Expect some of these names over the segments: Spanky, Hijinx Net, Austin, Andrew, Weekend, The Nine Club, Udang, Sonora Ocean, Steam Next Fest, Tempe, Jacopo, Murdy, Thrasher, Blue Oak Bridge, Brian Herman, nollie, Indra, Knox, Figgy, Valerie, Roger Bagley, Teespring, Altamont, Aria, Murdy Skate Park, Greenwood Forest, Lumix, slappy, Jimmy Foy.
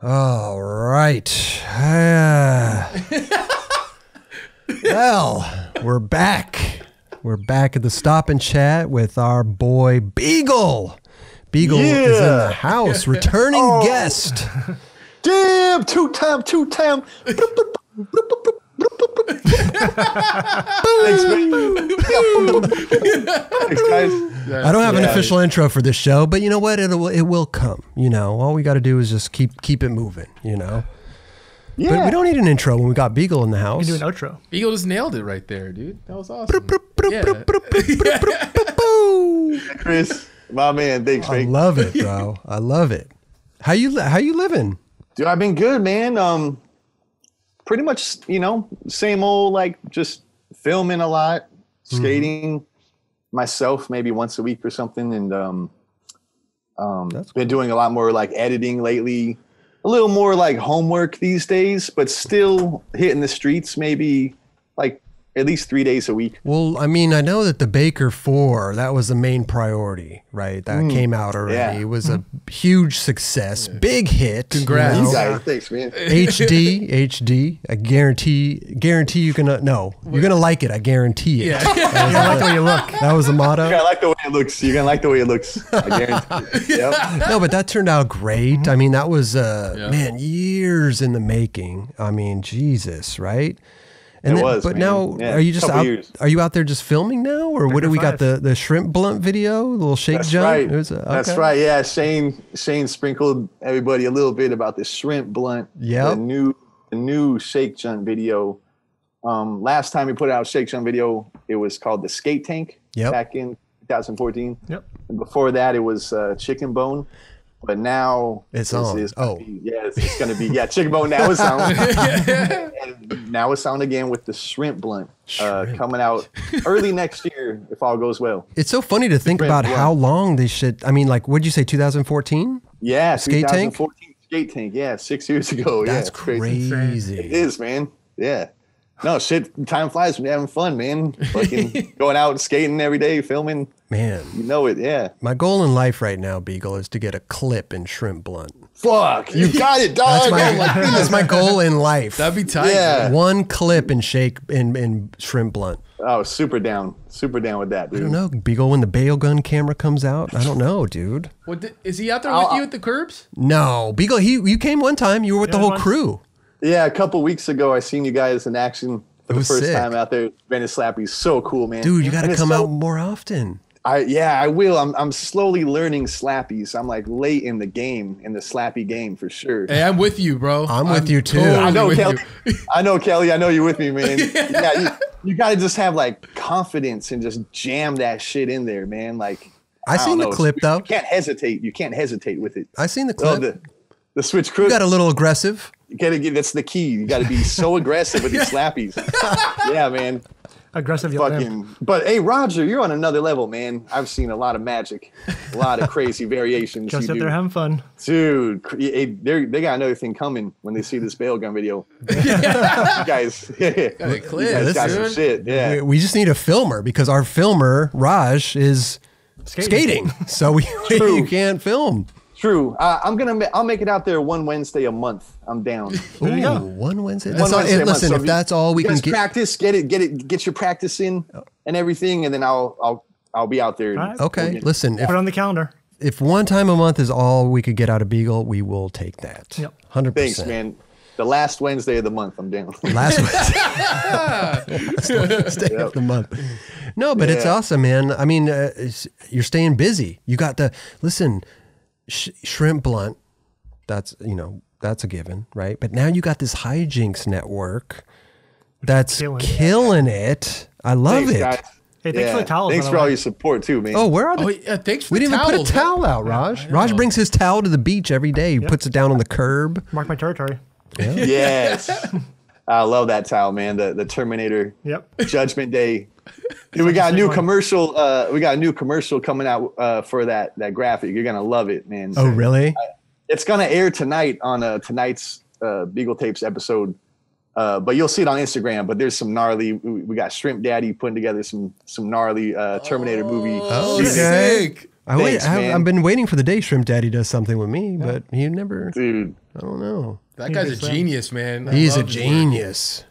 All right. Well, we're back. We're back at the Stop and Chat with our boy Beagle. Beagle is in the house, returning guest. Damn, two-time. Thanks, guys. I don't have an official intro for this show, but you know what? It will come. You know, all we got to do is just keep it moving. You know, but we don't need an intro when we got Beagle in the house. We can do an outro. Beagle just nailed it right there, dude. That was awesome. Chris, my man, thanks. I love it, bro. I love it. How you living, dude? I've been good, man. Pretty much, you know, same old, like just filming a lot, skating myself maybe once a week or something, and been doing a lot more like editing lately, a little more like homework these days, but still hitting the streets maybe like at least 3 days a week. Well, I mean, I know that the Baker Four, that was the main priority, right? That came out already. It was a huge success, big hit. Congrats, you know? Guys, thanks, man. HD. I guarantee you can. No, you're gonna like it. I guarantee it. Yeah, you're gonna like the way you look. That was the motto. You're gonna like the way it looks. You're gonna like the way it looks. I guarantee it. Yep. No, but that turned out great. I mean, that was man, years in the making. I mean, Jesus, right? And it was, but man. Now, are you just out? Are you out there just filming now, or what do we got? The shrimp blunt video, the little Shake Junt. Right. That's right. Yeah, Shane sprinkled everybody a little bit about this shrimp blunt. Yeah, the new Shake Junt video. Last time we put out Shake Junt video, it was called the Skate Tank. Back in 2014. Yep. And before that, it was Chicken Bone. But now it's gonna be Chicken Bone now is on. And now it's on again with the Shrimp Blunt coming out early next year if all goes well. It's so funny to think about how long this shit. I mean, like, what'd you say, 2014? Yeah, Skate Tank. 2014 Skate Tank. Yeah, 6 years ago. That's crazy. It is, man. Yeah. No shit. Time flies when you're having fun, man. Fucking going out and skating every day, filming. Man, you know it. Yeah. My goal in life right now, Beagle, is to get a clip in Shrimp Blunt. Fuck, you got it, dog. That's my goal in life. That'd be tight. Yeah. One clip in Shrimp Blunt. Oh, super down. Super down with that, dude. I don't know, Beagle, when the bail gun camera comes out. I don't know, dude. What, is he out there with you at the curbs? No, Beagle, you came one time. You were with the whole crew. Yeah, a couple weeks ago, I seen you guys in action for the first time out there. Venice Slappy's so cool, man. Dude, you got to come out more often. I will. I'm slowly learning slappies. I'm like late in the game, in the slappy game for sure. Hey, I'm with you, bro. I'm with you too. Totally. I know, Kelly. I know you're with me, man. Yeah, you got to just have like confidence and just jam that shit in there, man. Like I seen the clip though. You can't hesitate. You can't hesitate with it. I seen the clip. Oh, the switch crook. You got a little aggressive. You gotta get, that's the key. You got to be so aggressive with these slappies. Yeah, man. Aggressive. Fucking, but hey, Roger, you're on another level, man. I've seen a lot of magic, a lot of crazy variations. Just out there having fun. Dude, they got another thing coming when they see this bail gun video. You guys, got some shit. Yeah. We just need a filmer because our filmer, Raj, is skating. So you can't film. True. I'll make it out there one Wednesday a month. I'm down. Ooh, yeah. One Wednesday. One Wednesday a month. Listen, so if that's all we can get, practice. Get your practice in and everything, and then I'll be out there. Right. Okay. Listen, put it on the calendar. If one time a month is all we could get out of Beagle, we will take that. Yep. 100%. Thanks, man. The last Wednesday of the month, I'm down. Last Wednesday of the month. No, but it's awesome, man. I mean, you're staying busy. You got the Shrimp Blunt, that's, you know, that's a given, right? But now you got this Hijinx Network that's killing it. I love it. Guys. Hey, thanks for the towels. Thanks for all your support too, man. Oh, where are the? Oh, yeah, thanks for the towels. We didn't even put a towel out, Raj. Raj brings his towel to the beach every day. He puts it down on the curb. Mark my territory. Yeah. Yes. I love that towel, man. The Terminator. Yep. Judgment Day. Dude, we got a new commercial. We got a new commercial coming out for that graphic. You're gonna love it, man. Oh, really? It's gonna air tonight on tonight's Beagle Tapes episode. But you'll see it on Instagram. But there's some gnarly. We got Shrimp Daddy putting together some gnarly Terminator movie. Oh, sick! I've been waiting for the day Shrimp Daddy does something with me, but he never. Dude, I don't know. That guy's a genius, man. He's a genius.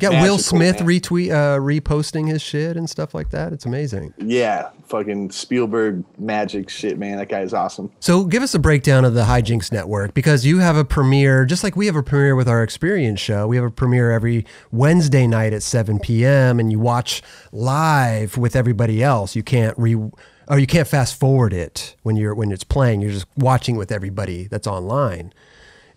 Got Will Smith reposting his shit and stuff like that. It's amazing. Yeah, fucking Spielberg magic shit, man. That guy is awesome. So give us a breakdown of the Hijinx Network, because you have a premiere, just like we have a premiere with our Experience show. We have a premiere every Wednesday night at 7 p.m. and you watch live with everybody else. You can't you can't fast forward it when it's playing. You're just watching with everybody that's online.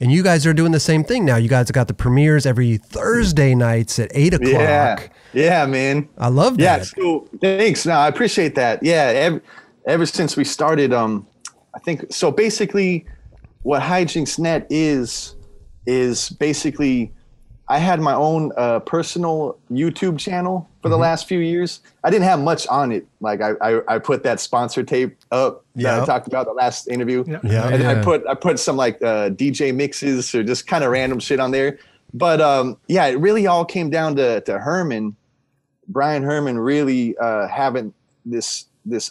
And you guys are doing the same thing now. You guys have got the premieres every Thursday nights at 8 o'clock. Yeah, yeah, man. I love that. Yeah, so thanks. No, I appreciate that. Yeah, ever since we started, I think so. Basically, what Hijinx Net is basically, I had my own personal YouTube channel for the last few years. I didn't have much on it. Like I put that sponsor tape up that I talked about the last interview. Yep. Yeah, and then I put some like DJ mixes or just kind of random shit on there. But yeah, it really all came down to Herman, Brian Herman, really having this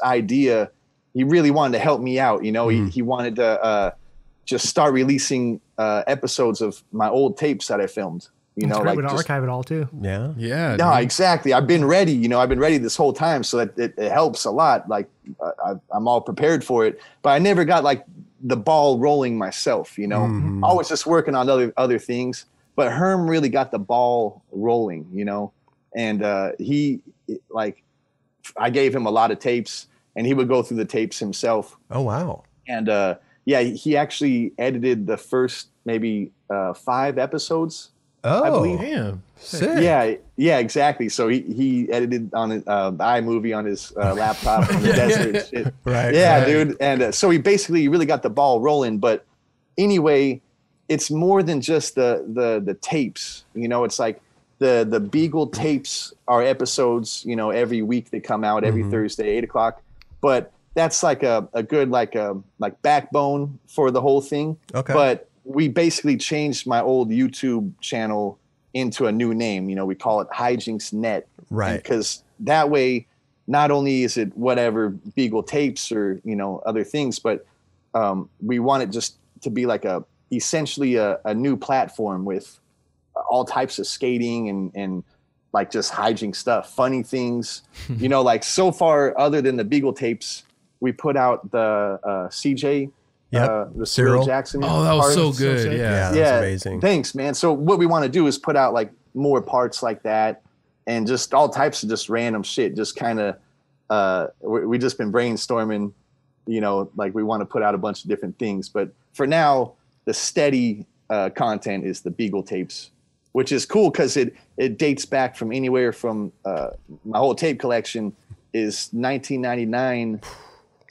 idea. He really wanted to help me out. You know, he wanted to just start releasing episodes of my old tapes that I filmed. You know, like just archive it all too. Yeah, yeah. No, exactly. I've been ready. You know, I've been ready this whole time, so that it helps a lot. Like I'm all prepared for it, but I never got like the ball rolling myself. You know, I was just working on other things. But Herm really got the ball rolling. You know, and I gave him a lot of tapes, and he would go through the tapes himself. Oh wow. And yeah, he actually edited the first maybe 5 episodes. Oh, damn. Sick. Yeah, yeah, exactly. So he edited on the iMovie on his laptop in the desert and shit. Right. Yeah, right. Dude. And so he basically really got the ball rolling. But anyway, it's more than just the tapes. You know, it's like the Beagle tapes are episodes, you know, every week they come out every Thursday, 8 o'clock. But that's like a good like backbone for the whole thing. Okay. But we basically changed my old YouTube channel into a new name. You know, we call it Hijinx Net. Right. Because that way, not only is it whatever Beagle tapes or, you know, other things, but we want it just to be like essentially a new platform with all types of skating and like just hijinx stuff, funny things, you know, like so far other than the Beagle tapes, we put out the CJ. Yeah, the Cyril Jackson. Oh, that was so good. Yeah, that's amazing. Thanks, man. So what we want to do is put out like more parts like that, and just all types of just random shit. Just kind of, we just been brainstorming, you know, like we want to put out a bunch of different things. But for now, the steady content is the Beagle tapes, which is cool because it dates back from anywhere from my whole tape collection is 1999.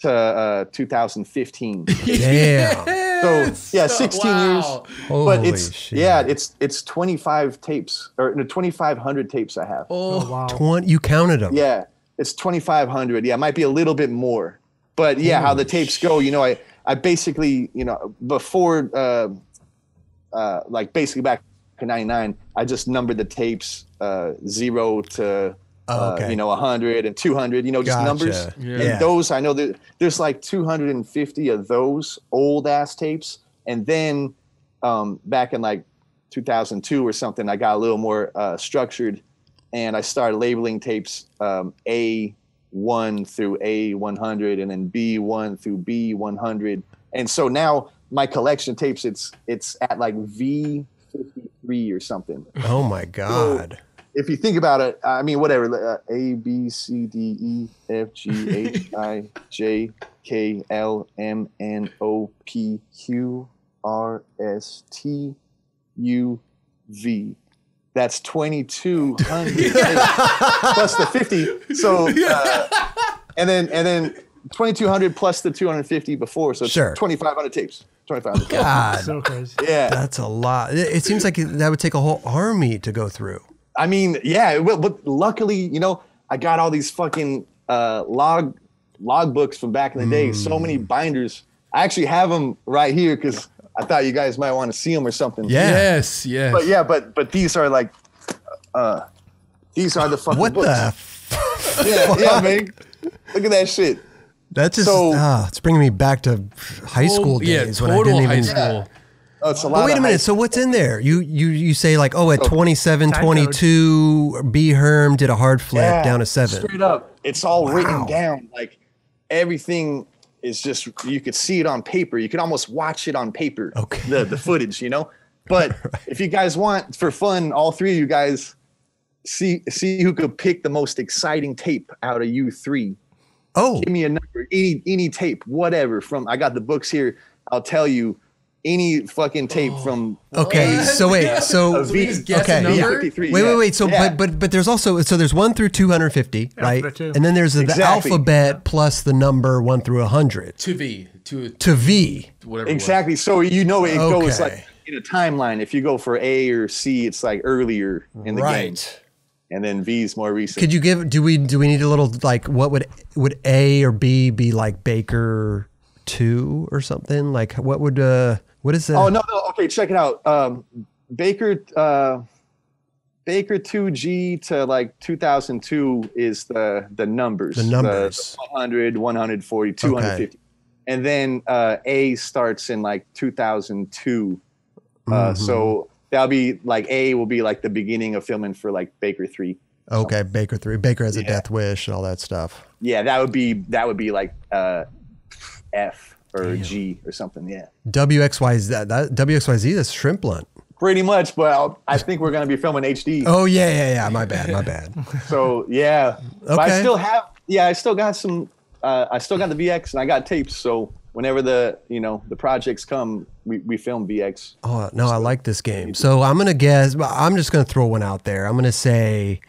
To 2015. Damn. So yeah, 16 years. Holy but it's shit. Yeah, it's 25 tapes or no, 2,500 tapes I have. Oh wow. 20, you counted them? Yeah, it's 2,500. Yeah, it might be a little bit more, but yeah, holy how the tapes go. You know, I basically, you know, before like basically back in '99, I just numbered the tapes 0 to. Oh, okay. You know, 100 and 200, you know, just numbers. Yeah. And those, I know that there's like 250 of those old ass tapes. And then back in like 2002 or something, I got a little more structured and I started labeling tapes A1 through A100 and then B1 through B100. And so now my collection tapes, it's at like V53 or something. Oh my God. So, if you think about it, I mean, whatever, A, B, C, D, E, F, G, H, I, J, K, L, M, N, O, P, Q, R, S, T, U, V. That's 2,200 plus the 50. So, and then 2,200 plus the 250 before. So it's 2,500 tapes. 25. God. So crazy. Yeah. That's a lot. It seems like that would take a whole army to go through. I mean, yeah, it will, but luckily, you know, I got all these fucking log books from back in the day. So many binders. I actually have them right here because I thought you guys might want to see them or something. Yes, yes. But yeah, but these are like, these are the fucking books. What the? Yeah, man. Look at that shit. That's just, it's bringing me back to high school days when I didn't even. Oh, it's a lot. But wait a minute. So what's in there? You say like, oh, at 27, 22, B. Herm did a hard flip down a 7. Straight up. It's all written down. Like everything is just, you could see it on paper. You could almost watch it on paper. Okay. The footage, you know? But if you guys want, for fun, all three of you guys, see who could pick the most exciting tape out of you three. Oh. Give me a number, any tape, whatever. From I got the books here. I'll tell you any fucking tape from. Okay, so wait, so wait. So but there's also there's 1 through 250, right? And then there's the alphabet plus the number 1 through 100. To V, to V, whatever. Exactly. So you know it goes like in a timeline. If you go for A or C, it's like earlier in the game. And then V's more recent. Could you give? Do we need a little like what would A or B be like Baker 2 or something? Like what would what is that? Oh no okay, check it out. Baker 2G to like 2002 is the numbers. The numbers. The 100, 140, 250, and then A starts in like 2002. So. That'll be like A will be like the beginning of filming for like Baker 3. Okay, Baker 3. Baker has a Death Wish and all that stuff. Yeah, that would be like F or G or something. Yeah. WXYZ. WXYZ. That's Shrimp Blunt. Pretty much, but I think we're gonna be filming HD. Oh yeah. My bad. So yeah, okay. But I still got the VX and I got tapes. So whenever the projects come. We film VX. Oh, no, I like this game. So I'm going to guess, I'm just going to throw one out there. I'm going to say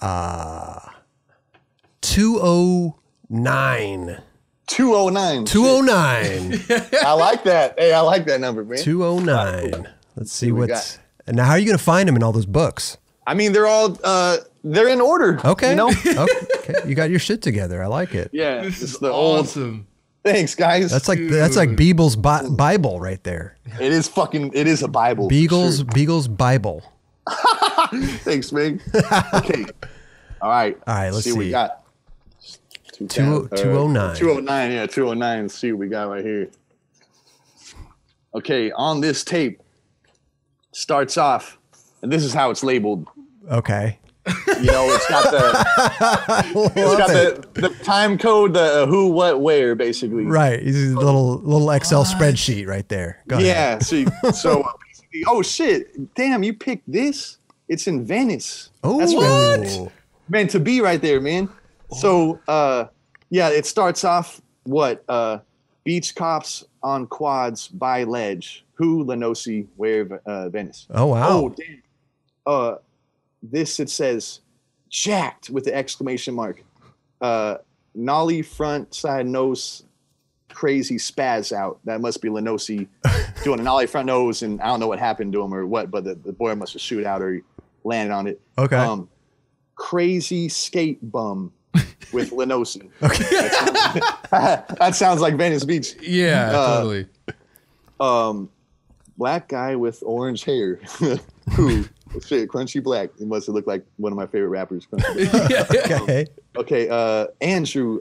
209. 209. 209. I like that. Hey, I like that number, man. 209. Let's see what's... And now, how are you going to find them in all those books? I mean, they're all... they're in order. Okay. You know? Okay. You got your shit together. I like it. Yeah. This is awesome. Thanks, guys. That's like Beagle's Bible right there. It is it is a Bible. Beagle's Bible. Thanks, man. Okay. All right. Let's see what we got. 209. 209. Yeah, 209. Let's see what we got right here. Okay, on this tape starts off, and this is how it's labeled. Okay. You know, it's got the time code, the who, what, where, basically. Right, it's a little Excel spreadsheet right there. Go ahead. So basically, oh shit, damn, you picked this? It's in Venice. Oh, that's what? Man, to be right there, man. So, yeah, it starts off what? Beach cops on quads by ledge. Who, Lenosi, where, Venice? Oh wow. Oh damn. This, it says jacked with the exclamation mark. Nolly front side nose, crazy spaz out. That must be Lenosi doing a nolly front nose, and I don't know what happened to him or what, but the boy must have shoot out or he landed on it. Okay. Crazy skate bum with Lenosi. Okay. That sounds like Venice Beach. Yeah, totally. Black guy with orange hair. Who? Shit, Crunchy Black. It must have looked like one of my favorite rappers. Okay. Andrew,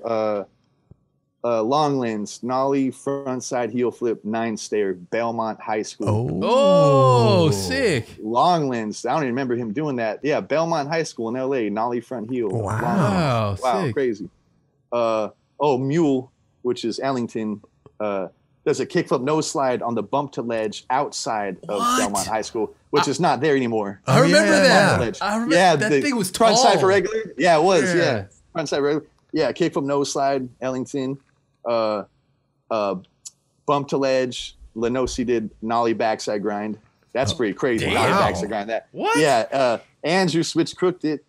Longlands, Nolly, frontside heel flip, 9 stair, Belmont High School. Oh, sick. Longlands. I don't even remember him doing that. Yeah, Belmont High School in LA, Nolly front heel. Wow. Wow, sick. Crazy. Mule, which is Ellington. There's a kickflip nose slide on the bump to ledge outside of Belmont High School, which is not there anymore. I remember that. Yeah, that thing was tall. Front side for regular. Yeah, it was. Yeah. Front side regular. Yeah, kickflip nose slide, Ellington, bump to ledge. Lenosi did nollie backside grind. That's pretty crazy. Nollie backside grind. That. What? Yeah. Andrew switch crooked it.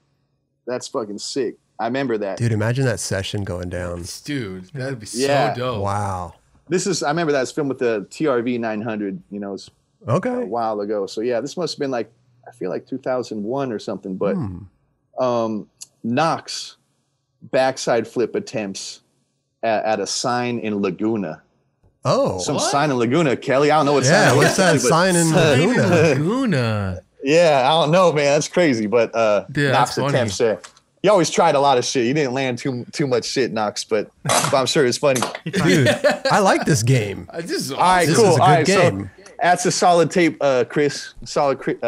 That's fucking sick. I remember that. Dude, imagine that session going down. Dude, that'd be so dope. Wow. This is, I remember that was filmed with the TRV 900, you know, it's a while ago. So yeah, this must have been like, I feel like 2001 or something, but Knox backside flip attempts at a sign in Laguna. Oh. Some sign in Laguna, Kelly. I don't know what sign. What's that sign in Laguna? Yeah, I don't know, man. That's crazy, but Knox attempts there. You always tried a lot of shit. You didn't land too much shit, Knox, but I'm sure it's funny. Dude, I like this game. All right, cool. All right, so that's a solid tape, Chris. Solid tape.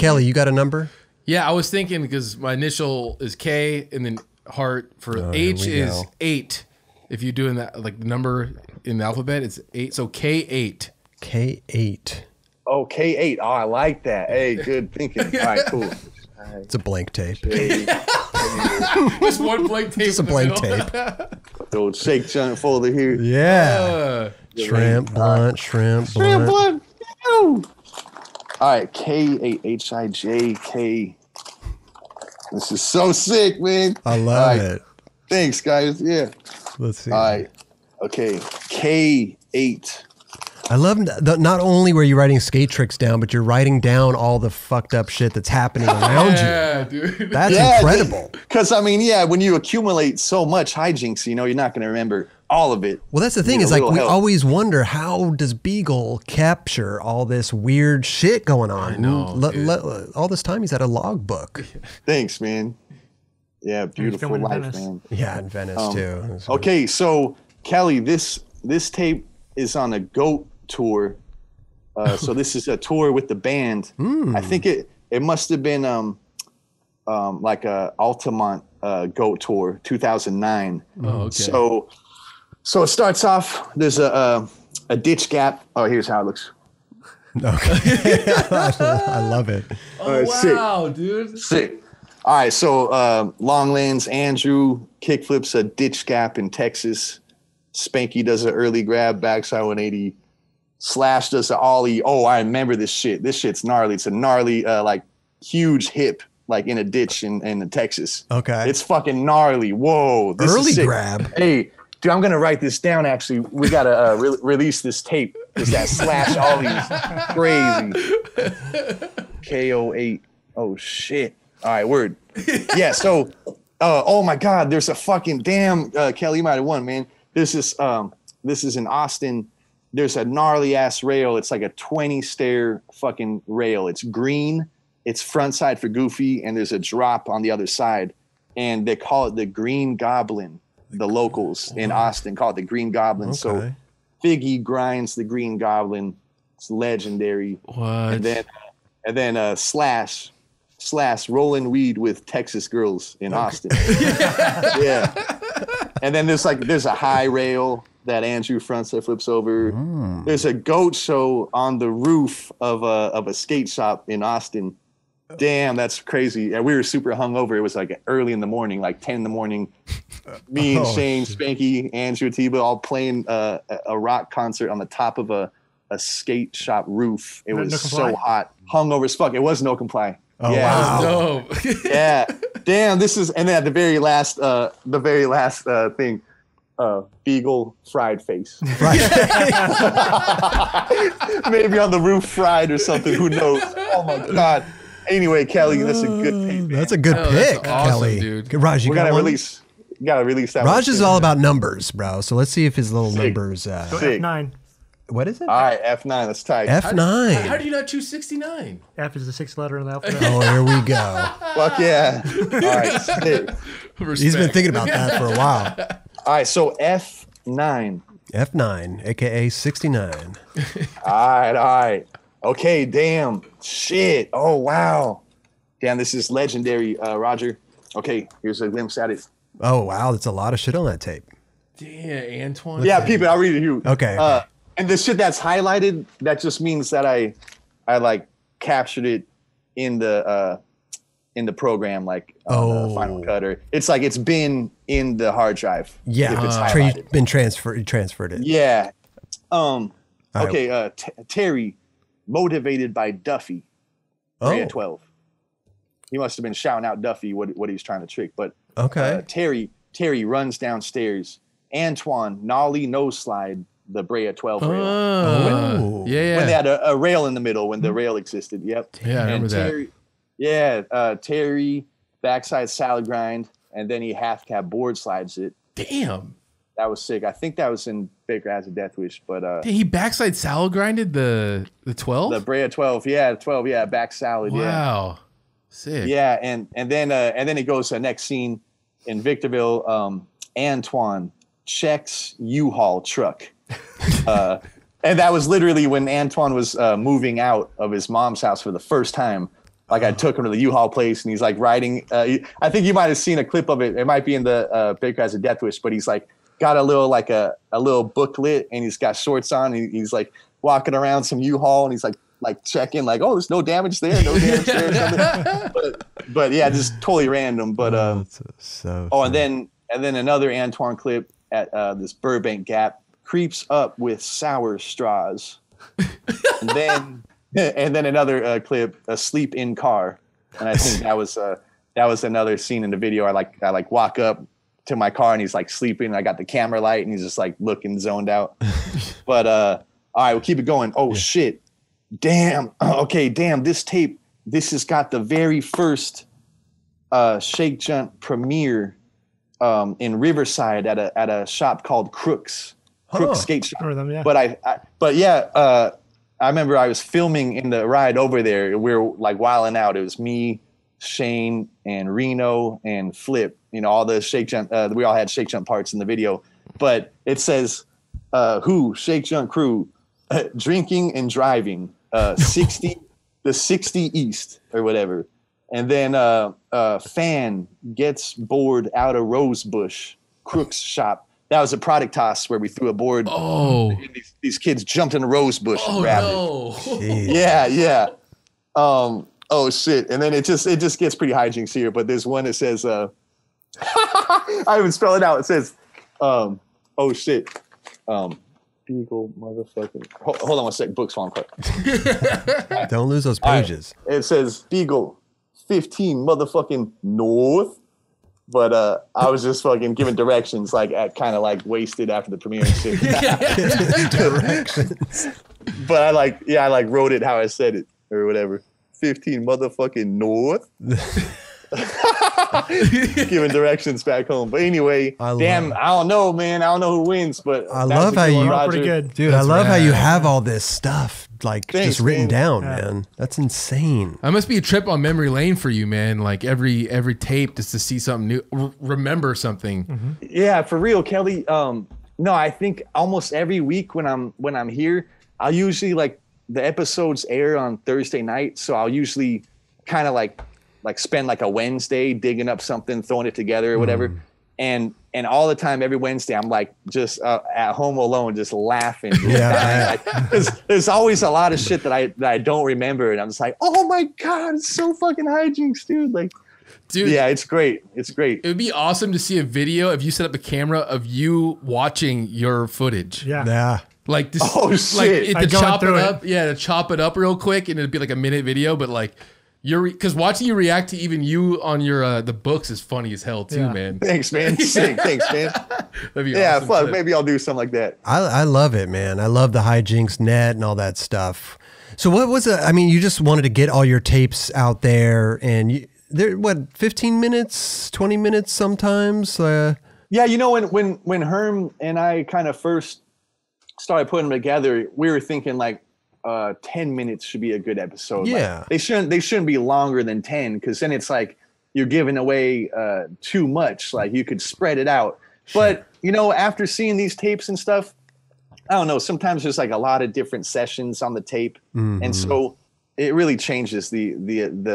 Kelly, you got a number? Yeah, I was thinking because my initial is K and then heart for H is 8. If you're doing that, like the number in the alphabet, it's 8. So K8. K8. Oh, K8. Oh, I like that. Hey, good thinking. All right, cool. It's a blank tape. Just one blank tape. Just a blank tape. Old Shake Junt folder here. Yeah. Shrimp blunt, shrimp blunt. Shrimp blunt. All right, K8HIJK. This is so sick, man. I love it. Thanks, guys. Yeah. Let's see. All right. Okay, K8. I love that not only were you writing skate tricks down, but you're writing down all the fucked up shit that's happening around you. Yeah, dude. That's incredible. Because, I mean, yeah, when you accumulate so much hijinks, you know, you're not going to remember all of it. Well, that's the thing is, like, we always wonder, how does Beagle capture all this weird shit going on? I know, all this time he's had a logbook. Thanks, man. Yeah, beautiful life, man. Yeah, in Venice, too. Okay, so, Kelly, this tape is on a GOAT tour. So this is a tour with the band. I think it must have been like a Altamont GOAT tour 2009. Oh, okay. So it starts off, there's a ditch gap. Oh, here's how it looks. Okay. I love it. Oh, wow, sick. Dude. Sick. All right, so Longlands, Andrew, kickflips a ditch gap in Texas. Spanky does an early grab, backside 180. Slash does an ollie. Oh, I remember this shit. This shit's gnarly. It's a gnarly, like, huge hip, like, in a ditch in Texas. Okay. It's fucking gnarly. Whoa. This early is sick. Grab. Hey, dude, I'm going to write this down, actually. We got to release this tape. It's that Slash ollie. Crazy. K08. Oh, shit. All right, word. Yeah, so, oh, my God, there's a fucking damn, Kelly, you might have won, man. This is in Austin. There's a gnarly ass rail. It's like a 20 stair fucking rail. It's green. It's front side for goofy, and there's a drop on the other side. And they call it the Green Goblin. The locals in Austin call it the Green Goblin. Okay. So Figgy grinds the Green Goblin. It's legendary. What? And then Slash rolling weed with Texas girls in Austin. Yeah. And then there's a high rail that Andrew frontside flips over. There's a goat show on the roof of a skate shop in Austin. Damn, that's crazy. And we were super hungover. It was like early in the morning, like 10 in the morning. Me and Shane, Spanky, Andrew, Tiba all playing a rock concert on the top of a skate shop roof. It was so hot. Hungover as fuck. It was No Comply. Oh, yeah, wow. Yeah. Damn, this is, and then at the very last thing, Beagle fried face. Right. Maybe on the roof fried or something, who knows? Oh my God. Anyway, Kelly, that's a good pick. That's a good pick, awesome, Kelly. Dude. Raj, you got to release. You got to release that. Raj is all about numbers, bro. So let's see if his little numbers. So 9. What is it? All right, F9. Let's type. F9. How do you not choose 69? F is the 6th letter in the alphabet. Oh, here we go. Fuck yeah. All right, sick. He's been thinking about that for a while. All right, so F9. F9, a.k.a. 69. All right. Okay, damn. Shit. Oh, wow. Damn, this is legendary, Roger. Okay, here's a glimpse at it. Oh, wow. That's a lot of shit on that tape. Damn, Antoine. Yeah, people, I'll read it to you. Okay. And the shit that's highlighted, that just means that I like captured it in the program, like the Final Cut, or it's like it's been in the hard drive. Yeah, if it's been transferred it. Yeah. Okay. Terry, motivated by Duffy, 3 at 12. He must have been shouting out Duffy what he's trying to trick, but okay. Terry runs downstairs. Antoine, nollie no slide. The Brea 12 rail. When they had a rail in the middle, when the rail existed. Yep. Yeah, I remember that. Yeah, Terry, backside salad grind, and then he half cab board slides it. Damn. That was sick. I think that was in Baker Has a Death Wish, but he backside salad grinded the 12? The Brea 12, yeah, back salad. Wow. Yeah. Sick. Yeah, and then it goes to the next scene in Victorville. Antoine checks U-Haul truck. And that was literally when Antoine was moving out of his mom's house for the first time. Like, I took him to the U-Haul place, and he's, like, riding. I think you might have seen a clip of it. It might be in the Baker Has a Death Wish, but he's, like, got a little, like, a little booklet, and he's got shorts on, and he's, like, walking around some U-Haul, and he's, like checking, like, oh, there's no damage there, no damage there. But, yeah, just totally random. But and then another Antoine clip at this Burbank Gap, creeps up with sour straws. And then... And then another clip, asleep in car, and I think that was another scene in the video. I walk up to my car and he's like sleeping. And I got the camera light and he's just like looking zoned out. But all right, we'll keep it going. Oh shit, damn. Okay, damn. This tape, this has got the very first Shake Junt premiere in Riverside at a shop called Crooks Skate Shop. I them, yeah. But I remember I was filming in the ride over there. We were like wilding out. It was me, Shane, and Reno, and Flip. You know, all the Shake Junt. We all had Shake Junt parts in the video. But it says, "Who Shake Junt crew, drinking and driving, 60 East or whatever." And then fan gets board out of Rosebush, Crook's shop. That was a product toss where we threw a board. Oh. And these kids jumped in a rose bush and grabbed it. Yeah. Oh shit. And then it just gets pretty hijinks here. But there's one that says I even spell it out. It says oh shit. Beagle motherfucking hold on one sec, book's falling quick. Don't lose those pages. Right. It says Beagle 15 motherfucking north. But I was just fucking giving directions, like at kind of like wasted after the premiere and shit. Directions. But I wrote it how I said it or whatever. 15 motherfucking north. Giving directions back home. But anyway, I don't know, man. I don't know who wins, but I love how you are pretty good, dude. That's I love rad. How you have all this stuff like Thanks, just written man. Down, yeah. man. That's insane. That must be a trip on memory lane for you, man. Like every tape, just to see something new, remember something. Mm-hmm. Yeah, for real, Kelly. No, I think almost every week when I'm here, I'll usually like the episodes air on Thursday night, so I'll usually kind of like spend like a Wednesday digging up something, throwing it together or whatever. And all the time, every Wednesday, I'm like just at home alone, just laughing. Yeah. Like, there's always a lot of shit that I don't remember. And I'm just like, oh my God, it's so fucking hijinks, dude. Like, dude, yeah, it's great. It's great. It would be awesome to see a video if you set up a camera of you watching your footage. Yeah. Like this, oh shit. Like, to chop it up real quick. And it'd be like a minute video, but like, because watching you react to even you on your the books is funny as hell too, man. Thanks, man. Sick. Thanks, man. Yeah, awesome fun. Maybe I'll do something like that. I love it, man. I love the Hijinx Net and all that stuff. So what was I mean, you just wanted to get all your tapes out there, and there. What 15 minutes, 20 minutes sometimes. Yeah, you know when Herm and I kind of first started putting them together, we were thinking like. 10 minutes should be a good episode. Yeah, like, they shouldn't be longer than 10, because then it's like you're giving away too much. Like you could spread it out. Sure. But you know, after seeing these tapes and stuff, I don't know. Sometimes there's like a lot of different sessions on the tape, and so it really changes the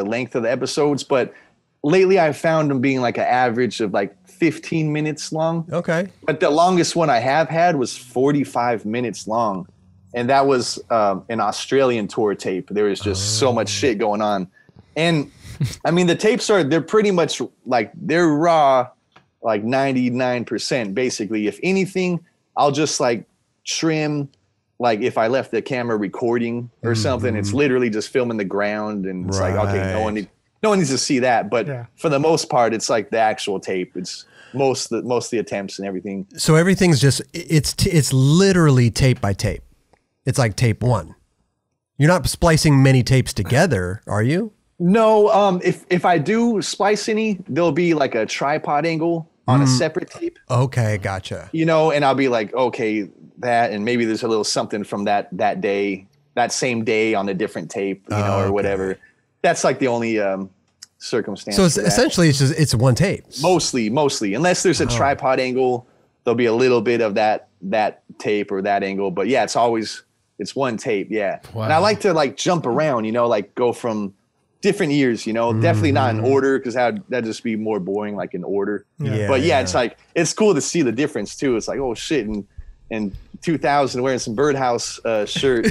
length of the episodes. But lately, I've found them being like an average of like 15 minutes long. Okay, but the longest one I have had was 45 minutes long. And that was an Australian tour tape. There was just so much shit going on. And I mean, the tapes they're pretty much like, they're raw, like 99% basically. If anything, I'll just like trim, like if I left the camera recording or something, it's literally just filming the ground. And it's like, okay, no one needs to see that. But for the most part, it's like the actual tape. It's most of the attempts and everything. So everything's just, it's literally tape by tape. It's like tape one. You're not splicing many tapes together, are you? No. If I do splice any, there'll be like a tripod angle on a separate tape. Okay, gotcha. You know, and I'll be like, okay, that, and maybe there's a little something from that day, that same day on a different tape, you know, or whatever. That's like the only circumstance. So it's essentially it's one tape. Mostly, unless there's a tripod angle, there'll be a little bit of that tape or that angle. But yeah, it's always one tape. Yeah, wow. And I like to jump around, like go from different years, definitely not in order, because that'd just be more boring, like in order. Yeah. But yeah, it's cool to see the difference too. It's like, oh shit, in 2000 wearing some Birdhouse shirt,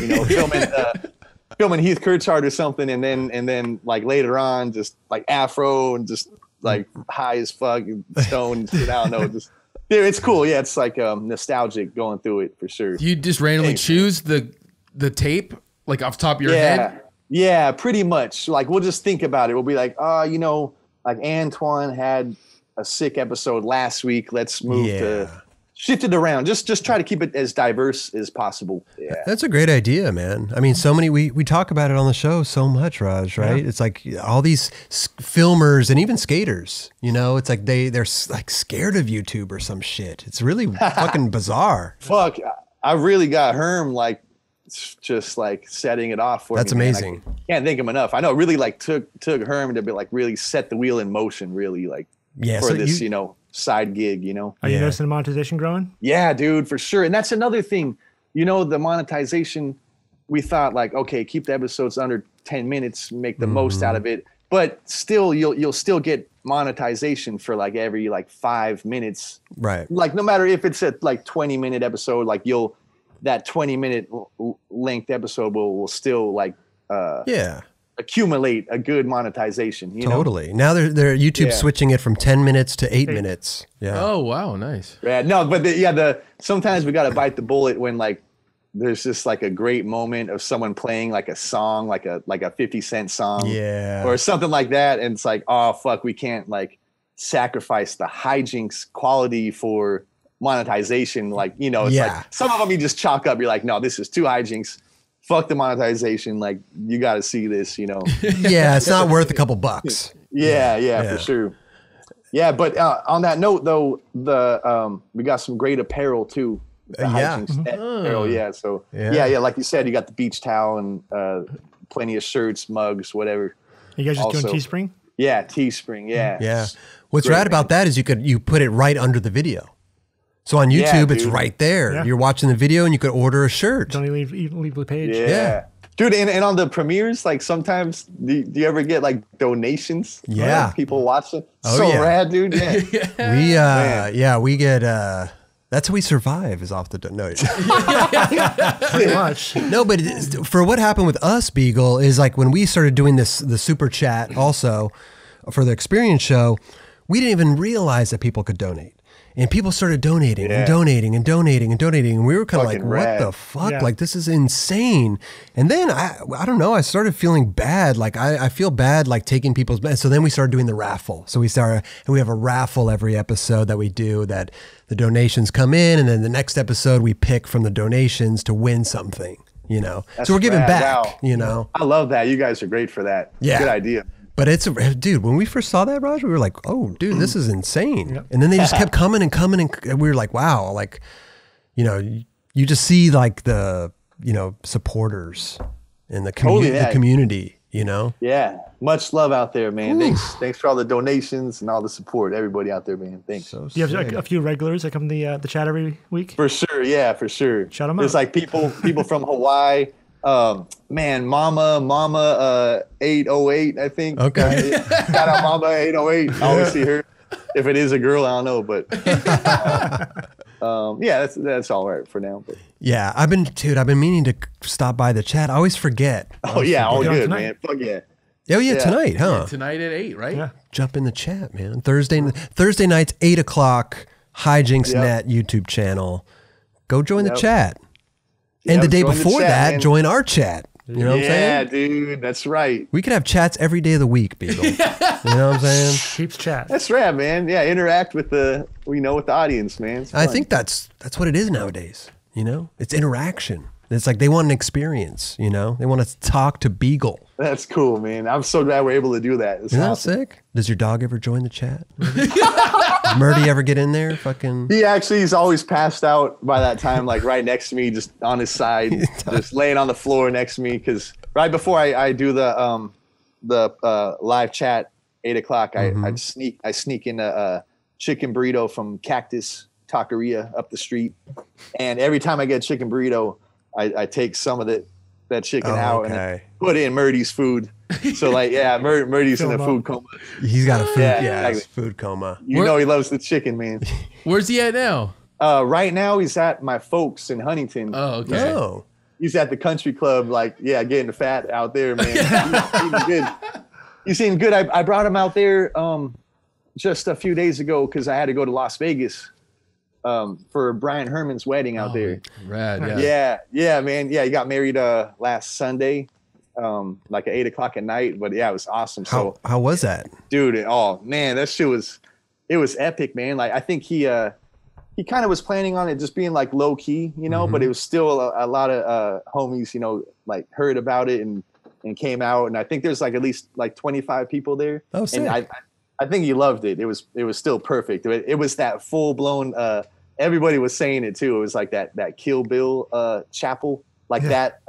filming Heath Kurtzhart or something, and then like later on just like afro and just like high as fuck and stoned. I don't know, it's cool. Yeah, it's like nostalgic going through it for sure. You just randomly choose the tape like off the top of your head? Yeah, pretty much. Like we'll just think about it. We'll be like, oh, like Antoine had a sick episode last week. Let's move to shift it around. Just try to keep it as diverse as possible. Yeah. That's a great idea, man. I mean, so many, we talk about it on the show so much, Raj, right? Yeah. It's like all these filmers and even skaters, it's like they're like scared of YouTube or some shit. It's really fucking bizarre. Fuck, I really got Herm like, just like setting it off for me. That's amazing. I can't thank him enough. I know it really like took Herm to be like really set the wheel in motion, really like for so this, side gig, Are you noticing the monetization growing? Yeah, dude, for sure. And that's another thing, the monetization, we thought like, okay, keep the episodes under 10 minutes, make the most out of it. But still, you'll still get monetization for like every like 5 minutes. Right. Like no matter if it's a like 20-minute episode, like you'll, that 20-minute length episode will still like accumulate a good monetization. Totally. Now they're YouTube switching it from 10 minutes to eight minutes. Yeah. Oh wow, nice. Yeah. No, but sometimes we gotta bite the bullet when like there's just like a great moment of someone playing like a song, like a 50-cent song. Yeah. Or something like that. And it's like, oh fuck, we can't like sacrifice the hijinks quality for monetization, like it's like some of them you just chalk up, you're like, no, this is too hijinks, fuck the monetization, like you got to see this, yeah, it's not worth a couple bucks. Yeah, for sure. Yeah, but on that note though, the we got some great apparel too, the hijinks net apparel, so like you said, you got the beach towel and plenty of shirts, mugs, whatever. You guys just doing Teespring? Yeah, Teespring. Yeah What's rad about that is you put it right under the video. So on YouTube, it's right there. Yeah. You're watching the video and you could order a shirt. Don't leave the page. Yeah. Dude, and on the premieres, like sometimes, do you ever get like donations? Yeah. Like people watch it? Oh, so rad, dude. Yeah. We get, that's how we survive, is off the, pretty much. No, but for what happened with us, Beagle, is like when we started doing the super chat also for the Experience show, we didn't even realize that people could donate. And people started donating and donating and donating and donating. And we were kind of like, what the fuck? Like, this is insane. And then, I don't know, I started feeling bad. Like, I feel bad, like, taking people's... So then we started doing the raffle. So we started... And we have a raffle every episode that we do that the donations come in. And then the next episode, we pick from the donations to win something, That's so we're giving back, I love that. You guys are great for that. Yeah. Good idea. But it's, dude, when we first saw that, Raj, we were like, oh, dude, this is insane. Yep. And then they just kept coming and coming. And we were like, wow, like, you just see like the, supporters and the, the community, Yeah. Much love out there, man. Ooh. Thanks for all the donations and all the support. Everybody out there, man. Thanks. So you have like a few regulars that come in the chat every week? For sure. Yeah, for sure. Shout them out. There's like people from Hawaii. Man, Mama 808, I think. Okay. Shout out Mama 808. I always see her. If it is a girl, I don't know, but yeah, that's all right for now. But yeah, I've been meaning to stop by the chat. I always forget. Oh yeah, all good, man. Fuck yeah. Oh yeah, tonight, huh? Yeah, tonight at 8, right? Yeah. Jump in the chat, man. Thursday nights, 8 o'clock, Hijinx Net YouTube channel. Go join the chat. And the day before that, join our chat. You know what I'm saying? Yeah, dude, that's right. We could have chats every day of the week, Beagle. You know what I'm saying? Keeps chat. That's rad, man. Yeah, interact with the with the audience, man. I think that's what it is nowadays. It's interaction. It's like they want an experience. They want to talk to Beagle. That's cool, man. I'm so glad we're able to do that. Isn't that sick? Does your dog ever join the chat? Does Murdy ever get in there? Fucking. He's always passed out by that time, like right next to me, just on his side, just laying on the floor next to me. Because right before I do the live chat, 8 o'clock, I sneak in a chicken burrito from Cactus Taqueria up the street, and every time I get a chicken burrito, I take some of that chicken out and put in Murdy's food. So like, yeah, Murdy's in a food coma. He's got a food, food coma. You know he loves the chicken, man. Where's he at now? Right now he's at my folks in Huntington. Oh, okay. Oh. He's at the country club, like, yeah, getting the fat out there, man. He's good. He's eating good. I brought him out there just a few days ago because I had to go to Las Vegas for Brian Herman's wedding out there. Rad, yeah. Yeah, yeah, man. Yeah, he got married last Sunday, like at 8 o'clock at night. But yeah, it was awesome. So how was that, dude? Oh man, that shit was, it was epic, man. Like I think he kind of was planning on it just being like low key, you know. Mm-hmm. But it was still a lot of homies, you know, like heard about it and came out. And I think there's like at least like 25 people there. Oh, sick. And I think he loved it. It was still perfect. It was that full blown. Everybody was saying it too. It was like that Kill Bill chapel, like that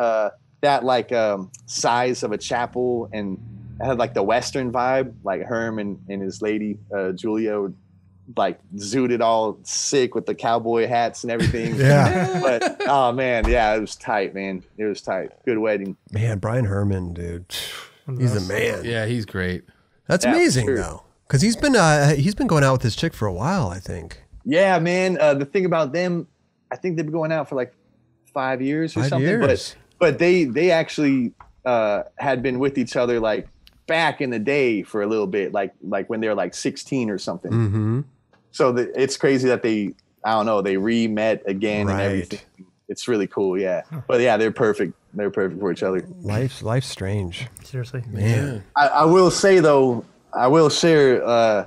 size of a chapel, and it had like the Western vibe. Like Herm and his lady Julia would like zooted all sick with the cowboy hats and everything. Yeah. But oh man, yeah, it was tight, man. It was tight. Good wedding. Man, Brian Herman, dude, he's a man. Yeah, he's great. That's amazing though, because he's been going out with his chick for a while, I think. Yeah, man. The thing about them, I think they've been going out for like 5 years or something. But they actually had been with each other like back in the day for a little bit, like when they were like 16 or something. Mm-hmm. So it's crazy that they re-met again and everything. It's really cool, yeah. But yeah, they're perfect. They're perfect for each other. Life's strange. Seriously, man. I will say though, I will share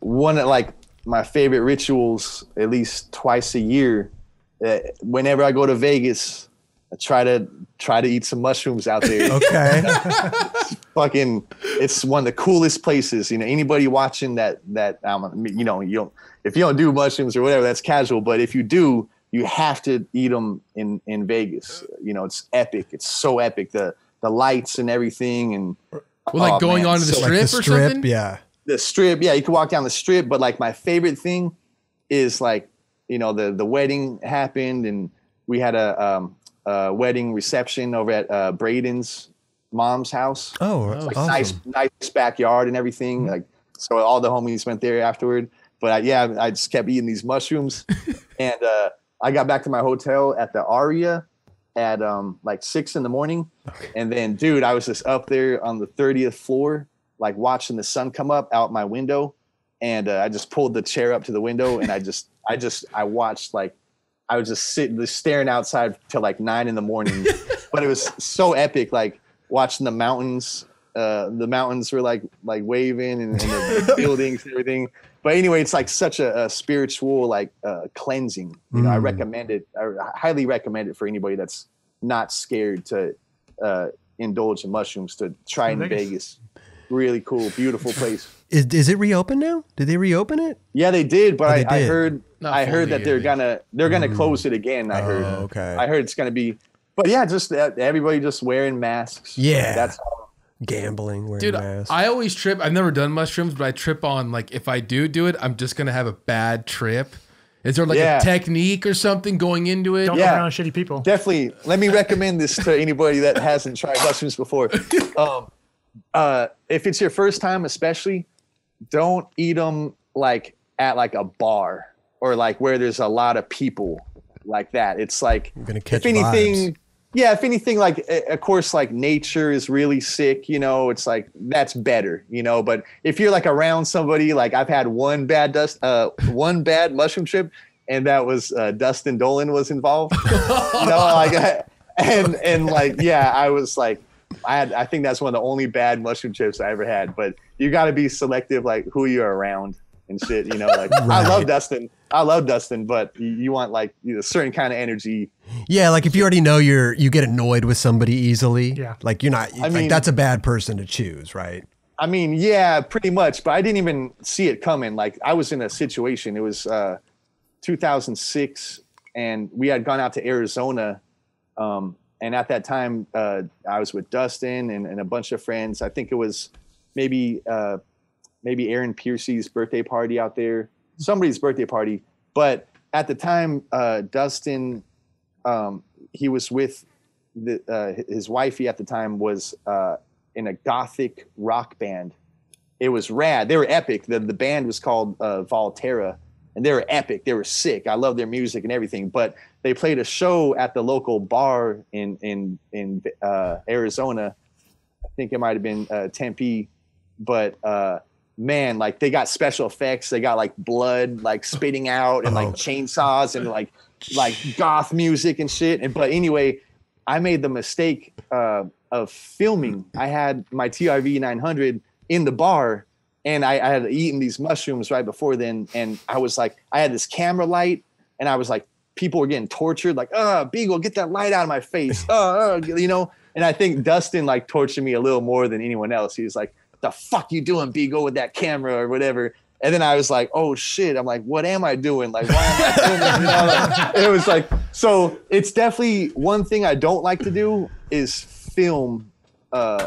one of like my favorite rituals, at least twice a year. Whenever I go to Vegas, I try to eat some mushrooms out there. Okay. It's one of the coolest places. You know, anybody watching that you know, if you don't do mushrooms or whatever, that's casual. But if you do, you have to eat them in Vegas. You know, it's epic. It's so epic. The lights and everything, and going on to the strip, like the strip or something. Yeah, the strip. Yeah, you can walk down the strip. But like my favorite thing is like, you know, the wedding happened and we had a wedding reception over at Braden's mom's house. Oh, it's like awesome. Nice backyard and everything. Mm-hmm. Like so, all the homies went there afterward. But I just kept eating these mushrooms, and I got back to my hotel at the Aria at like 6 in the morning. And then, dude, I was just up there on the 30th floor, like watching the sun come up out my window. And I just pulled the chair up to the window and I watched, like, I was just sitting, just staring outside till like 9 in the morning. But it was so epic, like watching the mountains. The mountains were like waving and the buildings and everything. But anyway, it's like such a spiritual, like cleansing. You know, I recommend it. I highly recommend it for anybody that's not scared to indulge in mushrooms, to try in Vegas. Really cool, beautiful place. Is it reopened now? Did they reopen it? Yeah, they did. But I heard that they're gonna close it again. I heard. Okay. I heard it's gonna be. But yeah, just everybody just wearing masks. Yeah, that's all. Gambling, wearing masks. I always trip. I've never done mushrooms, but I trip on, like, if I do it, I'm just gonna have a bad trip. Is there like a technique or something going into it? Don't go around shitty people. Definitely. Let me recommend this to anybody that hasn't tried mushrooms before. If it's your first time, especially, don't eat them like at like a bar or like where there's a lot of people like that. It's like, I'm gonna catch, if anything, vibes. Yeah, if anything, like, of course, like nature is really sick, you know, it's like, that's better, you know. But if you're like around somebody, like I've had one bad mushroom trip, and that was Dustin Dolan was involved. You know, like, and like, yeah, I was like, I think that's one of the only bad mushroom trips I ever had. But you got to be selective, like who you're around and shit, you know, like I love Dustin, but you want like a certain kind of energy. Yeah, like if you already know you get annoyed with somebody easily. Yeah. Like you're not, I mean, that's a bad person to choose, right? I mean, yeah, pretty much. But I didn't even see it coming. Like I was in a situation, it was 2006, and we had gone out to Arizona. And at that time, I was with Dustin and a bunch of friends. I think it was maybe maybe Aaron Piercy's birthday party out there, somebody's birthday party. But at the time, Dustin, he was with the, his wifey at the time was in a gothic rock band. It was rad. They were epic. The band was called Volterra, and they were epic. They were sick. I love their music and everything. But they played a show at the local bar in Arizona. I think it might have been Tempe. But man, like they got special effects. They got like blood, like spitting out, and like chainsaws, and like goth music and shit. And but anyway, I made the mistake of filming. I had my TRV 900. In the bar, and I had eaten these mushrooms right before then, and I was like, I had this camera light, and I was like, people were getting tortured, like, Beagle, get that light out of my face, you know. And I think Dustin like tortured me a little more than anyone else. He was like, what the fuck you doing, Beagle, with that camera or whatever. And then I was like, oh shit, I'm like, what am I doing? Like, why am I doing this? You know, like, it was like, so it's definitely one thing I don't like to do is film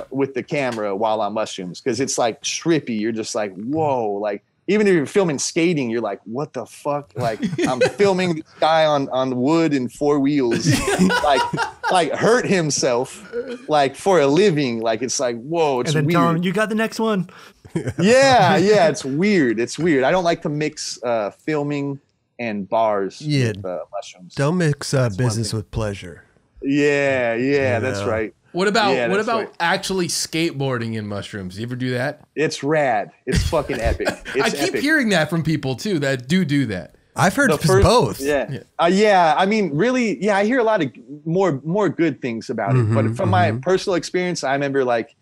with the camera while on mushrooms, because it's like trippy. You're just like, whoa, like even if you're filming skating, you're like, what the fuck, like I'm filming this guy on wood and four wheels like hurt himself like for a living, like it's like, whoa, it's and then weird. Tell him, you got the next one. yeah it's weird. I don't like to mix filming and bars with mushrooms. Don't mix business with pleasure. Yeah, that's right. What about actually skateboarding in mushrooms? You ever do that? It's rad. It's fucking epic. It's I keep hearing that from people too that do that. I've heard both. Yeah. Yeah. I mean, really, yeah, I hear a lot of more good things about it. But from my personal experience, I remember like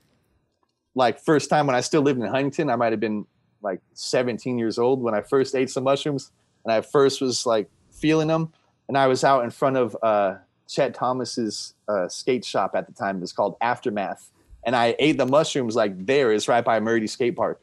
first time when I still lived in Huntington, I might have been like 17 years old when I first ate some mushrooms, and I first was like feeling them, and I was out in front of Chet Thomas's skate shop at the time. It was called Aftermath, and I ate the mushrooms like there. It's right by Murdy skate park,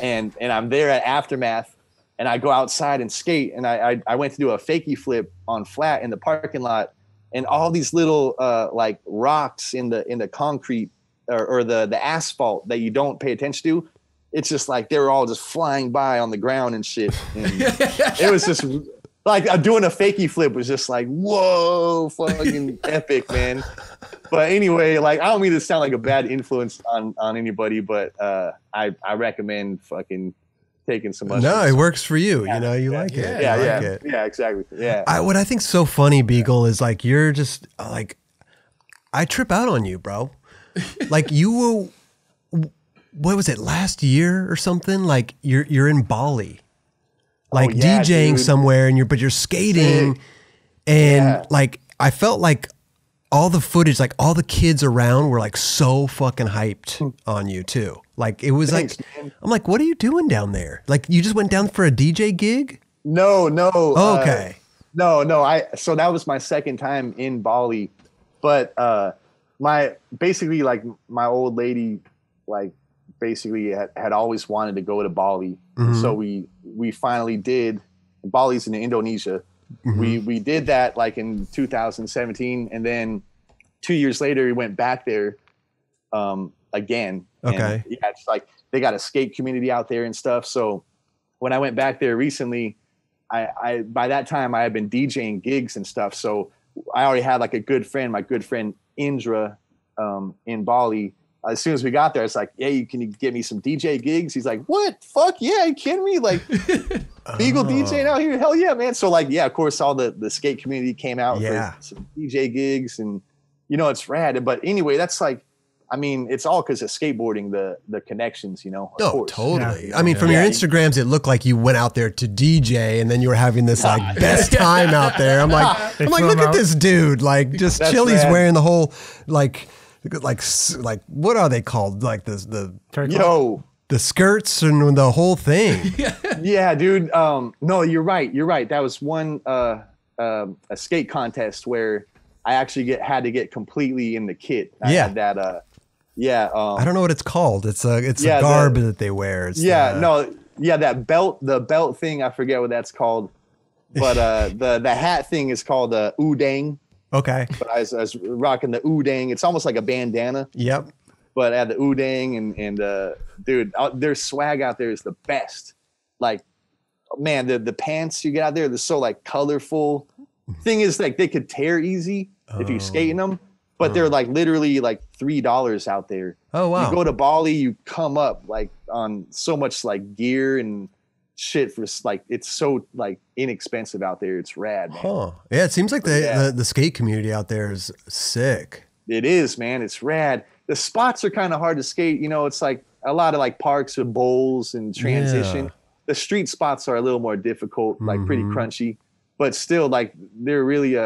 and I'm there at Aftermath, and I go outside and skate, and I went to do a fakie flip on flat in the parking lot, and all these little like rocks in the concrete or the asphalt that you don't pay attention to, it's just like they were all just flying by on the ground and shit, and it was just like doing a fakie flip was just like, whoa, fucking epic, man. But anyway, like I don't mean to sound like a bad influence on anybody, but I recommend fucking taking some mushrooms. No, it works for you. Yeah, you know, you like it. Yeah, you like it. Yeah, exactly. Yeah. What I think's so funny, Beagle, is like you're just like, I trip out on you, bro. Like you were, what was it, last year or something? Like you're in Bali. Like DJing somewhere, and but you're skating, and like I felt like all the footage, like all the kids around were like so fucking hyped on you too. Like it was like, man. I'm like, what are you doing down there? Like you just went down for a DJ gig? No. Oh, okay. No. So that was my second time in Bali, but my old lady basically had always wanted to go to Bali. So we finally did. Bali's in Indonesia. We did that like in 2017, and then 2 years later we went back there again. Okay. And yeah, it's like they got a skate community out there and stuff. So when I went back there recently, I by that time I had been DJing gigs and stuff. So I already had like a good friend, my good friend Indra in Bali. As soon as we got there, it's like, hey, can you get me some DJ gigs? He's like, what? Fuck yeah, you kidding me? Like, Beagle DJing out here? Hell yeah, man. So, like, yeah, of course, all the skate community came out for some DJ gigs, and, you know, it's rad. But anyway, that's like, I mean, it's all because of skateboarding, the connections, you know? Oh, totally. Yeah. I mean, from your Instagrams, it looked like you went out there to DJ, and then you were having this, like, best time out there. I'm like, look at this dude. Like, just Chili's wearing the whole, like what are they called? Like the skirts and the whole thing. Yeah, dude. No, you're right. That was one a skate contest where I actually had to get completely in the kit. I don't know what it's called. It's a garb that they wear. That belt, the belt thing. I forget what that's called. But the hat thing is called a udang. Okay. But I was rocking the udang. It's almost like a bandana. Yep. But I had the udang and dude, their swag out there is the best. Like, man, the pants you get out there, they're so like colorful. Thing is, like, they could tear easy if you skate in them, but they're like literally like $3 out there. Oh wow! You go to Bali, you come up like on so much like gear and shit for like, it's so like inexpensive out there. It's rad, man. Huh. Yeah, it seems like the skate community out there is sick. It is, man. It's rad. The spots are kind of hard to skate. You know, it's like a lot of like parks with bowls and transition. Yeah. The street spots are a little more difficult, like pretty crunchy, but still like they're really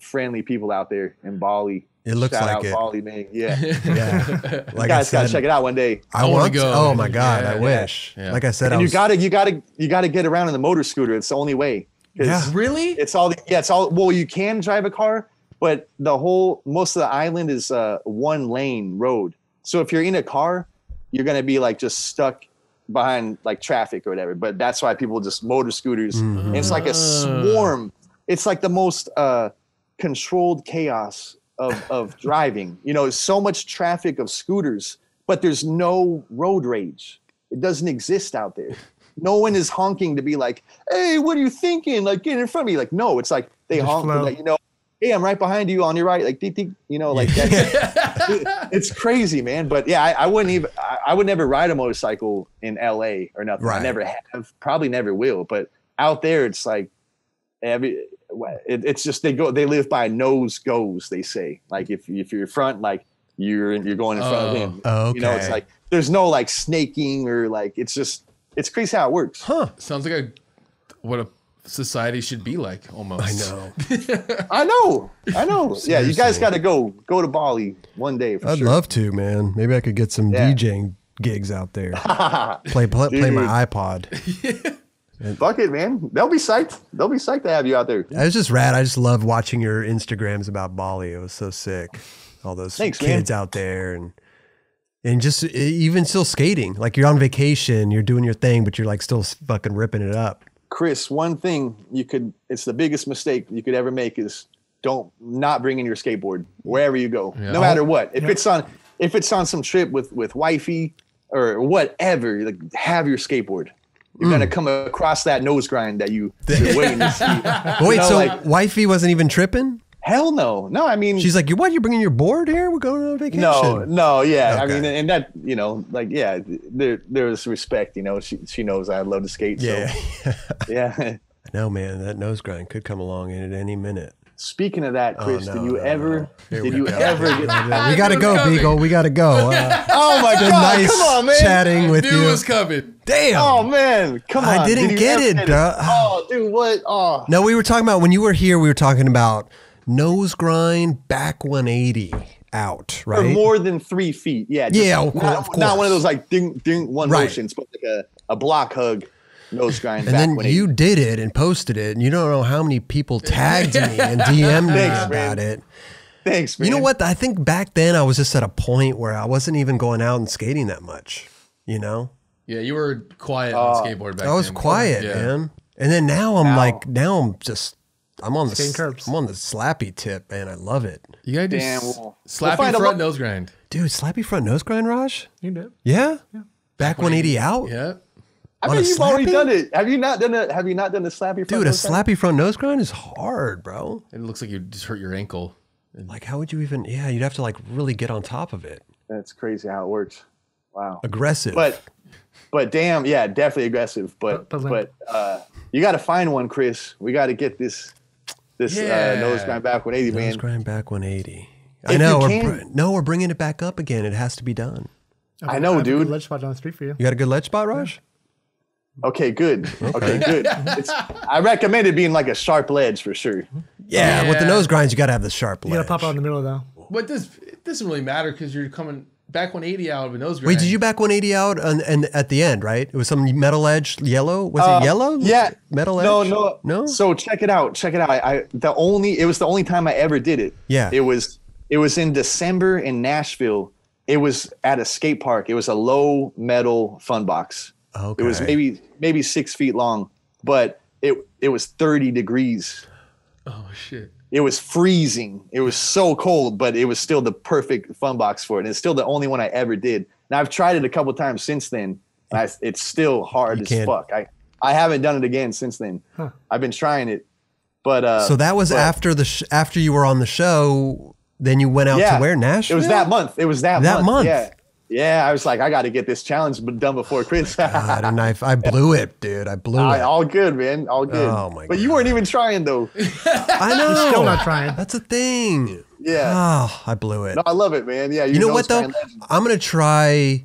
friendly people out there in Bali. It looks Shout like out it. Bali, man. Yeah. Yeah. Like guys, gotta check it out one day. I want to go. Oh my God, yeah, I wish. Yeah. Like I said, and you gotta get around in the motor scooter. It's the only way. Yeah. Really? It's all. Yeah. It's all. Well, you can drive a car, but most of the island is one lane road. So if you're in a car, you're gonna be like just stuck behind like traffic or whatever. But that's why people just motor scooters. And it's like a swarm. It's like the most controlled chaos of driving. You know, so much traffic of scooters, but there's no road rage. It doesn't exist out there. No one is honking to be like, hey, what are you thinking? Like, get in front of me. Like, no, it's like they honk, like, you know, hey, I'm right behind you on your right. Like, you know, like that. It's crazy, man. But yeah, I wouldn't even, I would never ride a motorcycle in LA or nothing. Right. I never have, probably never will. But out there, it's like it's just, they live by nose goes, they say. Like if you're in front, like you're going in front of him. Okay. You know, it's like, there's no like snaking or like, it's just, it's crazy how it works. Huh. Sounds like what a society should be like, almost. I know. I know. Seriously. Yeah, you guys got to go to Bali one day. For I'd sure. love to, man. Maybe I could get some DJing gigs out there. play my iPod. Fuck it, man. They'll be psyched. They'll be psyched to have you out there. It was just rad. I just love watching your Instagrams about Bali. It was so sick. All those kids out there and just even still skating. Like you're on vacation, you're doing your thing, but you're like still fucking ripping it up. Chris, one thing it's the biggest mistake you could ever make is not bring in your skateboard wherever you go, no matter what. If it's on some trip with wifey or whatever, like have your skateboard. You're gonna come across that nose grind that you're waiting to see. Wait, so like, wifey wasn't even tripping? Hell no. No, I mean, she's like, you're bringing your board here? We're going on vacation. No, yeah. Okay. I mean, and that, you know, like, yeah, there was respect, you know, she knows I love to skate. Yeah. So, yeah. No, man, that nose grind could come along at any minute. Speaking of that, Chris, did you ever get? We gotta go, Beagle. We gotta go. Oh my God! Nice come on, man. Chatting with you was coming. Damn. Oh man, come on. I didn't get it, bro. Oh, dude, what? Oh. No, we were talking about when you were here. We were talking about nose grind back 180 out, right? Or more than 3 feet. Yeah. Yeah. Not one of those like ding one motions, but like a block hug. Nose grind and back then you did it and posted it, and you don't know how many people tagged me and DM'd me about it. Thanks, man. You know what? I think back then I was just at a point where I wasn't even going out and skating that much, you know? Yeah, you were quiet on skateboard back then. I was quiet, man. And then now I'm like, I'm on the slappy tip, man. I love it. You gotta do slappy front nose grind. Dude, slappy front nose grind, Raj? You did. Yeah? Yeah. Back 180 out? Yeah. I mean, you've already done it. Have you not done a slappy front nose grind? Dude, a slappy front nose grind is hard, bro. It looks like you just hurt your ankle. Like, how would you even? Yeah, you'd have to like really get on top of it. That's crazy how it works. Wow. Aggressive. But damn, yeah, definitely aggressive. But you got to find one, Chris. We got to get this nose grind back 180, man. Nose grind back 180. I know. We're bringing it back up again. It has to be done. I know, dude. I have a good ledge spot down the street for you. You got a good ledge spot, Raj? Yeah. Okay, good. Okay, good. I recommend it being like a sharp ledge for sure. Yeah, with the nose grinds, you got to have the sharp ledge. You got to pop out in the middle, though. But it doesn't really matter because you're coming back 180 out of a nose grind. Wait, did you back 180 out and at the end, right? It was some metal edge yellow? Was it yellow? Yeah. Metal edge? No. So check it out. Check it out. It was the only time I ever did it. Yeah. It was in December in Nashville. It was at a skate park. It was a low metal fun box. Okay. It was maybe 6 feet long, but it was 30 degrees. Oh shit! It was freezing. It was so cold, but it was still the perfect fun box for it. And it's still the only one I ever did. Now I've tried it a couple times since then, and it's still hard as fuck. I haven't done it again since then. Huh. I've been trying it, but so that was after the after you were on the show. Then you went out to where? Nashville? It was that month. It was that month. Yeah. Yeah, I was like, I got to get this challenge done before Chris. God, and I blew it, dude. I blew it. All good, man. All good. Oh my God. But you weren't even trying, though. I know. You're still not trying. That's a thing. Yeah. Oh, I blew it. No, I love it, man. Yeah. You know what, though? I'm going to try,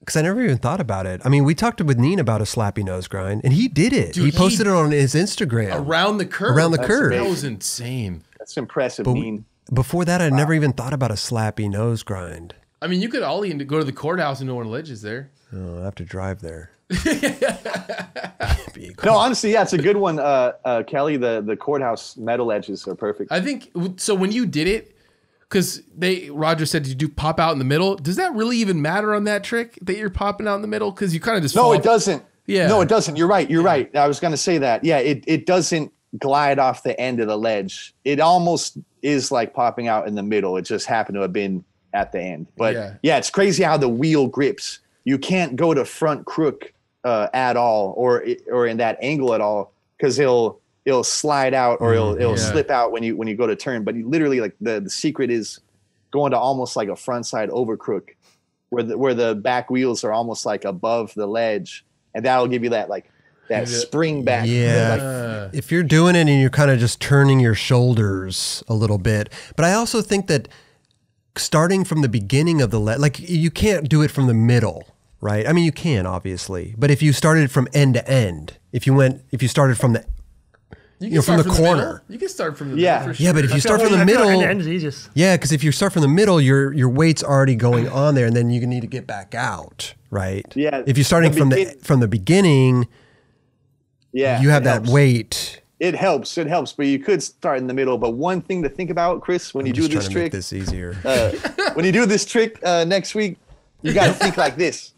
because I never even thought about it. I mean, we talked with Neen about a slappy nose grind, and he did it. Dude, he posted it on his Instagram. Around the curve. Around the curve. That was insane. That's impressive, Neen. Before that, I never even thought about a slappy nose grind. I mean, you could all even go to the courthouse and no one ledges there. Oh, I have to drive there. No, honestly, yeah, it's a good one, Kelly. The courthouse metal edges are perfect. I think so. When you did it, because Roger said you do pop out in the middle. Does that really even matter on that trick that you're popping out in the middle? Because you kind of just fall. It doesn't. Yeah, no, it doesn't. You're right. You're right. I was going to say that. Yeah, it doesn't glide off the end of the ledge. It almost is like popping out in the middle. It just happened to have been at the end. But yeah, it's crazy how the wheel grips. You can't go to front crook at all, or in that angle at all, because it'll slide out, or it'll slip out when you go to turn. But you literally, like, the secret is going to almost like a front side over crook, where the back wheels are almost like above the ledge, and that'll give you that that spring back. Yeah. Like, if you're doing it and you're kind of just turning your shoulders a little bit. But I also think that starting from the beginning of the ledge, like, you can't do it from the middle, right? I mean, you can, obviously, but if you started from end to end, if you started from the, you know, from the corner, you can start from the middle. Yeah, but if you start from the middle, yeah, because if you start from the middle, your weight's already going on there, and then you need to get back out, right? Yeah. If you're starting from the beginning, yeah, you have that weight. It helps, but you could start in the middle. But one thing to think about, Chris, when you do this trick, when you do this trick next week, you got to think like this.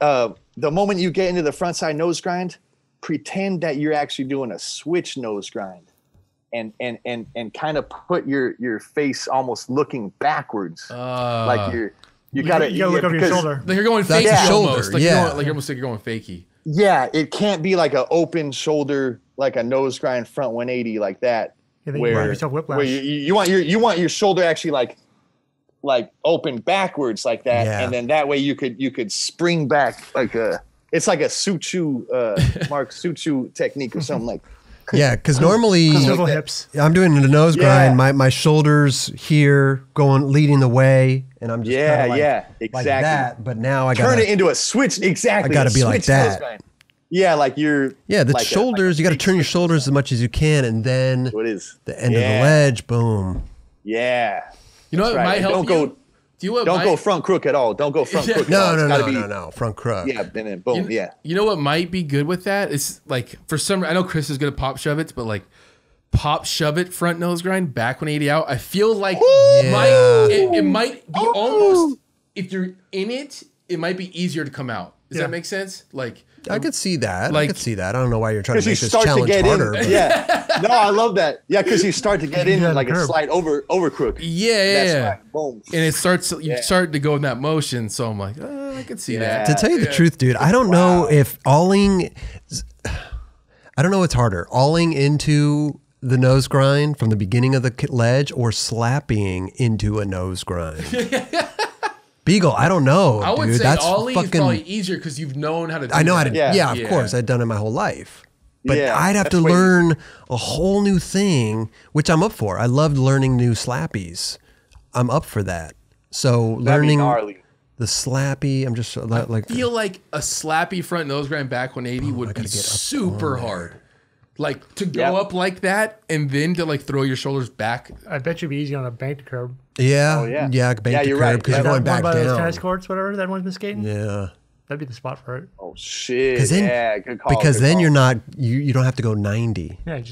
The moment you get into the front side nose grind, pretend that you're actually doing a switch nose grind, and kind of put your face almost looking backwards, like you got to look over your shoulder. Like you're going fakey almost. Like you're going fakey. Yeah, it can't be like an open shoulder, like a nose grind front 180 like that. Yeah, where you want your shoulder actually like open backwards like that, and then that way you could spring back like a. It's like a Suchu Mark Suchu technique or something like. Yeah, because normally hips. I'm doing the nose grind. My shoulders here leading the way, and I'm just exactly like that. But now I got turn it into a switch. Exactly, I got to be like that. Yeah, like you're the shoulders. You got to turn your shoulders as much as you can, and then the end of the ledge. Boom. Yeah, you know what might help. Don't go front crook at all. Don't go front crook. No, front crook. Yeah, and then boom. You know what might be good with that? It's like, for some, I know Chris is gonna pop shove it, but like pop shove it front nose grind back 180 out. I feel like it might be almost, if you're in it, it might be easier to come out. Does that make sense? Like, I could see that. Like, I could see that. I don't know why you're trying to make this challenge harder. Yeah. No, I love that. Yeah, because you start to get in like a slight over crook. Yeah. Boom. And it starts. You start to go in that motion. So I'm like, oh, I could see that. To tell you the truth, dude, I don't know if oling. I don't know what's harder, oling into the nose grind from the beginning of the ledge, or slapping into a nose grind. Beagle, I don't know. I would say ollie is probably easier because you've known how to do it. I know how to do it. Yeah, of course. I've done it my whole life. But I'd have to learn a whole new thing, which I'm up for. I loved learning new slappies. I'm up for that. So learning the slappy, I'm just like... I feel like a slappy front nose grind back 180 would be super hard. Like to go up like that and then to like throw your shoulders back. I bet you'd be easy on a banked curb. Yeah. Oh, yeah. Yeah, banked curb, because you're going back down. Those tennis courts, whatever, that one's been skating. Yeah. That'd be the spot for it. Oh, shit. Then, good call. Because then you're not, you don't have to go 90. Yeah.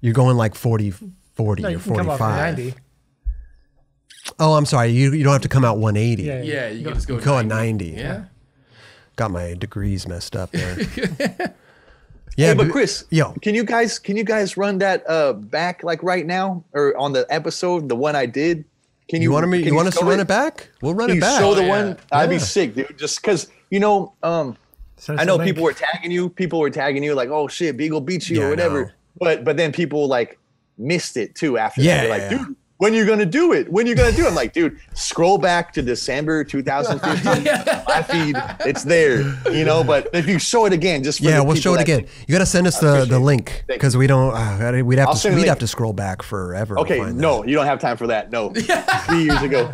You're going like 40 or 45. Come off 90. Oh, I'm sorry. You don't have to come out 180. Yeah. You can just go at 90. Yeah. Got my degrees messed up there. Yeah, hey, but Chris, yo, can you guys run that back like right now or on the episode, the one I did? Can you want me? You want us to run it back? We'll run it back. Show the one. I'd be sick, dude. Just because you know, I know people were tagging you. People were tagging you like, oh shit, Beagle beat you or whatever. But then people like missed it too after. Yeah, like dude. When you're gonna do it? When you're gonna do it? I'm like, dude, scroll back to December 2015. My feed, it's there, you know. But if you show it again, just for yeah, we'll show it again. You gotta send us the link because we don't. We'd have to scroll back forever. Okay, no, you don't have time for that. No, 3 years ago,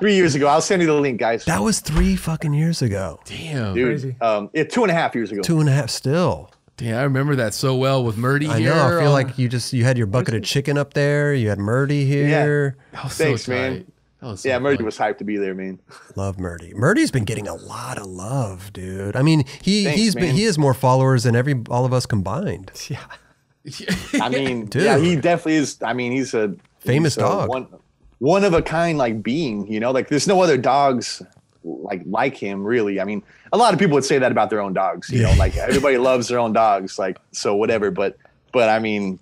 3 years ago. I'll send you the link, guys. That was 3 fucking years ago. Damn, dude. Crazy. Yeah, 2.5 years ago. 2.5 still. Yeah, I remember that so well with Murdy here. I know. I feel like you had your bucket of chicken up there. You had Murdy here. Yeah. Thanks, man. Yeah, Murdy was hyped to be there, man. Love Murdy. Murdy's been getting a lot of love, dude. I mean, he has more followers than all of us combined. Yeah. I mean, dude. Yeah, he definitely is. I mean, he's a famous dog. One of a kind, like being, you know, like there's no other dogs like him, really. I mean, a lot of people would say that about their own dogs, you know, like everybody loves their own dogs, like, so whatever, but I mean,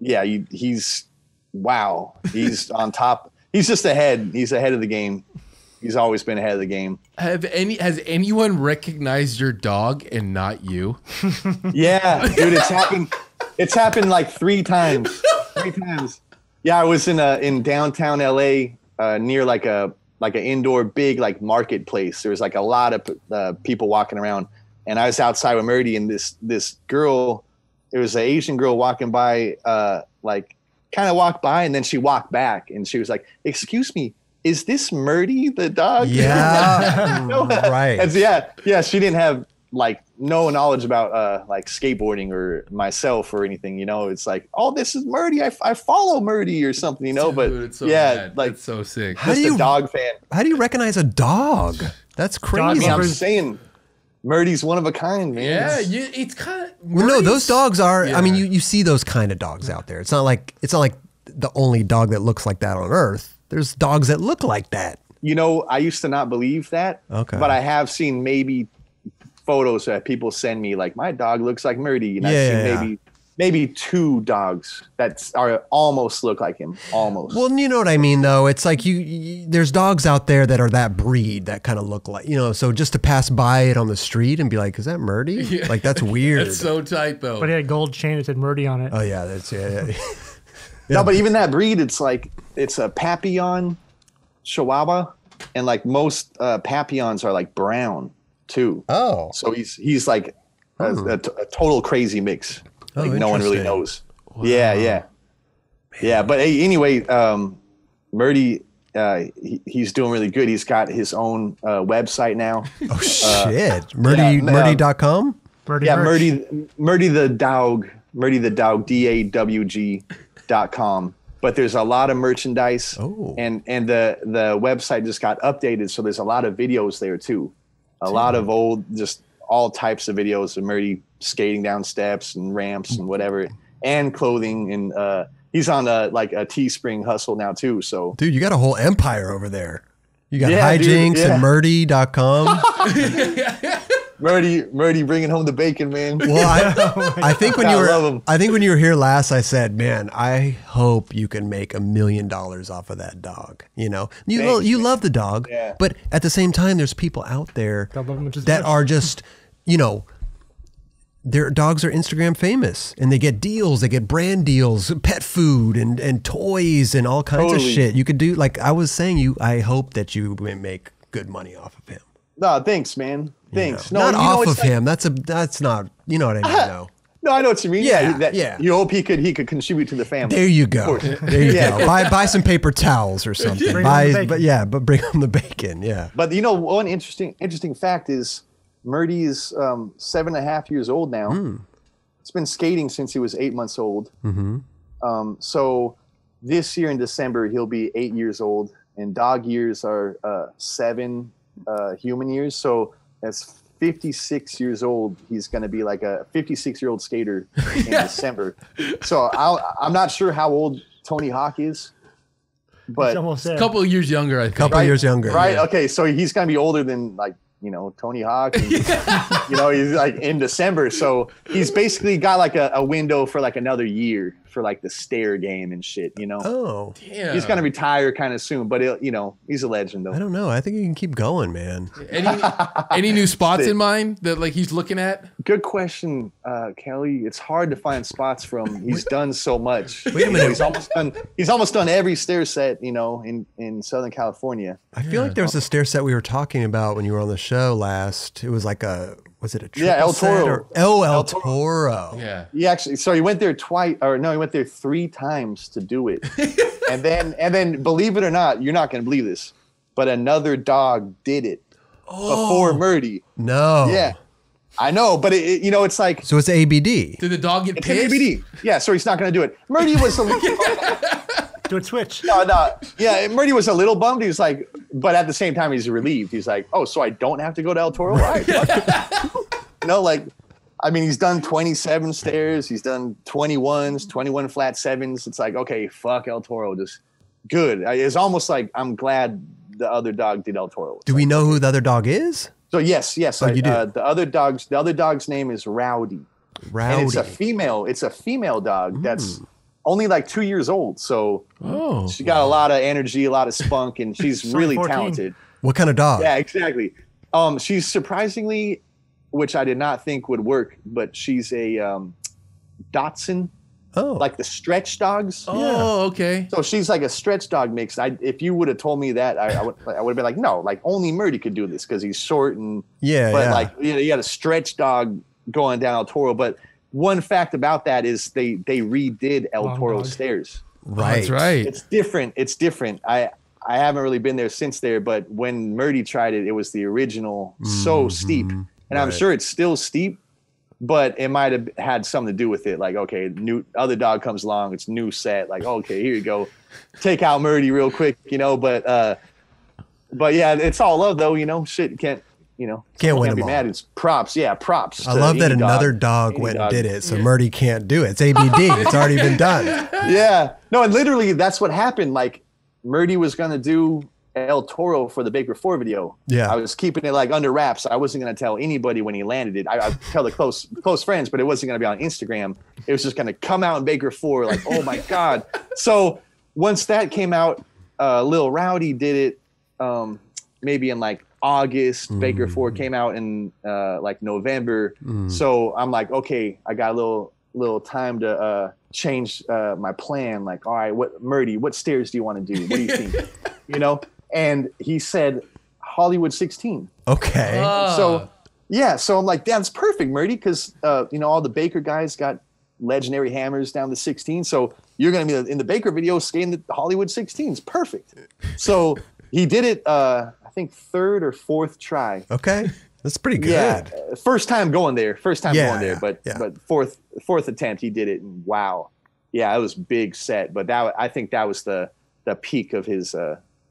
yeah, he's wow, he's on top. He's just ahead. He's ahead of the game. He's always been ahead of the game. Has anyone recognized your dog and not you? Yeah, dude, it's happened like 3 times. Yeah, I was in downtown LA near like an indoor big like marketplace. There was like a lot of people walking around, and I was outside with Murdy, and this girl, it was an Asian girl walking by, like kind of walked by, and then she walked back, and she was like, "Excuse me, is this Murdy the dog?" Yeah, right. And so, yeah. She didn't have like no knowledge about like skateboarding or myself or anything, you know. It's like, oh, this is Murdy. I follow Murdy or something, you know. Dude, but it's so bad. Like it's so sick. Just a dog fan. How do you recognize a dog? That's crazy. I mean, I'm saying Murdy's one of a kind, man. Yeah, it's kind of. Well, no, those dogs are. Yeah. I mean, you see those kind of dogs out there. It's not like the only dog that looks like that on Earth. There's dogs that look like that. You know, I used to not believe that. Okay, but I have seen maybe photos that people send me, like, my dog looks like Murdy, and I've seen maybe 2 dogs that are almost look like him, almost. Well, you know what I mean, though. It's like there's dogs out there that are that breed that kind of look like, you know. So just to pass by it on the street and be like, "Is that Murdy?" Yeah. Like that's weird. That's so tight, though. But he had a gold chain that said Murdy on it. Oh yeah, yeah. No, but even that breed, it's like it's a Papillon, Chihuahua, and like most Papillons are like brown too. Oh, so he's like a total crazy mix. Oh, like no one really knows. Wow. Yeah. But hey, anyway, Murdy, he's doing really good. He's got his own website now. Oh shit, Murdy.com. Yeah, Murdy the dog, DAWG.com. But there's a lot of merchandise, and the website just got updated, so there's a lot of videos there too. A lot of just all types of videos of Murdy skating down steps and ramps and whatever, and clothing. And he's on like a Teespring hustle now too. So dude, you got a whole empire over there. You got Hijinx and Murdy.com. Murdy bringing home the bacon, man. Well, I think when you were here last, I said, man, I hope you can make $1 million off of that dog. You know, you love the dog, but at the same time, there's people out there that are just, you know, their dogs are Instagram famous, and they get deals, they get brand deals, pet food, and toys, and all kinds of shit. You could do, like I was saying, I hope that you make good money off of him. No, thanks, man. Thanks. No, not off of him. That's not. You know what I mean? No, I know what you mean. Yeah. You hope he could contribute to the family. There you go. There you go. Buy some paper towels or something. But bring him the bacon. Yeah. But you know, one interesting fact is Murdy is 7.5 years old now. It's been skating since he was 8 months old. So this year in December he'll be 8 years old, and dog years are 7 human years. So that's 56 years old. He's going to be like a 56-year-old skater in December. So I'm not sure how old Tony Hawk is, but a couple of years younger, I think. Right? Okay, so he's going to be older than like you know, Tony Hawk, and, you know, he's like in December. So he's basically got like a window for like another year for like the stair game and shit, you know? Oh, damn. He's going to retire kind of soon, but you know, he's a legend though. I don't know. I think he can keep going, man. Any new spots in mind that like he's looking at? Good question, Kelly. It's hard to find spots from. He's done so much. Wait a minute. He's almost done every stair set, you know, in Southern California. I feel like there was a stair set we were talking about when you were on the show last. It was like a, was it a triple set or, El Toro. Yeah. He actually, so he went there twice, or no, he went there 3 times to do it. and then believe it or not, you're not going to believe this, but another dog did it before Murdy. No. Yeah. I know, but it, you know, it's like. So it's ABD. Did the dog get pissed? ABD. Yeah, so he's not going to do it. Murdy was a little do it switch. No. Yeah, Murdy was a little bummed. He was like, but at the same time, he's relieved. He's like, oh, so I don't have to go to El Toro? Right. You know, like, I mean, he's done 27 stairs. He's done 21s, 21 flat sevens. It's like, okay, fuck El Toro. Just good. It's almost like I'm glad the other dog did El Toro. Do we know who the other dog is? So yes. Oh, you do. The other dog's name is Rowdy. And it's a female. It's a female dog that's only like 2 years old, so she got a lot of energy, a lot of spunk, and she's really talented. What kind of dog? Yeah, exactly. She's surprisingly, which I did not think would work, but she's a Dachshund, like the stretch dogs. Oh, okay. So she's like a stretch dog mix. If you would have told me that, I would have been like, no, like only Murdy could do this because he's short and like, you know, you got a stretch dog going down El Toro, but. One fact about that is they redid El Toro stairs. Right. That's right. It's different. I haven't really been there since there, but when Murdy tried it, it was the original, so steep. And I'm sure it's still steep, but it might have had something to do with it. Like, okay, new other dog comes along, it's new set. Like, okay, here you go. Take out Murdy real quick, you know, but yeah, it's all love though, you know, shit, can't win them all. Mad. It's props. Yeah, props. I love that another dog went and did it, so Murdy can't do it. It's ABD. It's already been done. Yeah. No, and literally that's what happened. Like, Murdy was going to do El Toro for the Baker Four video. Yeah. I was keeping it, like, under wraps. I wasn't going to tell anybody when he landed it. I tell the close friends, but it wasn't going to be on Instagram. It was just going to come out in Baker Four, like, oh, my God. So once that came out, Lil Rowdy did it maybe in, like, August. Baker Four came out in like November. So I'm like, okay, I got a little time to change my plan. Like, all right, Murdy, what stairs do you want to do? What do you think? You know? And he said Hollywood 16. Okay. So yeah, so I'm like, that's perfect, Murdy, because you know, all the Baker guys got legendary hammers down to 16. So you're gonna be in the Baker video skating the Hollywood 16s. Perfect. So he did it I think 3rd or 4th try. Okay, that's pretty good. Yeah, first time going there, but fourth attempt he did it, and wow, yeah, it was big set. But that, I think that was the peak of his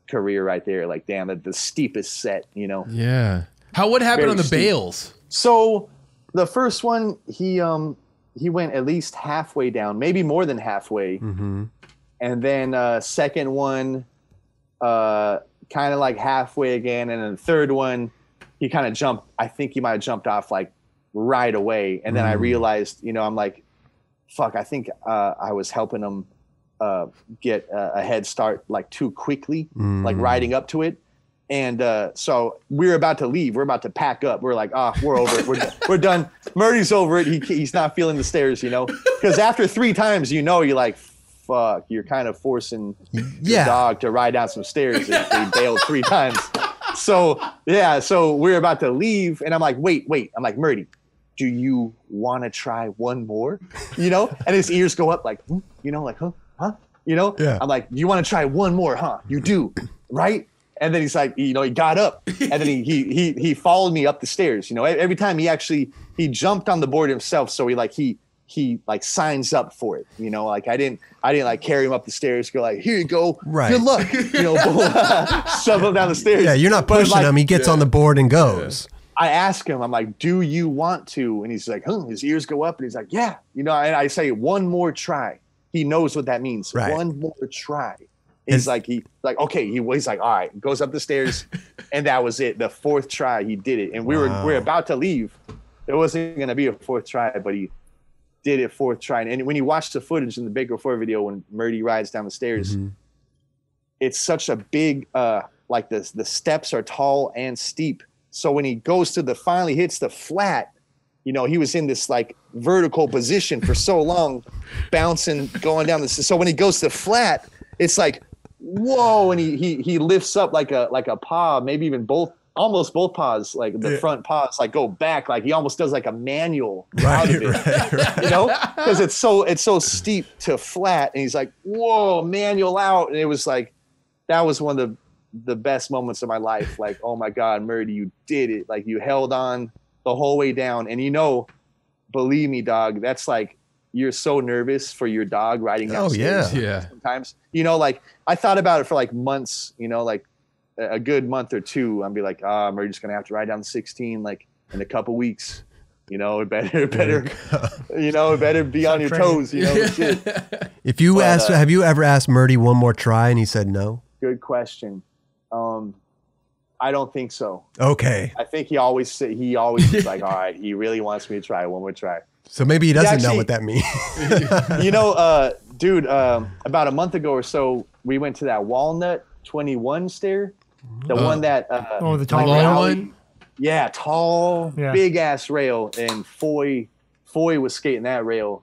career right there. Like, damn, the steepest set, you know. Yeah. What happened on the bales? So the first one, he went at least halfway down, maybe more than halfway, and then second one, kind of like halfway again, and then the third one he kind of jumped. I think he might have jumped off like right away, and then I realized, you know, I'm like, fuck, I think I was helping him get a head start like too quickly, like riding up to it, and so we're about to leave, we're about to pack up, we're like, we're over it, we're done, Murdy's over it, he's not feeling the stairs, you know, because after 3 times, you know, you're like, fuck, you're kind of forcing your dog to ride down some stairs if they bailed 3 times. So yeah, so we're about to leave, and I'm like, wait. I'm like, Murdy, do you want to try one more? You know? And his ears go up like, you know, like, huh? You know? Yeah. I'm like, you want to try one more, huh? You do, right? And then he's like, you know, he got up, and then he followed me up the stairs. You know, every time he jumped on the board himself, so he signs up for it, you know, like I didn't like carry him up the stairs, go like, here you go, right, good luck, you know, shove him down the stairs. Yeah, you're not pushing him, he gets on the board and goes. I ask him, I'm like, do you want to? And he's like, his ears go up, and he's like, yeah, you know, and I say, one more try. He knows what that means, right. One more try. He's like, all right, goes up the stairs, and that was it. The fourth try, he did it, and we were about to leave. There wasn't gonna be a fourth try, but he did it fourth try. And when you watch the footage in the Baker Four video when Murdy rides down the stairs, mm-hmm. it's such a big like this. The steps are tall and steep, so when he goes to the finally hits the flat. You know, he was in this like vertical position for so long, bouncing, going down the. So when he goes to flat, it's like, whoa! And he lifts up like a paw, maybe even both, almost both paws, like the front paws, like go back, like he almost does like a manual out of it, right. You know, because it's so steep to flat, and he's like, whoa, manual out, and it was like, that was one of the best moments of my life. Like, oh my God, Murdy, you did it! Like you held on the whole way down. And, you know, believe me, dog, that's like, you're so nervous for your dog riding downstairs. Oh, yeah. Sometimes, you know, like I thought about it for like months, you know, like a good month or two. I'd be like, we're just going to have to ride down 16, like in a couple weeks, you know, it better be on your toes, you know. Yeah. If you have you ever asked Murdy one more try and he said no? Good question. I don't think so. Okay. I think he always is like, all right, he really wants me to try one more try. So maybe he doesn't know what that means. You know, dude, about a month ago or so, we went to that Walnut 21 stair. The one that... the tall one? Yeah, tall, big-ass rail. And Foy was skating that rail.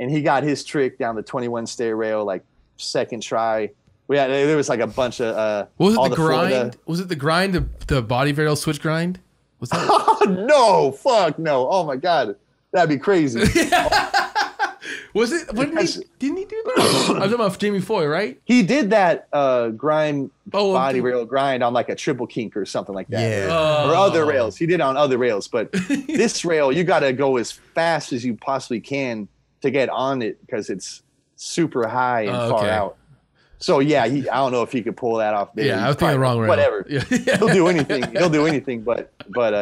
And he got his trick down the 21 stair rail, like second try. Yeah, there was like a bunch of Was it the grind? The body varial switch grind? Was that? Oh no! Fuck no! Oh my God, that'd be crazy. Was it? Didn't he do that? I was talking about Jamie Foy, right? He did that grind, body rail grind on like a triple kink or something like that, or other rails. He did it on other rails, but this rail you got to go as fast as you possibly can to get on it because it's super high and far out. So yeah, I don't know if he could pull that off. Maybe I was thinking wrong. Whatever. Yeah. He'll do anything. He'll do anything. But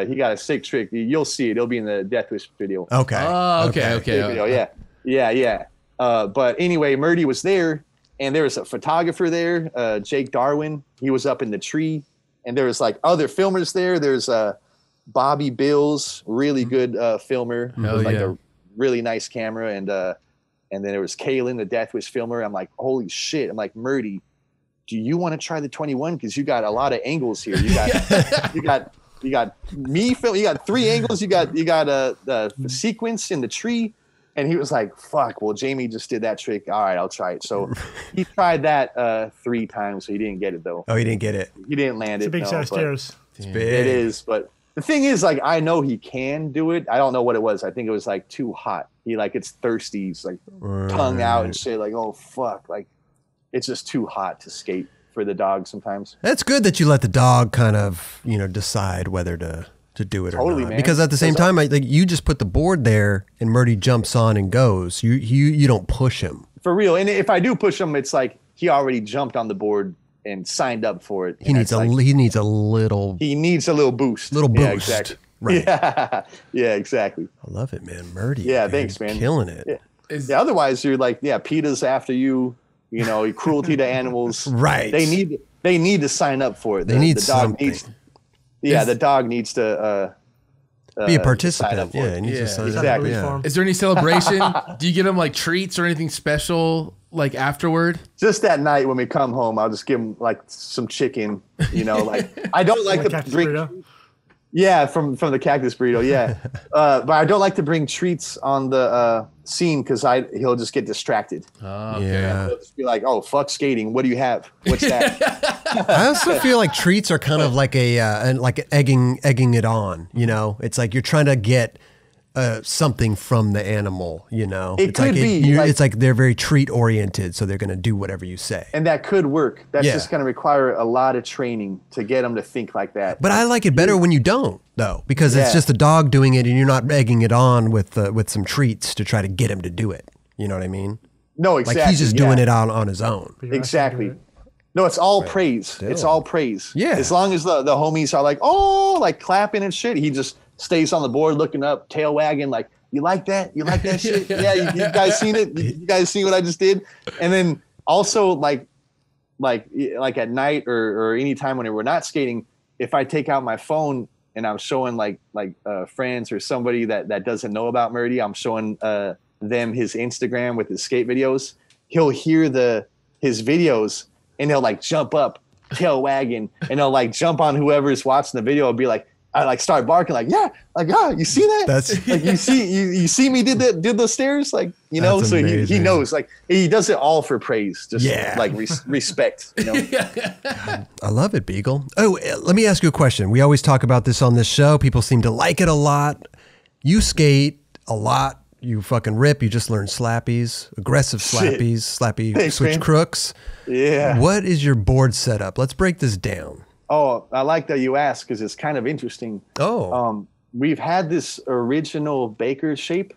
he got a sick trick. You'll see it. It'll be in the Death Wish video. Okay. Okay. Video. Yeah. But anyway, Murdy was there, and there was a photographer there, Jake Darwin. He was up in the tree, and there was like other filmers there. There's Bobby Bills, really good filmer, with like a really nice camera, and then there was Kaylin, the Death Wish filmer. I'm like, holy shit. I'm like, Murdy, do you want to try the 21? Because you got a lot of angles here. You got, you got me film. You got three angles. You got the sequence in the tree. And he was like, fuck. Well, Jamie just did that trick. All right, I'll try it. So he tried that 3 times. So he didn't get it though. Oh, he didn't get it. He didn't land it. It's a big set of stairs. It's big. It is, but. The thing is, like, I know he can do it. I don't know what it was. I think it was like too hot. He like it's thirsty. He's like tongue out and shit. Like, oh fuck, like it's just too hot to skate for the dog sometimes. That's good that you let the dog kind of decide whether to do it or not. Man. Because at the same time, like you just put the board there and Murdy jumps on and goes. You don't push him for real. And if I do push him, it's like he already jumped on the board and signed up for it. He needs a little boost. Little boost. Yeah, exactly. Right. Yeah, exactly. I love it, man. Murdy. Yeah, man. Thanks, man. Killing it. Yeah. Otherwise you're like, PETA's after you, cruelty to animals. Right. They need to sign up for it. The dog needs to be a participant. Exactly. Yeah. Is there any celebration? Do you give them like treats or anything special? Like afterward, just that night when we come home, I'll just give him like some chicken. I don't like to bring. Burrito? Yeah, from the cactus burrito. Yeah, but I don't like to bring treats on the scene because he'll just get distracted. Oh, okay. Yeah, he'll just be like, "Oh fuck, skating! What do you have? What's that?" I also feel like treats are kind of like a like egging it on. You know, it's like you're trying to get. Something from the animal, it's like they're very treat oriented, so they're going to do whatever you say, and that could work. That's just going to require a lot of training to get them to think like that. But I like it better when you don't, though, because it's just the dog doing it, and you're not egging it on with some treats to try to get him to do it. You know what I mean? No, exactly. Like he's just doing it on his own. Exactly. No, it's all praise. Still. It's all praise. Yeah. As long as the homies are like, like clapping and shit, he just. Stays on the board looking up, tail wagging, like, you like that? You like that shit? Yeah, you guys seen it? You guys see what I just did? And then also, like, like at night or any time when we're not skating, if I take out my phone and I'm showing like friends or somebody that doesn't know about Murdy, I'm showing them his Instagram with his skate videos, he'll hear his videos and he'll like jump up, tail wagging, and he'll like jump on whoever's watching the video and be like, I like start barking like, yeah, like, oh, you see that? That's like, you see me did the stairs, like, you know. So he knows, like, he does it all for praise, just like respect, you know. I love it, Beagle. Oh, let me ask you a question. We always talk about this on this show. People seem to like it a lot. You skate a lot. You fucking rip. You just learned slappies, aggressive slappies, switch crooks. Yeah. What is your board setup? Let's break this down. Oh, I like that you asked because it's kind of interesting. Oh, we've had this original Baker shape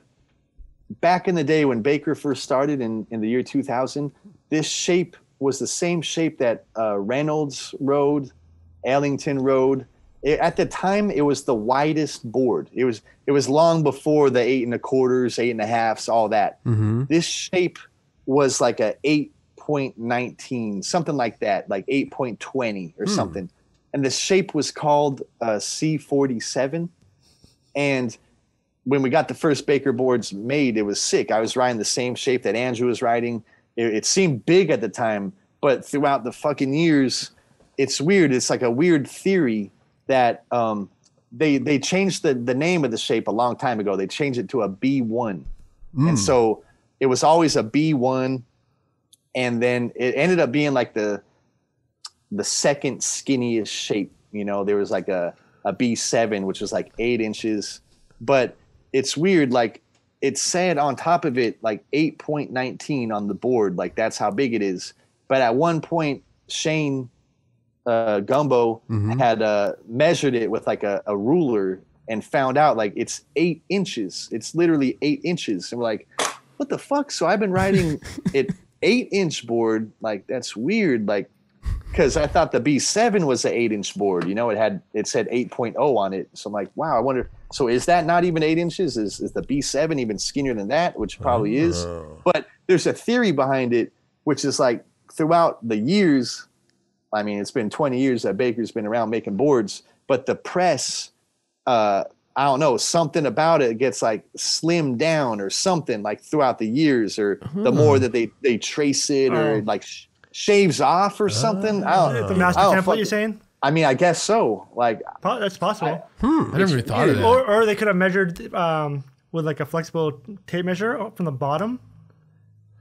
back in the day when Baker first started in the year 2000. This shape was the same shape that Reynolds rode, Ellington rode. At the time, it was the widest board. It was long before the 8 1/4s, 8 1/2s, all that. Mm-hmm. This shape was like a 8.19, something like that, like 8.20 or something. And the shape was called C47. And when we got the first Baker boards made, it was sick. I was riding the same shape that Andrew was riding. It seemed big at the time, but throughout the fucking years, it's weird. It's like a weird theory that they changed the name of the shape a long time ago. They changed it to a B1. And so it was always a B1. And then it ended up being like the second skinniest shape. You know, there was like a B7, which was like 8 inches. But it's weird. Like it said on top of it, like 8.19 on the board. Like that's how big it is. But at one point, Shane Gumbo had measured it with like a ruler and found out like it's 8 inches. It's literally 8 inches. And we're like, what the fuck? So I've been riding it. 8-inch board, like that's weird, like because I thought the B7 was an 8-inch board, you know, it said 8.0 on it. So I'm like, wow, I wonder, so is that not even 8 inches? Is the B7 even skinnier than that? Which probably is. But there's a theory behind it, which is like throughout the years, I mean, it's been 20 years that Baker's been around making boards, but the press, I don't know, something about it gets like slimmed down or something like throughout the years, or the more that they trace it or like shaves off or something. I don't know. The master template, you're saying? I mean, I guess so. Like that's possible. I never even thought of that. Or they could have measured with like a flexible tape measure from the bottom.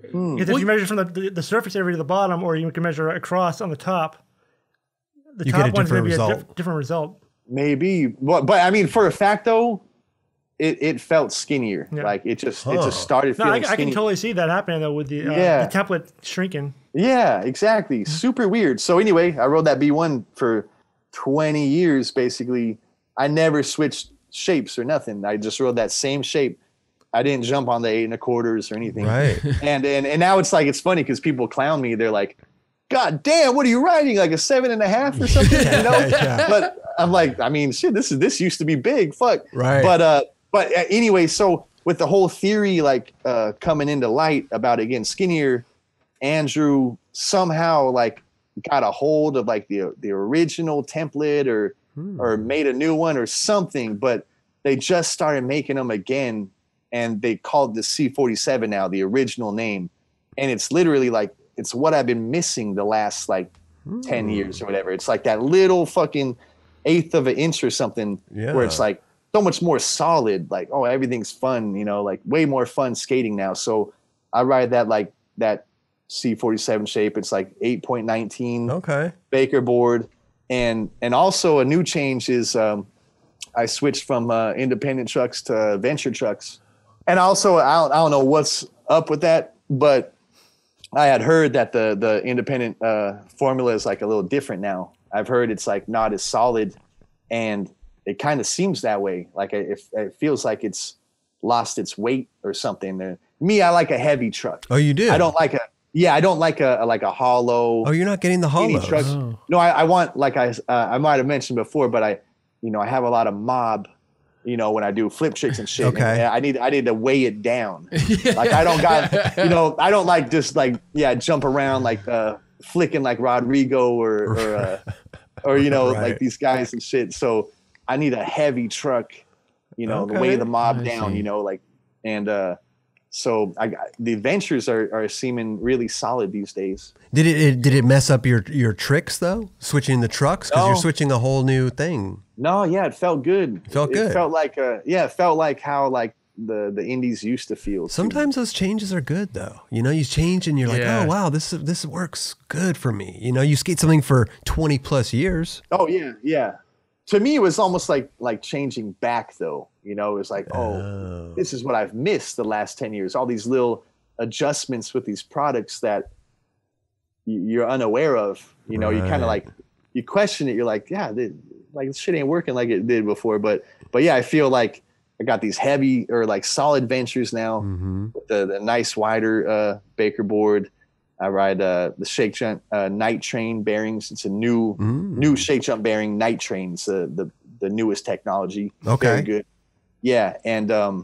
If you measure from the surface area to the bottom, or you can measure across on the top. The you top get a one's going to be a different result. Maybe, but I mean, for a fact though, it felt skinnier. Yeah. Like it just started feeling skinnier. I can totally see that happening though with the template shrinking. Yeah, exactly. Super weird. So anyway, I rode that B1 for 20 years basically. I never switched shapes or nothing. I just rode that same shape. I didn't jump on the 8 1/4s or anything. Right. And now it's like, it's funny because people clown me. They're like, God damn, what are you riding? Like a 7 1/2 or something? You know? But I'm like, I mean, shit, this used to be big. Fuck. Right. But anyway, so with the whole theory, like coming into light about it getting skinnier, Andrew somehow like got a hold of like the original template or made a new one or something, but they just started making them again. And they called the C47 now, the original name. And it's literally like, it's what I've been missing the last like 10 years or whatever. It's like that little fucking 1/8 of an inch or something where it's like so much more solid. Like, oh, everything's fun, you know, like way more fun skating now. So I ride that like that C47 shape. It's like 8.19 Baker board. And also a new change is I switched from independent trucks to venture trucks. And also I don't know what's up with that, but I had heard that the independent formula is like a little different now. I've heard it's like not as solid, and it kind of seems that way. Like it feels like it's lost its weight or something. Me, I like a heavy truck. Oh, you do? I don't like a hollow. Oh, you're not getting the hollow trucks. Oh. No, I want, like I might have mentioned before, but I have a lot of mob. You know, when I do flip tricks and shit, and I need to weigh it down. Like I don't like just like jump around like flicking like Rodrigo or you know, right. like these guys and shit. So I need a heavy truck, you know, okay. to weigh the mob down, you know, like, and so I got, the adventures are seeming really solid these days. Did it mess up your tricks though? Switching the trucks, because you're switching a whole new thing. No, yeah, it felt good. It felt good. It felt like yeah, it felt like how like the indies used to feel. Sometimes those changes are good though. You know, you change and you're like, oh wow, this works good for me. You know, you skate something for 20+ years. Oh yeah, yeah. To me, it was almost like changing back though. You know, it was like, oh, this is what I've missed the last 10 years. All these little adjustments with these products that you're unaware of. You know, you kind of like, you question it. You're like, yeah, like this shit ain't working like it did before. But yeah, I feel like I got these heavy or like solid ventures now. Mm-hmm. With the nice wider Baker board. I ride the Shake Junt Night Train bearings. It's a new Shake Junt bearing, Night Train. It's the newest technology. Okay. Very good. Yeah, and I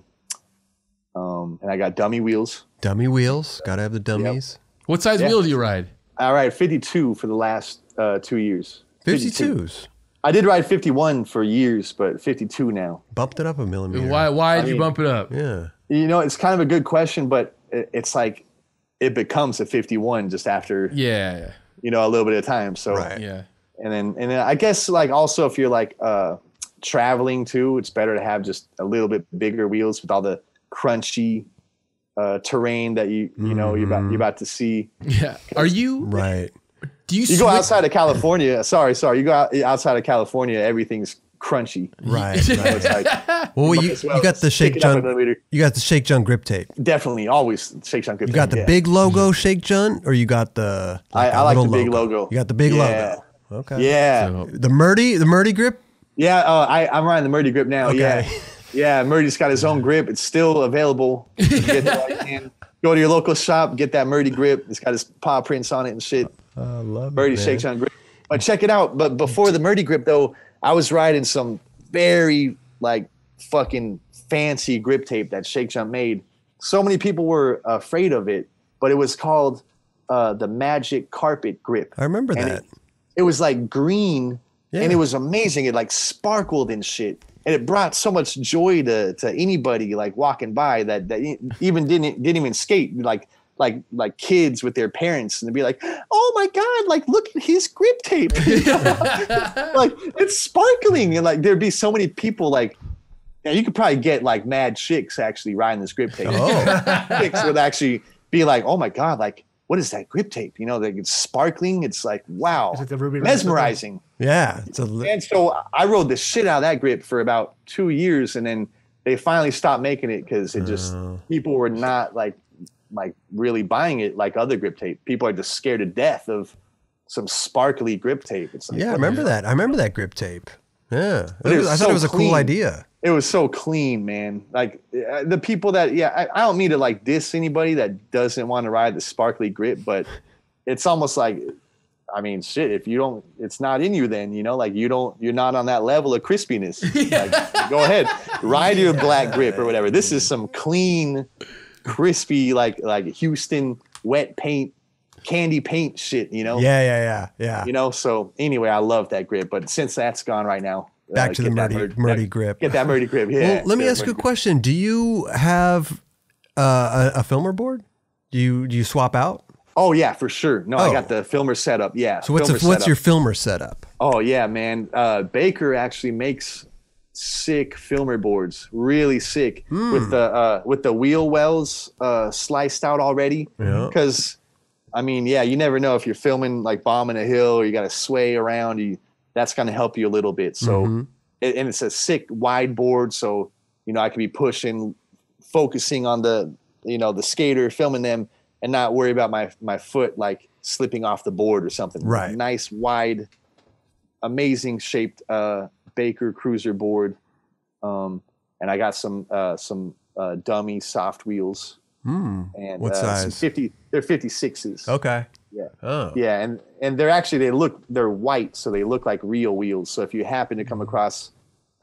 got dummy wheels. Dummy wheels, gotta have the dummies. Yep. What size wheel do you ride? I ride 52 for the last 2 years. 52s. I did ride 51 for years, but 52 now. Bumped it up a millimeter. Why did you bump it up? Yeah. You know, it's kind of a good question, but it's like it becomes a 51 just after. Yeah. You know, a little bit of time. So right. Yeah. And then I guess like also if you're like traveling too, it's better to have just a little bit bigger wheels with all the crunchy terrain that you know you're about to see. Yeah. Are you right? Do you go outside of California? Sorry. You go outside of California, everything's crunchy. Right. You know, it's like, well, you got the Shake Junt. You got the Shake Junt grip tape. Definitely, always Shake Junt grip tape. You got the big logo Shake Junt, or you got the I like the big logo. You got the big logo. Okay. Yeah. So, the Murdy grip. Yeah, I'm riding the Murdy grip now. Okay. Yeah, Murdy's got his own grip. It's still available. You get that you can. Go to your local shop, get that Murdy grip. It's got his paw prints on it and shit. I love it. Murdy Shake Junt grip. But check it out. But before the Murdy grip, though, I was riding some very, like, fucking fancy grip tape that Shake Junt made. So many people were afraid of it, but it was called the Magic Carpet Grip. I remember that. It was, like, green. Yeah. And it was amazing. It like sparkled and shit, and it brought so much joy to anybody like walking by that even didn't even skate, like kids with their parents, and they'd be like, "Oh my god! Like look at his grip tape! Like it's sparkling!" And like there'd be so many people like, and you could probably get like mad chicks actually riding this grip tape. Oh. Chicks would actually be like, "Oh my god! Like what is that grip tape? You know, like it's sparkling. It's like wow, it's like mesmerizing." Yeah. And so I rode the shit out of that grip for about 2 years, and then they finally stopped making it because it just people were not like really buying it like other grip tape. People are just scared to death of some sparkly grip tape. It's like, yeah, I remember that. I remember that grip tape. Yeah. I thought it was a cool idea. It was so clean, man. Like the people that I don't mean to like diss anybody that doesn't want to ride the sparkly grip, but it's almost like I mean, shit, if you don't, it's not in you then, you know, like you're not on that level of crispiness. Like, go ahead, ride your black grip or whatever. This is some clean, crispy, like Houston wet paint, candy paint shit, you know? Yeah. You know, so anyway, I love that grip. But since that's gone right now. Back to the Murdy grip. Get that Murdy grip, yeah. Well, let me ask you a question. Do you have a filmer board? Do you swap out? Oh yeah, for sure. No, I got the filmer setup. Yeah. So what's your filmer setup? Oh yeah, man. Baker actually makes sick filmer boards, really sick with the wheel wells sliced out already. Yeah. Because I mean, yeah, you never know if you're filming like bombing a hill or you got to sway around. That's going to help you a little bit. So and it's a sick wide board. So you know I could be pushing, focusing on the the skater, filming them. And not worry about my foot like slipping off the board or something. Right. Nice, wide, amazing shaped Baker cruiser board. And I got some dummy soft wheels. And what size? Some 50. They're 56s. Okay. Yeah. Oh. Yeah. And they're actually they're white, so they look like real wheels. So if you happen to come across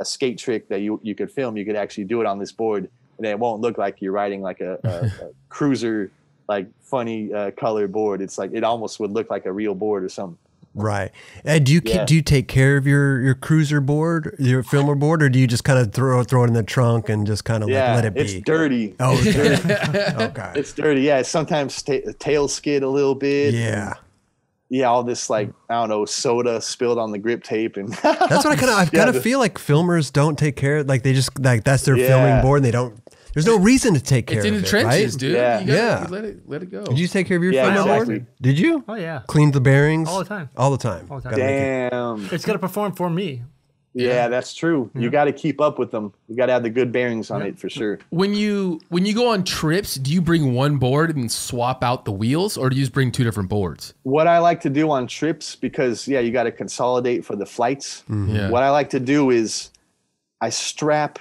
a skate trick that you could film, you could actually do it on this board, and it won't look like you're riding like a cruiser like funny color board. It's like it almost would look like a real board or something. Right. And do you take care of your cruiser board, your filmer board, or do you just kind of throw it in the trunk and just kind of let it be? It's dirty. Oh, it's dirty. Okay. It's dirty. Yeah. It sometimes tail skid a little bit. Yeah. Yeah, all this, like, I don't know, soda spilled on the grip tape, and that's what I kind of feel like filmers don't take care of. Like, they just that's their filming board, and they don't. There's no reason to take care of it. It's in the trenches, right? Dude. Yeah, you gotta, you let it go. Did you take care of your filming board? Did you? Oh yeah. Cleaned the bearings all the time. All the time. All the time. Damn. It's gonna perform for me. Yeah, that's true. Yeah. You got to keep up with them. You got to have the good bearings on it for sure. When you go on trips, do you bring one board and swap out the wheels, or do you just bring two different boards? What I like to do on trips, because you got to consolidate for the flights. Mm-hmm. Yeah. What I like to do is I strap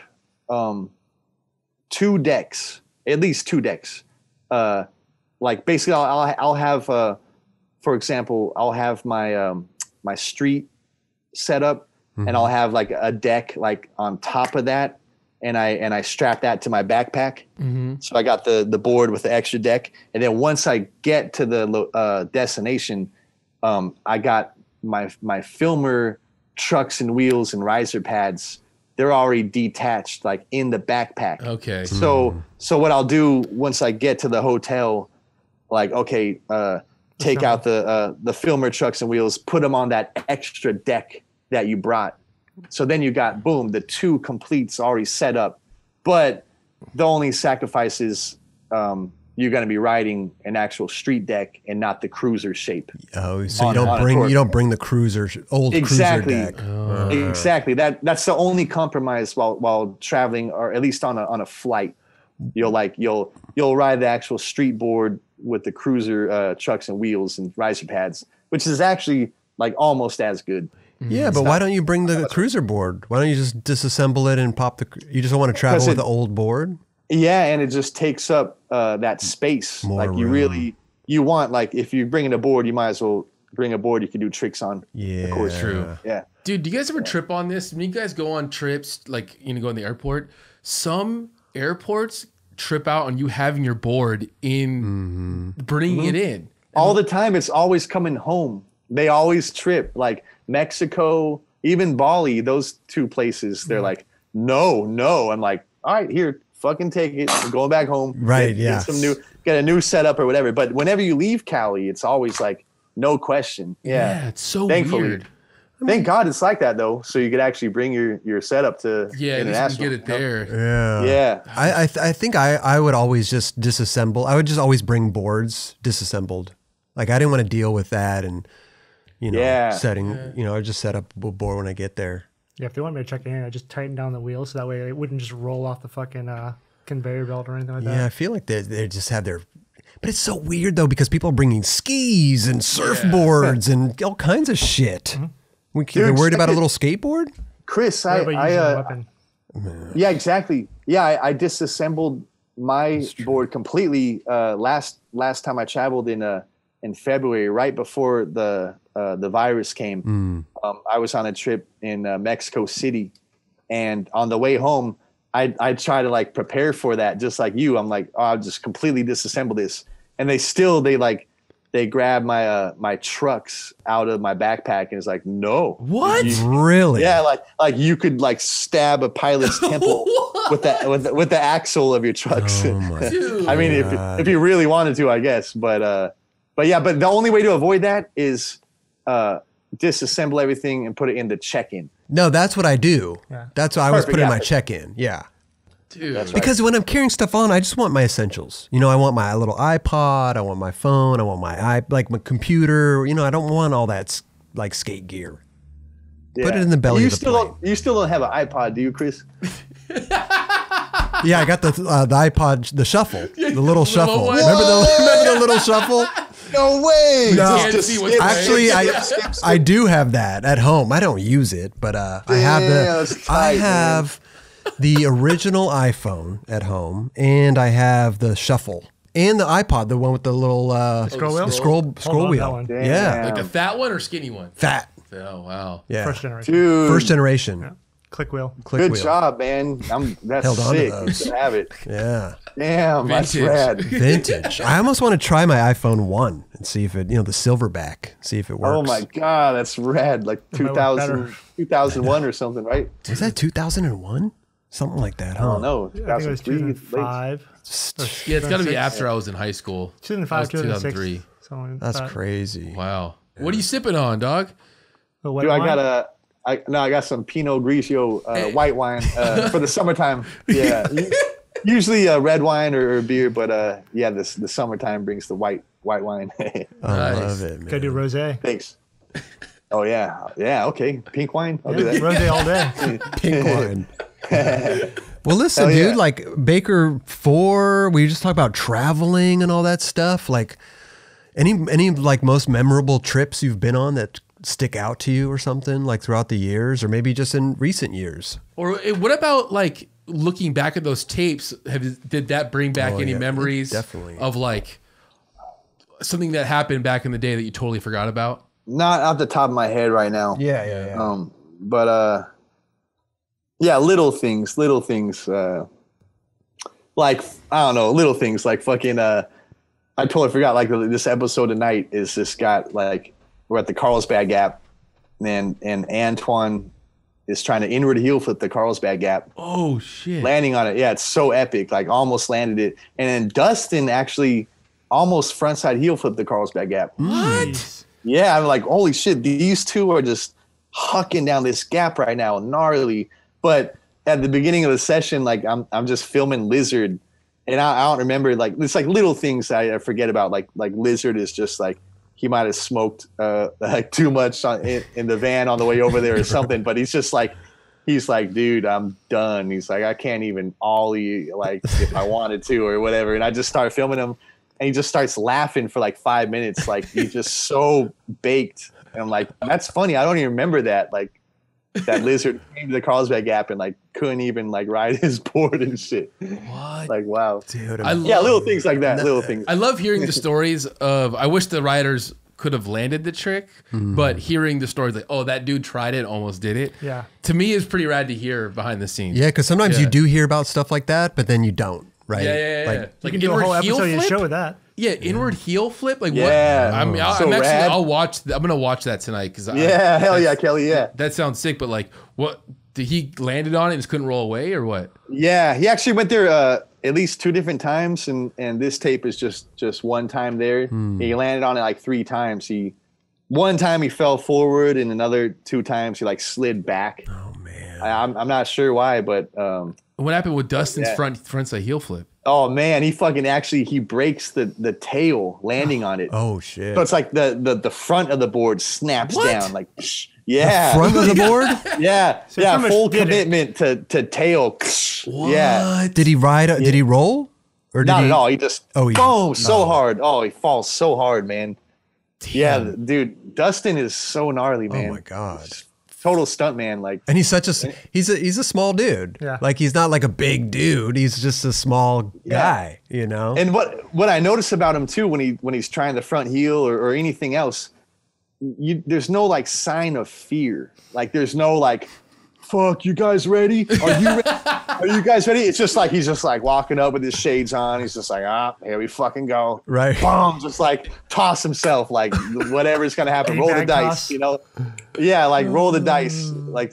two decks, at least two decks. Like basically, I'll have, for example, I'll have my my street set up. Mm-hmm. And I'll have like a deck like on top of that, and I strap that to my backpack. Mm-hmm. So I got the board with the extra deck, and then once I get to the destination, I got my filmer trucks and wheels and riser pads. They're already detached, like in the backpack. Okay. So so what I'll do once I get to the hotel, like take out the filmer trucks and wheels, put them on that extra deck that you brought. So then you got, boom, the two completes already set up, but the only sacrifice is you're going to be riding an actual street deck and not the cruiser shape. Oh, so you don't bring the cruiser, old cruiser deck. Oh. Exactly. That's the only compromise while traveling, or at least on a flight. You'll ride the actual street board with the cruiser trucks and wheels and riser pads, which is actually like almost as good. Yeah, but why don't you bring the cruiser board? Why don't you just disassemble it and pop the... You just don't want to travel with the old board? Yeah, and it just takes up that space. More like, you room. Really... You want, like, if you're bringing a board, you might as well bring a board you can do tricks on. Yeah. Of course. True. Yeah. Dude, do you guys ever trip on this? When you guys go on trips, like, you know, go in the airport, some airports trip out on you having your board in... Mm-hmm. Bringing it in. All the time. It's always coming home. They always trip, like... Mexico, even Bali, those two places, they're like, no. I'm like, all right, here, fucking take it. I'm going back home. Right, get a new setup or whatever. But whenever you leave Cali, it's always like, no question. Yeah, it's so weird. I mean, thank God it's like that, though, so you could actually bring your setup to international. Yeah, you can get it there. Yeah. Yeah. I think I would always just disassemble. I would just always bring boards disassembled. Like, I didn't want to deal with that and... I just set up a board when I get there. Yeah, if they want me to check it in, I just tighten down the wheels so that way it wouldn't just roll off the fucking conveyor belt or anything like that. Yeah, I feel like they just have their... But it's so weird, though, because people are bringing skis and surfboards and all kinds of shit. Mm-hmm. They're worried about a little skateboard? Chris, yeah, exactly. Yeah, I disassembled my board completely last time I traveled in February, right before the virus came. Mm. I was on a trip in Mexico City, and on the way home, I try to like prepare for that, just like you. I'm like, oh, I'll just completely disassemble this, and they grabbed my my trucks out of my backpack, and it's like, no, what? Really? Yeah, like you could like stab a pilot's temple with the axle of your trucks. Oh my God. I mean, if you really wanted to, I guess, but the only way to avoid that is disassemble everything and put it in the check-in. No, that's what I do. Yeah. That's what I always put in my check-in. Yeah. Dude. That's because when I'm carrying stuff on, I just want my essentials. You know, I want my little iPod, I want my phone, I want my computer. You know, I don't want all that like skate gear. Yeah. Put it in the belly of the plane. You still don't have an iPod, do you, Chris? Yeah, I got the iPod, the shuffle, the little shuffle. Remember the little shuffle? No way! No. Actually, I do have that at home. I don't use it, but I have the original iPhone at home, and I have the shuffle and the iPod, the one with the little scroll wheel. Yeah, like the fat one or skinny one? Fat. Oh wow! Yeah, first generation. Dude. First generation. Yeah. Click wheel. Good job, man. That's sick. You should have it. Yeah. Damn, that's rad. Vintage. I almost want to try my iPhone 1 and see if it, you know, the silverback, see if it works. Oh my God, that's rad. Like 2001 or something, right? Is that 2001? Something like that, huh? I don't know. 2003. Yeah, I think it was 2005. Yeah, it's got to be after I was in high school. 2005, 2003. That's crazy. Wow. Yeah. What are you sipping on, dog? Dude, I got a... I got some Pinot Grigio white wine for the summertime. Yeah, usually red wine or beer, but yeah, the summertime brings the white wine. I love it, man. Go do rosé. Thanks. Oh yeah, yeah. Okay, pink wine. I'll do that. Rosé all day. Pink wine. Well, listen, dude. Like Baker Four, we just talked about traveling and all that stuff. Like any like most memorable trips you've been on that stick out to you or something, like throughout the years, or maybe just in recent years? Or what about like looking back at those tapes? Did that bring back any memories of like something that happened back in the day that you totally forgot about? Not off the top of my head right now. Yeah, yeah, yeah. But yeah, little things, like I don't know, little things like fucking. I totally forgot. Like this episode tonight is just got like. We're at the Carlsbad Gap, and Antoine is trying to inward heel flip the Carlsbad Gap. Oh, shit. Landing on it. Yeah, it's so epic. Like, almost landed it. And then Dustin actually almost frontside heel flipped the Carlsbad Gap. What? Yeah, I'm like, holy shit, these two are just hucking down this gap right now. Gnarly. But at the beginning of the session, like, I'm just filming Lizard, and I don't remember, like, it's like little things I forget about. Like Lizard is just like, he might have smoked like too much in the van on the way over there or something, but he's like, dude, I'm done. He's like, I can't even ollie like if I wanted to or whatever. And I just start filming him, and he just starts laughing for like 5 minutes, like he's just so baked. And I'm like, that's funny. I don't even remember that. Like that Lizard came to the Carlsbad Gap and like couldn't even like ride his board and shit. What? Like wow, dude. Yeah, little things like that. Little things. I love hearing the stories of. I wish the riders could have landed the trick, but hearing the stories like, oh, that dude tried it, almost did it. Yeah, to me is pretty rad to hear behind the scenes. Yeah, because sometimes you do hear about stuff like that, but then you don't, right? Yeah, yeah, yeah. Like, you can do a whole episode of your show with that. Yeah, inward heel flip. Like what? I mean, I'm actually rad. I'm gonna watch that tonight because hell yeah, Kelly. Yeah, that sounds sick. But like, what did he landed on it and just couldn't roll away or what? Yeah, he actually went there at least 2 different times, and this tape is just one time there. He landed on it like 3 times. One time he fell forward, and another 2 times he like slid back. Oh man, I'm not sure why, but what happened with Dustin's frontside heel flip? Oh man, he fucking he breaks the tail landing on it. Oh shit! So it's like the front of the board snaps down, like psh, yeah, the front of the board, yeah, so yeah, full commitment to tail. What? Yeah, did he ride? Yeah. Did he roll? Or did not at all. He just so hard. Oh, he falls so hard, man. Damn. Yeah, dude, Dustin is so gnarly, man. Oh my god. Total stunt man, like, and he's such a he's a small dude. Yeah, like he's not like a big dude. He's just a small guy, you know. And what I notice about him too when he's trying the front heel or anything else, there's no like sign of fear. Like there's no like, fuck, you guys ready? Are you ready? Are you guys ready? It's just like he's just like walking up with his shades on. He's just like, ah, here we fucking go. Right. Boom. Just like toss himself, like whatever's gonna happen. Roll the dice, you know. Yeah, like roll the dice. Like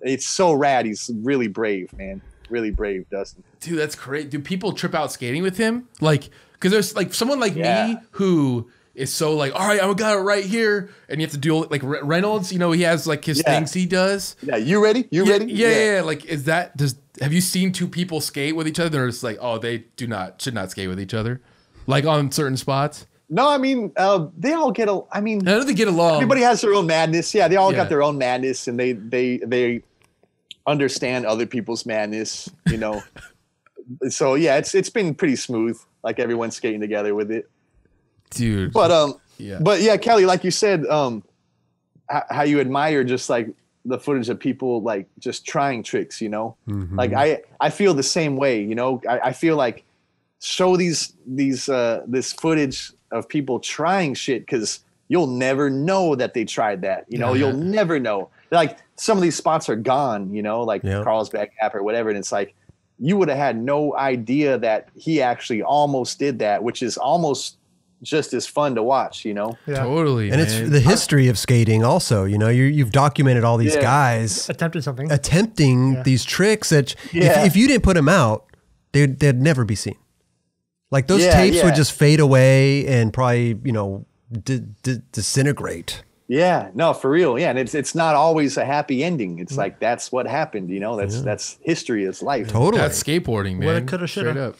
it's so rad. He's really brave, man. Really brave, Dustin. Dude, that's great. Do people trip out skating with him? Like, because there's like someone like me who is so like, all right, I got it right here, and you have to do like Reynolds. You know, he has like his things he does. Yeah, you ready? You ready? Yeah, yeah, yeah. Like, is that does? Have you seen 2 people skate with each other? Or it's like, oh, they should not skate with each other, like on certain spots. No, I mean, they all get. I mean, I know they get along. Everybody has their own madness. Yeah, they all got their own madness, and they understand other people's madness. You know, so yeah, it's been pretty smooth. Like everyone's skating together with it. Dude, but yeah, Kelly, like you said, how you admire just like the footage of people like just trying tricks, you know. Like I feel the same way, you know. I feel like show this footage of people trying shit because you'll never know that they tried that, you know. You'll never know. Like, some of these spots are gone, you know, like Carlsbad Gap or whatever. And it's like, you would have had no idea that he actually almost did that, which is almost just as fun to watch, you know? Yeah. Totally. And man, it's the history of skating also, you know, you've documented all these guys attempting these tricks that if you didn't put them out, they'd never be seen. Like, those tapes would just fade away and probably, you know, disintegrate. Yeah, no, for real. Yeah, and it's not always a happy ending. It's like, that's what happened, you know. That's that's history, it's life. Totally. That's skateboarding, man. Well, it could have, should have.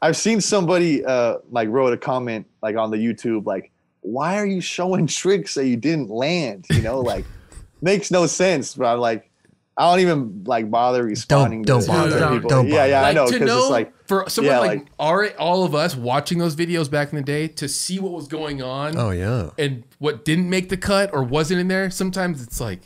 I've seen somebody like wrote a comment like on the YouTube like, "Why are you showing tricks that you didn't land?" You know, like makes no sense. But I'm like, I don't even like bother responding. Don't bother people. Yeah, yeah, like, I know, because it's like for someone like all of us watching those videos back in the day to see what was going on. Oh yeah, and what didn't make the cut or wasn't in there. Sometimes it's like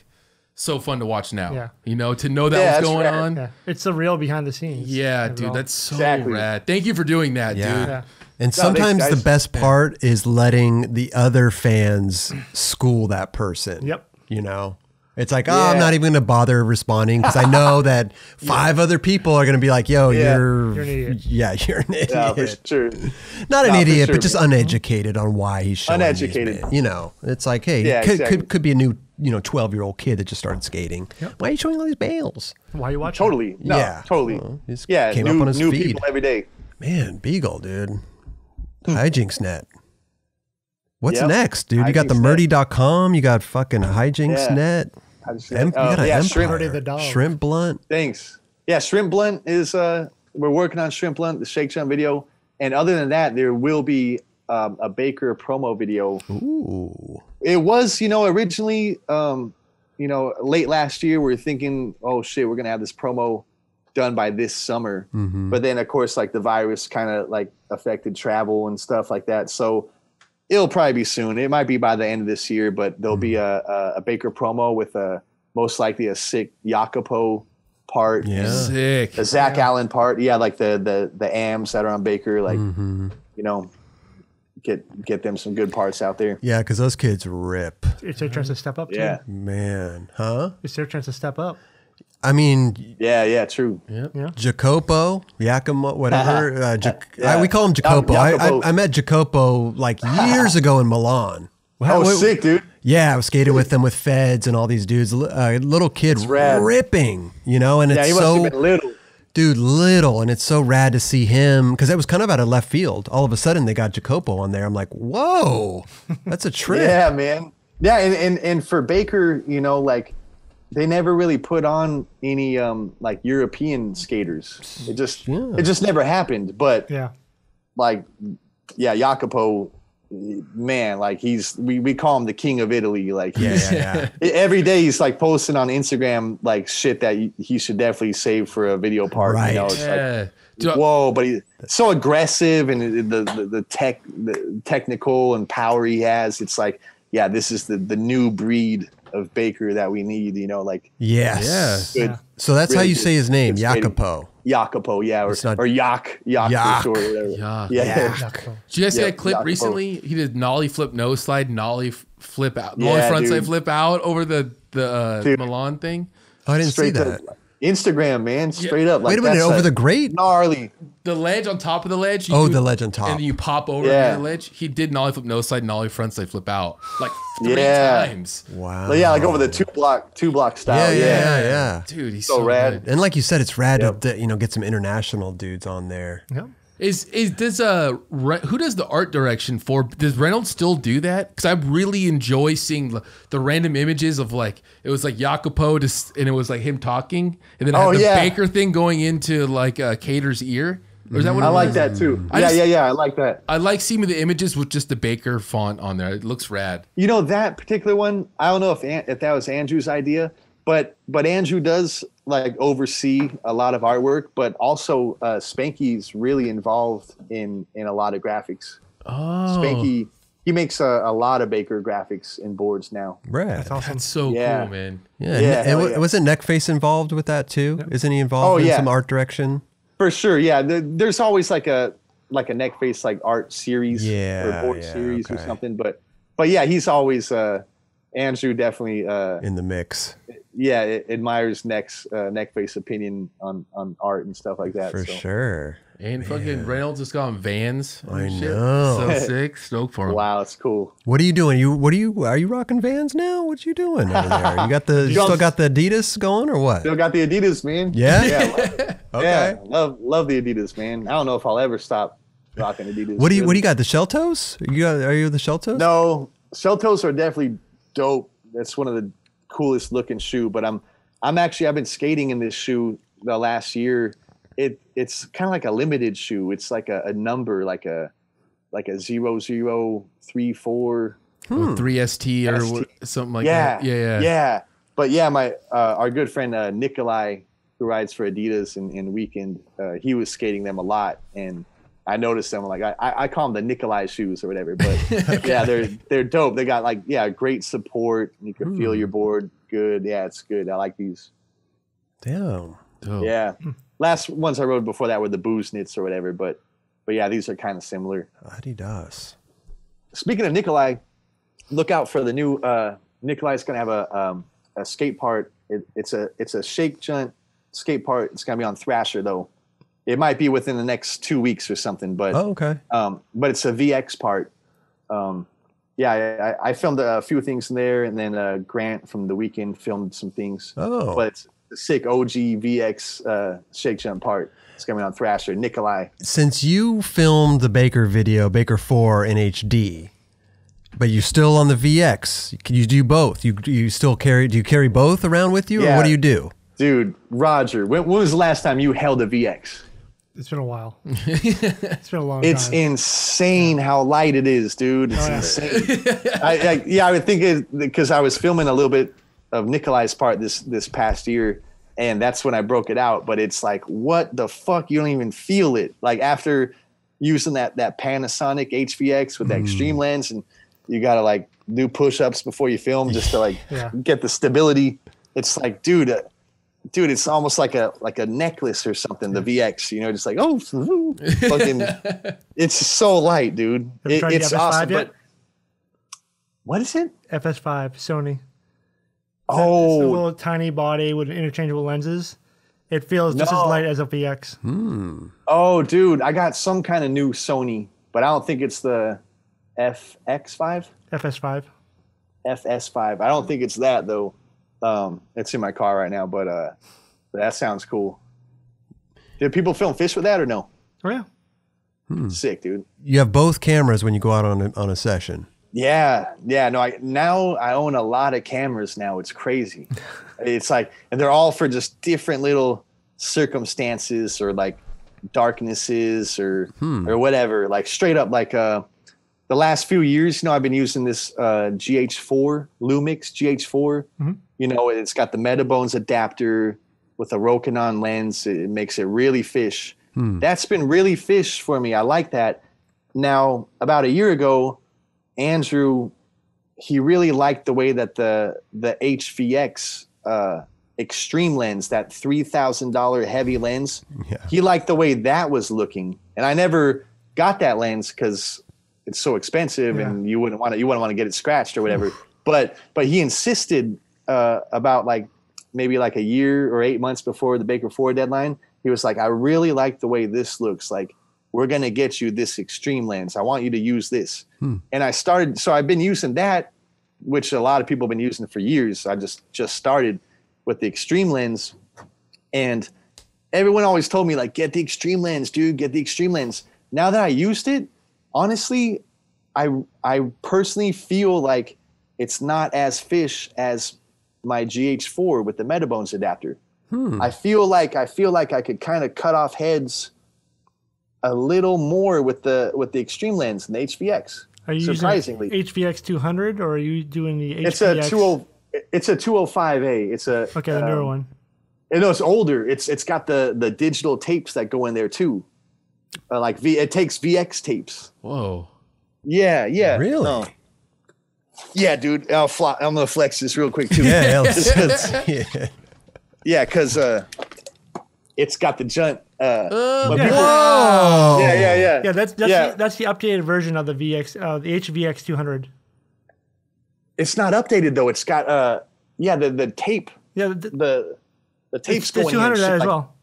so fun to watch now. Yeah, you know, to know that was going on. Yeah. It's the real behind the scenes. Yeah, dude, that's so rad. Thank you for doing that, dude. Yeah. And sometimes the best part is letting the other fans school that person. Yep, you know. It's like, oh, I'm not even going to bother responding because I know that five other people are going to be like, yo, you're an idiot. Yeah, you're an idiot. No, for sure. Not an idiot, but just uneducated on why he's showing these, you know, it's like, hey, could be a new, you know, 12-year-old kid that just started skating. Yep. Why are you showing all these bails? Why are you watching? Totally. No, totally. Yeah, came up on his new feed. People every day. Man, Beagle, dude. Hijinx Net. What's next, dude? You got the Murdy.com. You got fucking Hijinx Net. Shrimp Blunt. Thanks. Yeah, Shrimp Blunt is, we're working on Shrimp Blunt, the Shake Junt video. And other than that, there will be a Baker promo video. Ooh. It was, you know, originally, you know, late last year, we were thinking, oh shit, we're going to have this promo done by this summer. Mm-hmm. But then, of course, like the virus kind of like affected travel and stuff like that. So, it'll probably be soon. It might be by the end of this year, but there'll be a Baker promo with most likely a sick Jacopo part. Yeah. Sick. A Zach Allen part. Yeah, like the AMs that are on Baker, like, you know, get them some good parts out there. Yeah, because those kids rip. It's their chance to step up, too. Yeah. Man. Huh? It's their chance to step up. I mean, yeah, true. Yeah. Jacopo, Yakima, whatever. We call him Jacopo. I met Jacopo like years ago in Milan. Sick, dude. Yeah, I was skating with them with Feds and all these dudes. Little kid ripping, you know, and it's so little. Dude, little, and it's so rad to see him because it was kind of out of left field. All of a sudden, they got Jacopo on there. I'm like, whoa, that's a trip. Yeah, man. Yeah, and for Baker, you know, like, they never really put on any like European skaters. It just never happened. But Jacopo, man, like we call him the king of Italy. Like every day he's like posting on Instagram like shit that he should definitely save for a video part. Right. You know? It's like, whoa, but he's so aggressive and the technical and power he has. It's like, yeah, this is the new breed of Baker that we need, you know, like so that's really how you say his name, Jacopo. Jacopo, yeah, or Yak for sure, whatever. Did you guys see that clip Jacopo recently? He did nollie flip nose slide, nollie flip out, nollie front side flip out over the Milan thing. Oh, I didn't see that. Instagram, man, straight up. Like, wait a minute, over the grate? Gnarly. The ledge on top of the ledge. The ledge on top. And then you pop over the ledge. He did nollie flip nose slide, nollie front side flip out like three times. Wow. But yeah, like over the two block style. Yeah. Dude, he's so rad. Good. And like you said, it's rad to get some international dudes on there. Yep. Who does the art direction for? Does Reynolds still do that? Because I really enjoy seeing the random images of like, it was like Jacopo and it was like him talking. And then I had the Baker thing going into like Cater's ear. Or is that what it was? I like that too. I like that. I like seeing the images with just the Baker font on there. It looks rad. You know, that particular one, I don't know if that was Andrew's idea, but Andrew does like oversee a lot of artwork, but also Spanky's really involved in a lot of graphics. Oh, Spanky, he makes a lot of Baker graphics and boards now. Right, that's awesome. That's so cool, man. Yeah, and wasn't Neckface involved with that too? Yep. Isn't he involved in some art direction? For sure, yeah. There's always like a Neckface like art series or board series or something, but yeah, he's always Andrew definitely in the mix. Yeah, admires neck face opinion on art and stuff like that. For sure. And fucking Reynolds just got on Vans. I know. So sick. Stoked for him. Wow, it's cool. What are you doing? Are you rocking Vans now? What you doing over there? You got the still got the Adidas going or what? Still got the Adidas, man. Yeah. Yeah. Okay. Yeah, love the Adidas, man. I don't know if I'll ever stop rocking Adidas. What do you got? The shell toes? Are you the shell toes? No, shell toes are definitely dope. That's one of the coolest looking shoe. But I've been skating in this shoe the last year. It's kind of like a limited shoe. It's like a number, like a 0034 3ST or something like that. Yeah. But yeah, my our good friend Nikolai, who rides for Adidas in Weekend, he was skating them a lot, and I noticed them. Like I call them the Nikolai shoes or whatever. But yeah, they're dope. They got great support. You can feel your board good. Yeah, it's good. I like these. Damn. Dope. Yeah. Last ones I rode before that were the Booznits or whatever, but yeah, these are kind of similar. Adidas. Speaking of Nikolai, look out for the new Nikolai's gonna have a skate part. It's a Shake Junt skate part. It's gonna be on Thrasher though. It might be within the next 2 weeks or something, but but it's a VX part. Yeah, I filmed a few things in there, and then Grant from The Weekend filmed some things. Oh, but it's sick OG VX Shake Jump part. It's coming on Thrasher. Nikolai. Since you filmed the Baker video, Baker 4 in HD, but you're still on the VX, can you do both? Do you carry both around with you, or what do you do? Dude, Roger, when was the last time you held a VX? It's been a while. It's been a long time. It's insane how light it is, dude. It's insane. I would think it because I was filming a little bit of Nikolai's part this past year, and that's when I broke it out. But it's like, what the fuck? You don't even feel it. Like after using that Panasonic HVX with that extreme lens, and you gotta like do push-ups before you film just to like get the stability. It's like, dude, it's almost like a necklace or something. The VX, you know, just like fucking, it's so light, dude. It's awesome. But what is it? FS5 Sony. Oh, it's a little tiny body with interchangeable lenses. It feels just as light as a VX. Oh, dude, I got some kind of new Sony, but I don't think it's the FX5. FS5. FS5. I don't think it's that though. It's in my car right now, but that sounds cool. Did people film fish with that or no? Oh yeah. Sick, dude. You have both cameras when you go out on a session. Yeah. No, now I own a lot of cameras now. It's crazy. It's like, and they're all for just different little circumstances or like darknesses or whatever. Like straight up, like the last few years, you know, I've been using this GH4 Lumix GH4. You know, it's got the Metabones adapter with a Rokinon lens. It makes it really fish. That's been really fish for me. I like that. Now, about a year ago, Andrew, he really liked the way that the HVX extreme lens, that $3,000 heavy lens, he liked the way that was looking. And I never got that lens because it's so expensive and you wouldn't want to get it scratched or whatever. But he insisted about like maybe like a year or 8 months before the Baker Four deadline, he was like, I really like the way this looks. Like, we're going to get you this extreme lens. I want you to use this. And I started, so I've been using that, which a lot of people have been using for years. I just started with the extreme lens, and everyone always told me like, get the extreme lens, dude, get the extreme lens. Now that I used it, honestly, I personally feel like it's not as fish as my GH4 with the Metabones adapter. I feel like I could kind of cut off heads a little more with the extreme lens and the HVX. Are you surprisingly using HVX 200 or are you doing the HVX? It's a 205A. It's a the newer one. No, it's older. It's got the digital tapes that go in there too. It takes VX tapes. Whoa. Yeah. Really? No. Yeah, dude. I'm gonna flex this real quick too. Because it's got the Junt. Whoa! Yeah. That's the updated version of the HVX 200. It's not updated though. It's got the tape. Yeah, the tape's going in. The 200 as well.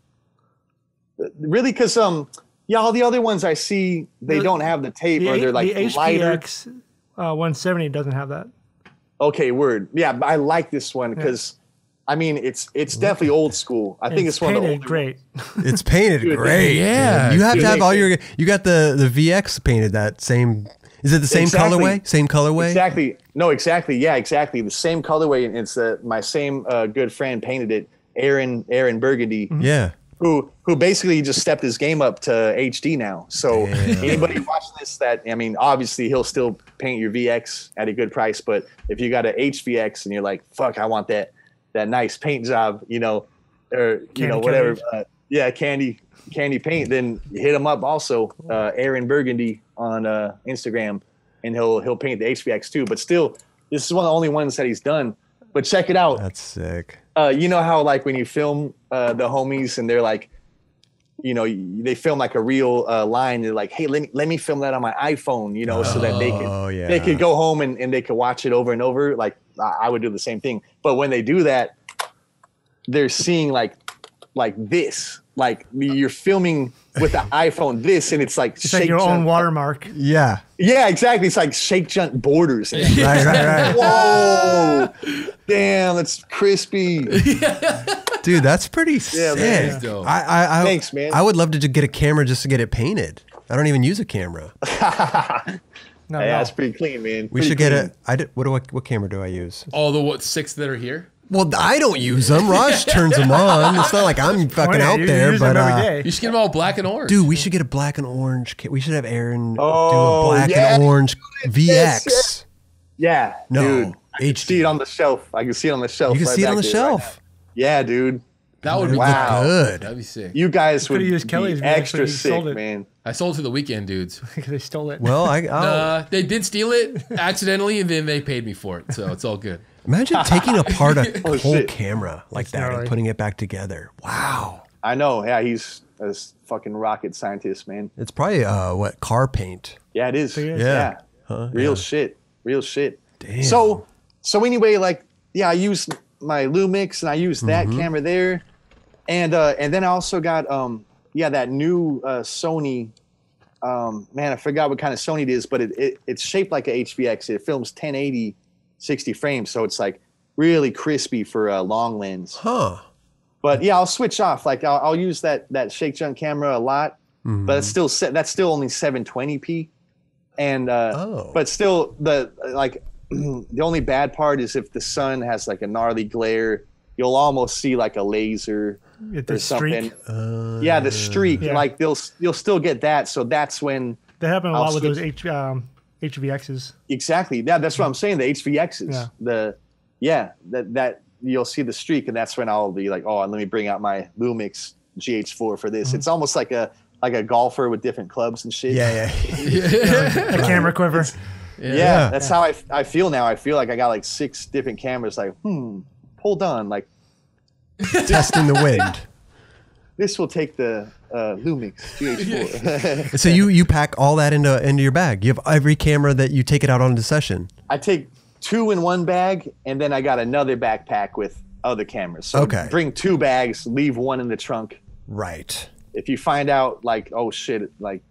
Really, because all the other ones I see, they don't have the tape, or they're like lighter. The HPX 170 doesn't have that. Okay, word. Yeah, I like this one because, I mean, it's definitely old school. I think it's one of the older great. It's painted great. Yeah, you have to have all your. You got the VX painted that same. Is it the same colorway? Same colorway? Exactly. No, exactly. Yeah, exactly. The same colorway. And it's my same good friend painted it, Aaron Burgundy. Mm-hmm. Yeah. Who basically just stepped his game up to HD now. So anybody watching this, obviously he'll still paint your VX at a good price. But if you got an HVX and you're like, fuck, I want that nice paint job, or candy, whatever. Candy paint. Then hit him up also, Aaron Burgundy on Instagram, and he'll paint the HVX too. But still, this is one of the only ones that he's done. But check it out. That's sick. You know how like when you film the homies and they're like, they film like a real line. They're like, hey, let me film that on my iPhone, so that they could go home and they could watch it over and over. Like I would do the same thing. But when they do that, they're seeing like this. Like you're filming with the iPhone this, and it's like it's Shake like your Junt own watermark. Yeah. Yeah, exactly. It's like Shake Junt borders. Right, right. Whoa. Damn, that's crispy. Dude, that's pretty sick. Man, dope. Thanks, man. I would love to get a camera just to get it painted. I don't even use a camera. No, that's pretty clean, man. We pretty should clean. Get a what camera do I use? All the six that are here? Well, I don't use them. Raj turns them on. It's not like I'm fucking out there, but you should get them all black and orange. Dude, we should get a black and orange. We should have Aaron do a black and orange VX. Yeah, dude. I can see it on the shelf. I can see it on the shelf. You can see it on the shelf. Yeah, dude. That would be good. That'd be sick. You guys would use Kelly's extra sick, man. I sold it to the weekend dudes. They stole it. Well, they did steal it accidentally, and then they paid me for it, so it's all good. Imagine taking apart a whole camera like that and putting it back together. Wow. I know. Yeah, he's a fucking rocket scientist, man. It's probably, car paint. Yeah, it is. Yeah. Huh? Real shit. Real shit. Damn. So anyway, I used my Lumix and I used that camera there. And then I also got, that new Sony. Man, I forgot what kind of Sony it is, but it's shaped like a HVX. It films 1080. 60 frames, so it's like really crispy for long lens. Huh. But yeah, I'll switch off. Like I'll use that Shake Junt camera a lot, but it's still that's still only 720p, and but still the only bad part is if the sun has like a gnarly glare, you'll almost see like a laser or something. Yeah, the streak. Yeah. Like you'll still get that. So that's when that happened a lot with those HVXs. Exactly. Yeah, that's what I'm saying. The HVXs. Yeah. That you'll see the streak, and that's when I'll be like, oh, let me bring out my Lumix GH4 for this. It's almost like a golfer with different clubs and shit. Yeah. A camera quiver. That's how I feel now. I feel like I got like 6 different cameras. Like, hold on, like testing the wind. This will take the Lumix GH4. So you pack all that into your bag. You have every camera that you take it out on the session. I take 2 in one bag, and then I got another backpack with other cameras. So bring 2 bags, leave 1 in the trunk. Right. If you find out like, oh shit, like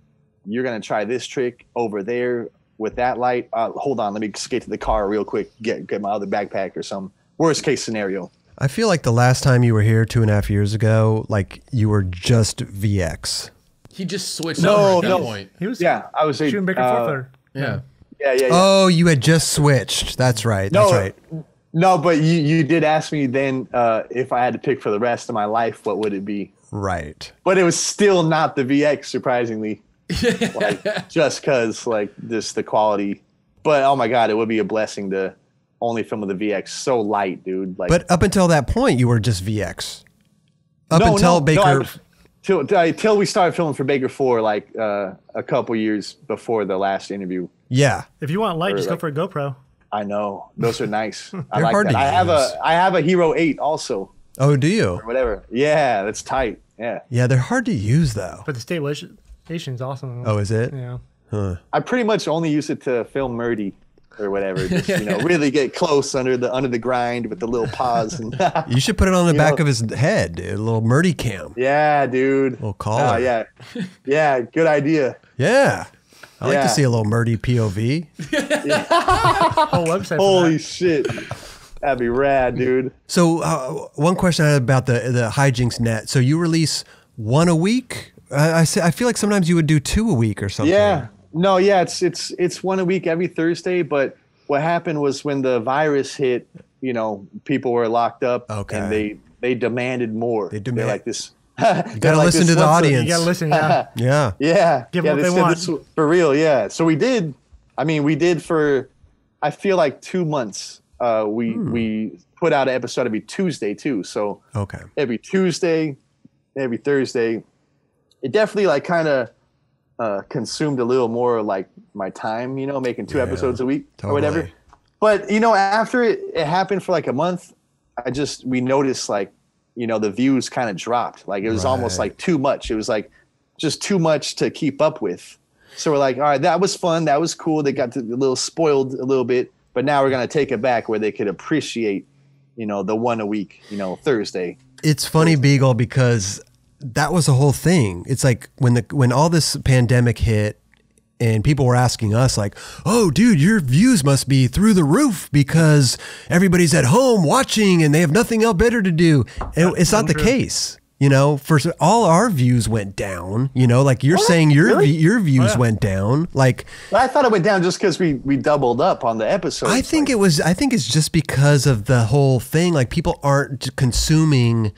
you're gonna try this trick over there with that light. Hold on, let me skate to the car real quick. Get my other backpack or some worst case scenario. I feel like the last time you were here 2.5 years ago, like you were just VX. He just switched over at that point. He was I was shooting Baker Four. Yeah. Oh, you had just switched. That's right. No, that's right. No, but you did ask me then if I had to pick for the rest of my life, what would it be? Right. But it was still not the VX, surprisingly. Just because just the quality. But oh my god, it would be a blessing to only film with the VX. So light, dude. Like, but up until that point, you were just VX. Till we started filming for Baker Four, like a couple years before the last interview. Yeah. If you want light, just go for a GoPro. I know those are nice. I like that. I have a Hero 8 also. Oh, do you? Or whatever. Yeah, that's tight. Yeah. Yeah, they're hard to use though. But the stabilization is awesome. Oh, is it? Yeah. Huh. I pretty much only use it to film Murdy. or whatever. Just, you know, really get close under the grind with the little paws. And you should put it on the back of his head, dude. A little Murdy cam. Yeah, dude. A little collar. Yeah, good idea. Yeah. I like to see a little Murdy POV. Whole website. Holy shit. That'd be rad, dude. So one question I had about the Hijinx Net. So you release one a week? I feel like sometimes you would do two a week or something. Yeah. No, yeah, it's one a week every Thursday. But what happened was when the virus hit, you know, people were locked up, and they demanded more. They demanded like this. You gotta listen to the audience. You gotta listen. Yeah. Yeah. Give them what they want. For real. Yeah. So we did. I mean, we did for, I feel like 2 months. We put out an episode every Tuesday too. So every Tuesday, every Thursday. It definitely like kind of consumed a little more like my time, you know, making two episodes a week or whatever. But you know, after it happened for like a month, we noticed like, you know, the views kind of dropped. Like it was almost like too much. It was like just too much to keep up with. So we're like, all right, that was fun. That was cool. They got a little spoiled a little bit. But now we're going to take it back where they could appreciate, you know, the one a week, you know, Thursday. It's funny, Beagle, because that was the whole thing. It's like when all this pandemic hit and people were asking us like, oh, dude, your views must be through the roof because everybody's at home watching and they have nothing else better to do. And it's not the case. You know, first, all our views went down, you know, like you're saying your views went down. Like, I thought it went down just because we doubled up on the episodes. I think it's just because of the whole thing. Like people aren't consuming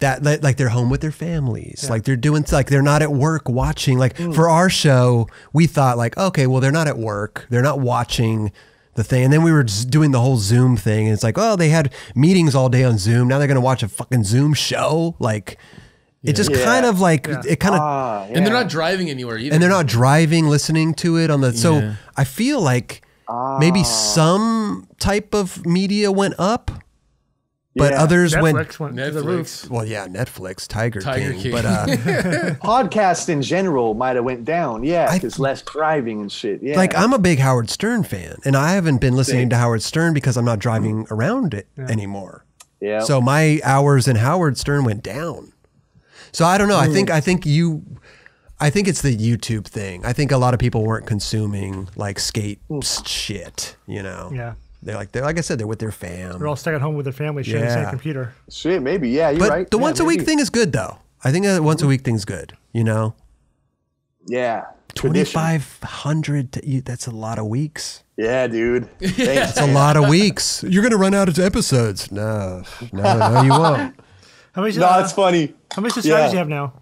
that, like they're home with their families. Yeah. Like they're doing, like they're not at work watching. Like for our show, we thought like, okay, well, they're not at work. They're not watching the thing. And then we were just doing the whole Zoom thing. And it's like, oh, they had meetings all day on Zoom. Now they're going to watch a fucking Zoom show. Like it just kind of like, it kind of, and they're not driving anywhere either. And they're not driving, listening to it on the, so I feel like maybe some type of media went up, but others went through the roof. Well, yeah, Netflix, Tiger King. But, podcasts in general might have went down, yeah, because less driving and shit. Yeah. Like, I'm a big Howard Stern fan, and I haven't been listening to Howard Stern because I'm not driving around it anymore. Yeah. So my hours in Howard Stern went down. So I don't know. I think it's the YouTube thing. I think a lot of people weren't consuming, like, skate shit, you know? Yeah. They're like, I said, they're with their fam. They're all stuck at home with their family, sharing the same computer. Shit, maybe, yeah, you're right. The once a week thing is good, though. I think that once a week thing's good, you know? Yeah. 2,500, that's a lot of weeks. Yeah, dude. That's a lot of weeks. You're going to run out of episodes. No, you won't. How much? No, it's funny. How many subscribers do you have now?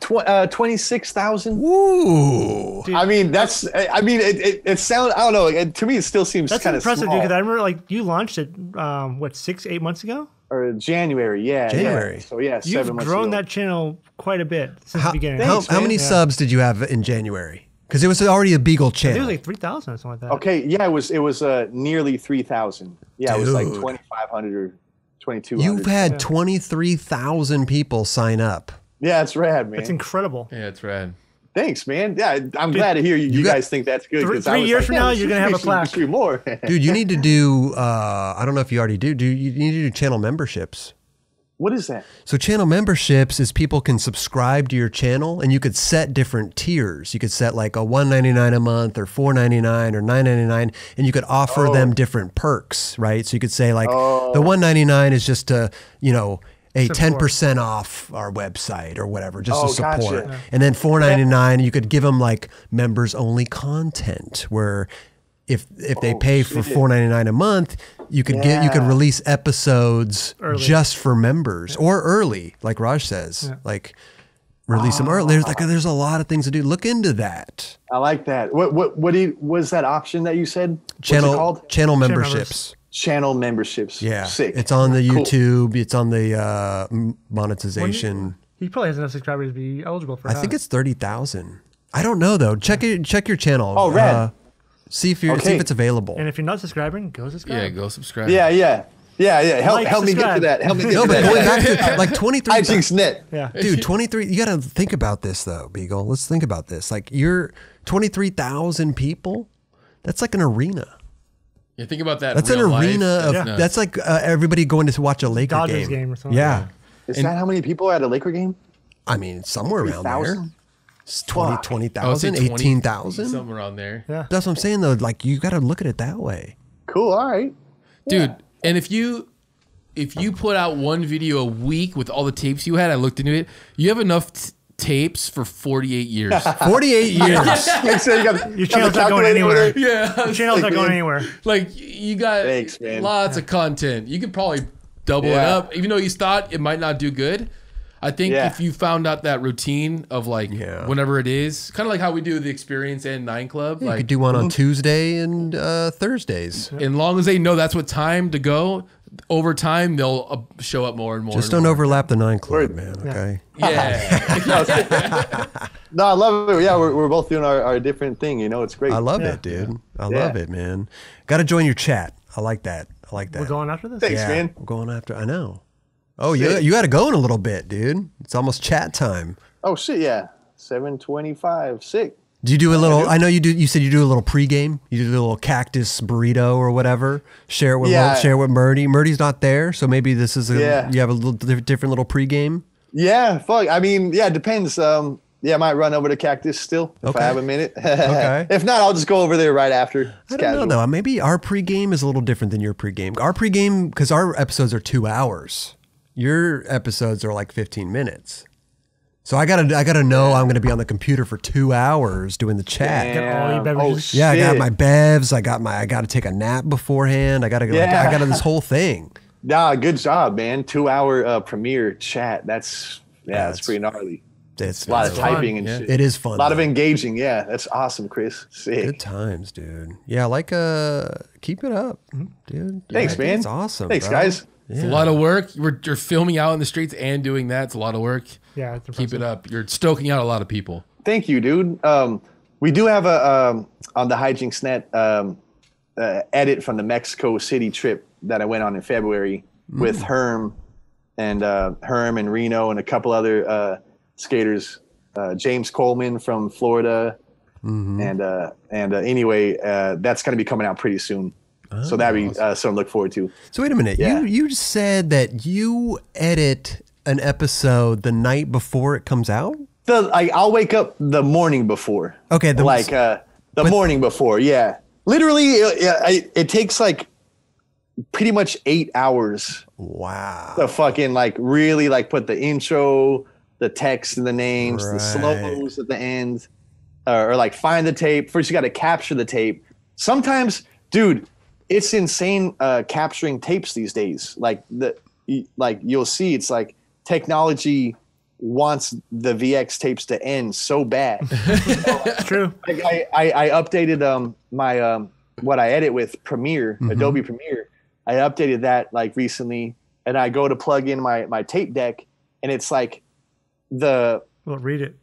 26,000. Woo! Dude. I mean, that's. I mean, it sounds. I don't know. To me, it still seems kind of impressive, dude. Because I remember, like, you launched it. What, 6, 8 months ago? Or January? Yeah, January. Yeah. So yeah, you've 7 months grown ago. That channel quite a bit since the beginning. Thanks, how many subs did you have in January? Because it was already a Beagle channel. It was like 3,000 or something like that. Okay, yeah, it was nearly 3,000. Yeah, dude. It was like 2,500 or 2,200. You've had 23,000 people sign up. Yeah, it's rad, man. It's incredible. Yeah, it's rad. Thanks, man. Yeah, I'm glad to hear you guys think that's good. Three years from now, you're going to have a plaque. More. Dude, you need to do, I don't know if you already do, you need to do channel memberships. What is that? So channel memberships is people can subscribe to your channel and you could set different tiers. You could set like a $1.99 a month or $4.99 or $9.99 and you could offer them different perks, right? So you could say like the $1.99 is just to, you know, a 10% off our website or whatever, just to support. Gotcha. And then $4.99 you could give them like members only content where if they pay for $4.99 a month, you could get, you could release episodes just for members or early, like Raj says, like release them early. There's like, there's a lot of things to do. Look into that. I like that. What was that option that you said? Channel memberships. Channel memberships. Yeah. Sick. It's on the YouTube. Cool. It's on the monetization. He probably has enough subscribers to be eligible for that. I think it's 30,000. I don't know though. Check your channel. Oh, rad. See if it's available. And if you're not subscribing, go subscribe. Yeah, go subscribe. Yeah. Help me get to that. Help me get to that. Like 23. Hijinx Net. Yeah. Dude, 23. You got to think about this though, Beagle. Let's think about this. Like you're 23,000 people. That's like an arena. Yeah, think about that. That's an arena of, yeah. That's like everybody going to watch a Laker Dodgers game or something. Yeah. Is that how many people are at a Laker game? I mean, somewhere around there. It's 20,000, 18,000. Somewhere around there. Yeah. That's what I'm saying, though. Like, you got to look at it that way. Cool. All right. Dude, yeah. And if you put out one video a week with all the tapes you had, I looked into it, you have enough tapes for 48 years. 48 years. Yeah. So your channel's not going anywhere. Yeah. Your channel's not going anywhere. Like, you got lots of content. You could probably double it up. Even though you thought it might not do good, I think if you found out that routine of like whenever it is, kind of like how we do the Experience and 9 Club. Yeah, like, you could do one on Tuesday and Thursdays. Yeah. And long as they know that's what time to go, over time they'll show up more and more. Just don't overlap the 9 Club, man. Okay. Yeah. No, I love it. Yeah, we're both doing our different thing. You know, it's great. I love it, dude. Yeah. I love it, man. Got to join your chat. I like that. I like that. We're going after this. Thanks, man. We're going after. I know. Oh, yeah, you got to go in a little bit, dude. It's almost chat time. Oh shit, yeah, 7:25. Sick. Do you do a little? I know you do. You said you do a little pregame. You do a little cactus burrito or whatever. Share it with share it with Murdy. Murdy's not there, so maybe this is a, you have a little different little pregame. Yeah, fuck. I mean, yeah, it depends. Yeah, I might run over to Cactus still if I have a minute. Okay. If not, I'll just go over there right after. It's I don't know, though. Maybe our pregame is a little different than your pregame. Our pregame, because our episodes are 2 hours. Your episodes are like 15 minutes. So I gotta know I'm gonna be on the computer for 2 hours doing the chat. Yeah, I got my bevs. I gotta take a nap beforehand. I gotta this whole thing. Nah, good job, man. 2 hour premiere chat. That's that's pretty gnarly. It's a lot of typing and shit. It is fun. A lot of engaging. Yeah, that's awesome, Chris. Sick. Good times, dude. Yeah, like keep it up, dude. Thanks, man. It's awesome. Thanks, guys. Yeah. It's a lot of work. You're filming out in the streets and doing that. It's a lot of work. Yeah. Keep it up. You're stoking out a lot of people. Thank you, dude. We do have a on the Hijinx Net edit from the Mexico City trip that I went on in February with Herm and Reno and a couple other skaters, James Coleman from Florida. Anyway, that's going to be coming out pretty soon. So that'd be something to look forward to. So wait a minute. Yeah. You said that you edit an episode the night before it comes out? I'll wake up the morning before. Okay. The morning before, yeah. Literally, it takes like pretty much 8 hours. Wow. To fucking like really like put the intro, the text and the names, the slow-mos at the end, or like find the tape. First, you got to capture the tape. Sometimes, dude... It's insane capturing tapes these days. Like you'll see, it's like technology wants the VX tapes to end so bad. True. Like I updated my what I edit with Premiere, Adobe Premiere. I updated that like recently, and I go to plug in my tape deck, and it's like the. Well, read it.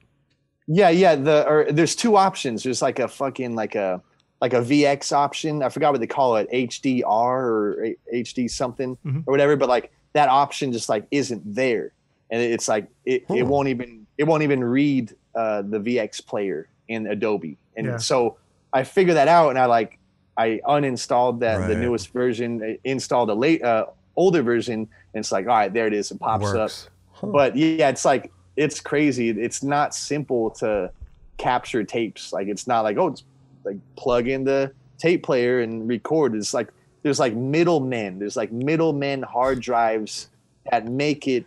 Yeah, yeah. There's two options. There's like a fucking like a VX option. I forgot what they call it, HDR or HD something or whatever, but like that option just like isn't there. And it's like, it won't even read the VX player in Adobe. And so I figured that out and I uninstalled that, the newest version, installed a older version, and it's like, all right, there it is. It pops up. But yeah, it's like, it's crazy. It's not simple to capture tapes. Like it's not like, oh, it's like plug in the tape player and record. It's like there's like middlemen. There's like middlemen hard drives that make it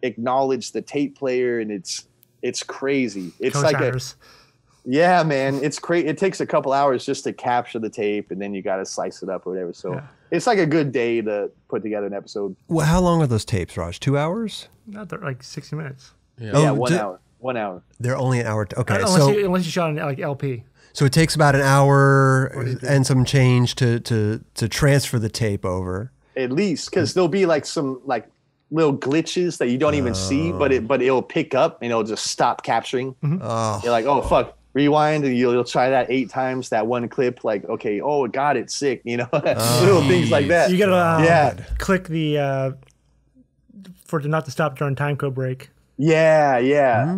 acknowledge the tape player, and it's crazy. It's yeah, man. It's crazy. It takes a couple hours just to capture the tape, and then you got to slice it up or whatever. So it's like a good day to put together an episode. Well, how long are those tapes, Raj? 2 hours? No, they're like 60 minutes. Yeah, oh, 1 hour. 1 hour. They're only an hour. Okay, unless you shot an like LP. So it takes about an hour and some change to transfer the tape over. At least, because there'll be like some like little glitches that you don't even see, but it'll pick up and it'll just stop capturing. You're like, oh fuck, rewind, and you'll try that 8 times that one clip. Like, okay, oh god, it's sick, you know, little things like that. You gotta click the for not to stop during time code break. Yeah, yeah.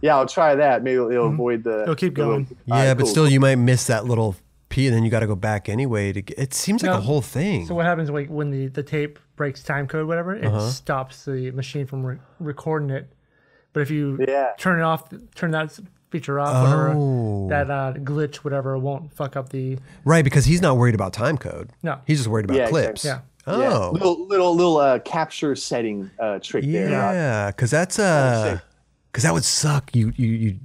Yeah, I'll try that. Maybe it'll avoid the. It'll keep going. Yeah, but still, you might miss that little pee and then you got to go back anyway to get, it seems like a whole thing. So what happens like when the tape breaks time code, whatever, it stops the machine from recording it. But if you turn it off, turn that feature off, whatever, that glitch, whatever, won't fuck up the... Right, because he's not worried about time code. No. He's just worried about clips. Exactly. Yeah. Oh. Yeah. Little capture setting trick there. Yeah, because that's... Because that would suck. You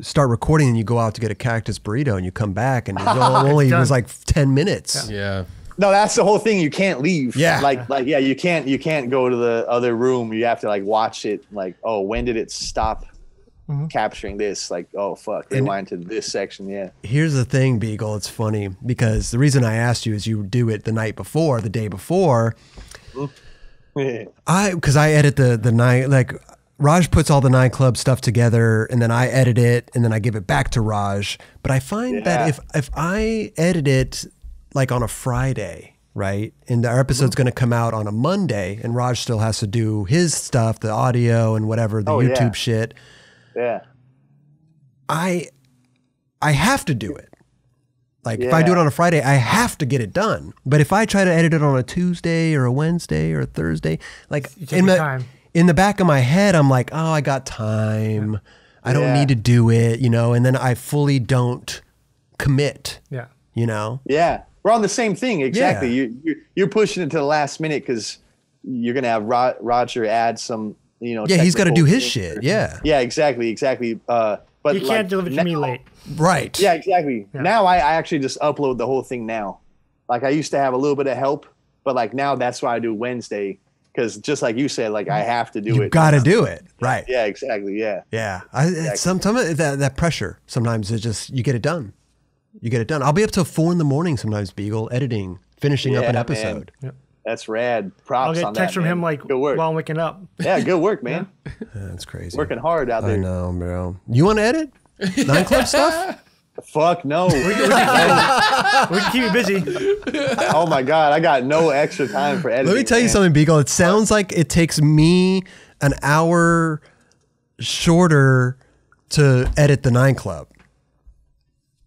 start recording and you go out to get a cactus burrito and you come back and it was like 10 minutes. Yeah. No, that's the whole thing. You can't leave. Yeah. Like you can't go to the other room. You have to like watch it. Like, oh, when did it stop capturing this? Like, oh fuck, they went to this section. Yeah. Here's the thing, Beagle. It's funny because the reason I asked you is you do it the night before, the day before. Because I edit the night, like Raj puts all the nightclub stuff together and then I edit it and then I give it back to Raj. But I find that if I edit it like on a Friday, right? And our episode's going to come out on a Monday and Raj still has to do his stuff, the audio and whatever, the YouTube shit. Yeah. I have to do it. Like if I do it on a Friday, I have to get it done. But if I try to edit it on a Tuesday or a Wednesday or a Thursday, like in the back of my head, I'm like, oh, I got time. I don't need to do it, you know? And then I fully don't commit. Yeah. You know? Yeah. We're on the same thing. Exactly. Yeah. You're pushing it to the last minute because you're going to have Roger add some, you know. Yeah, he's got to do his shit. Yeah. Yeah, exactly. Exactly. But you can't deliver to me late. Right. Yeah, exactly. Yeah. Now I actually just upload the whole thing now. Like I used to have a little bit of help, but like now that's why I do Wednesday. Because just like you said, like I have to do it. You got to do it. Right. Yeah, exactly. Yeah. Yeah. Sometimes that pressure, sometimes it's just, you get it done. You get it done. I'll be up till 4 in the morning sometimes, Beagle, editing, finishing up an episode. Yep. That's rad. Props on that. I'll get text from him like while I'm waking up. Yeah, good work, man. Yeah, that's crazy. Working hard out there. I know, bro. You want to edit? Nightclub stuff? Fuck no. We can keep you busy. Oh my God, I got no extra time for editing. Let me tell you something, Beagle. It sounds like it takes me an hour shorter to edit the nightclub.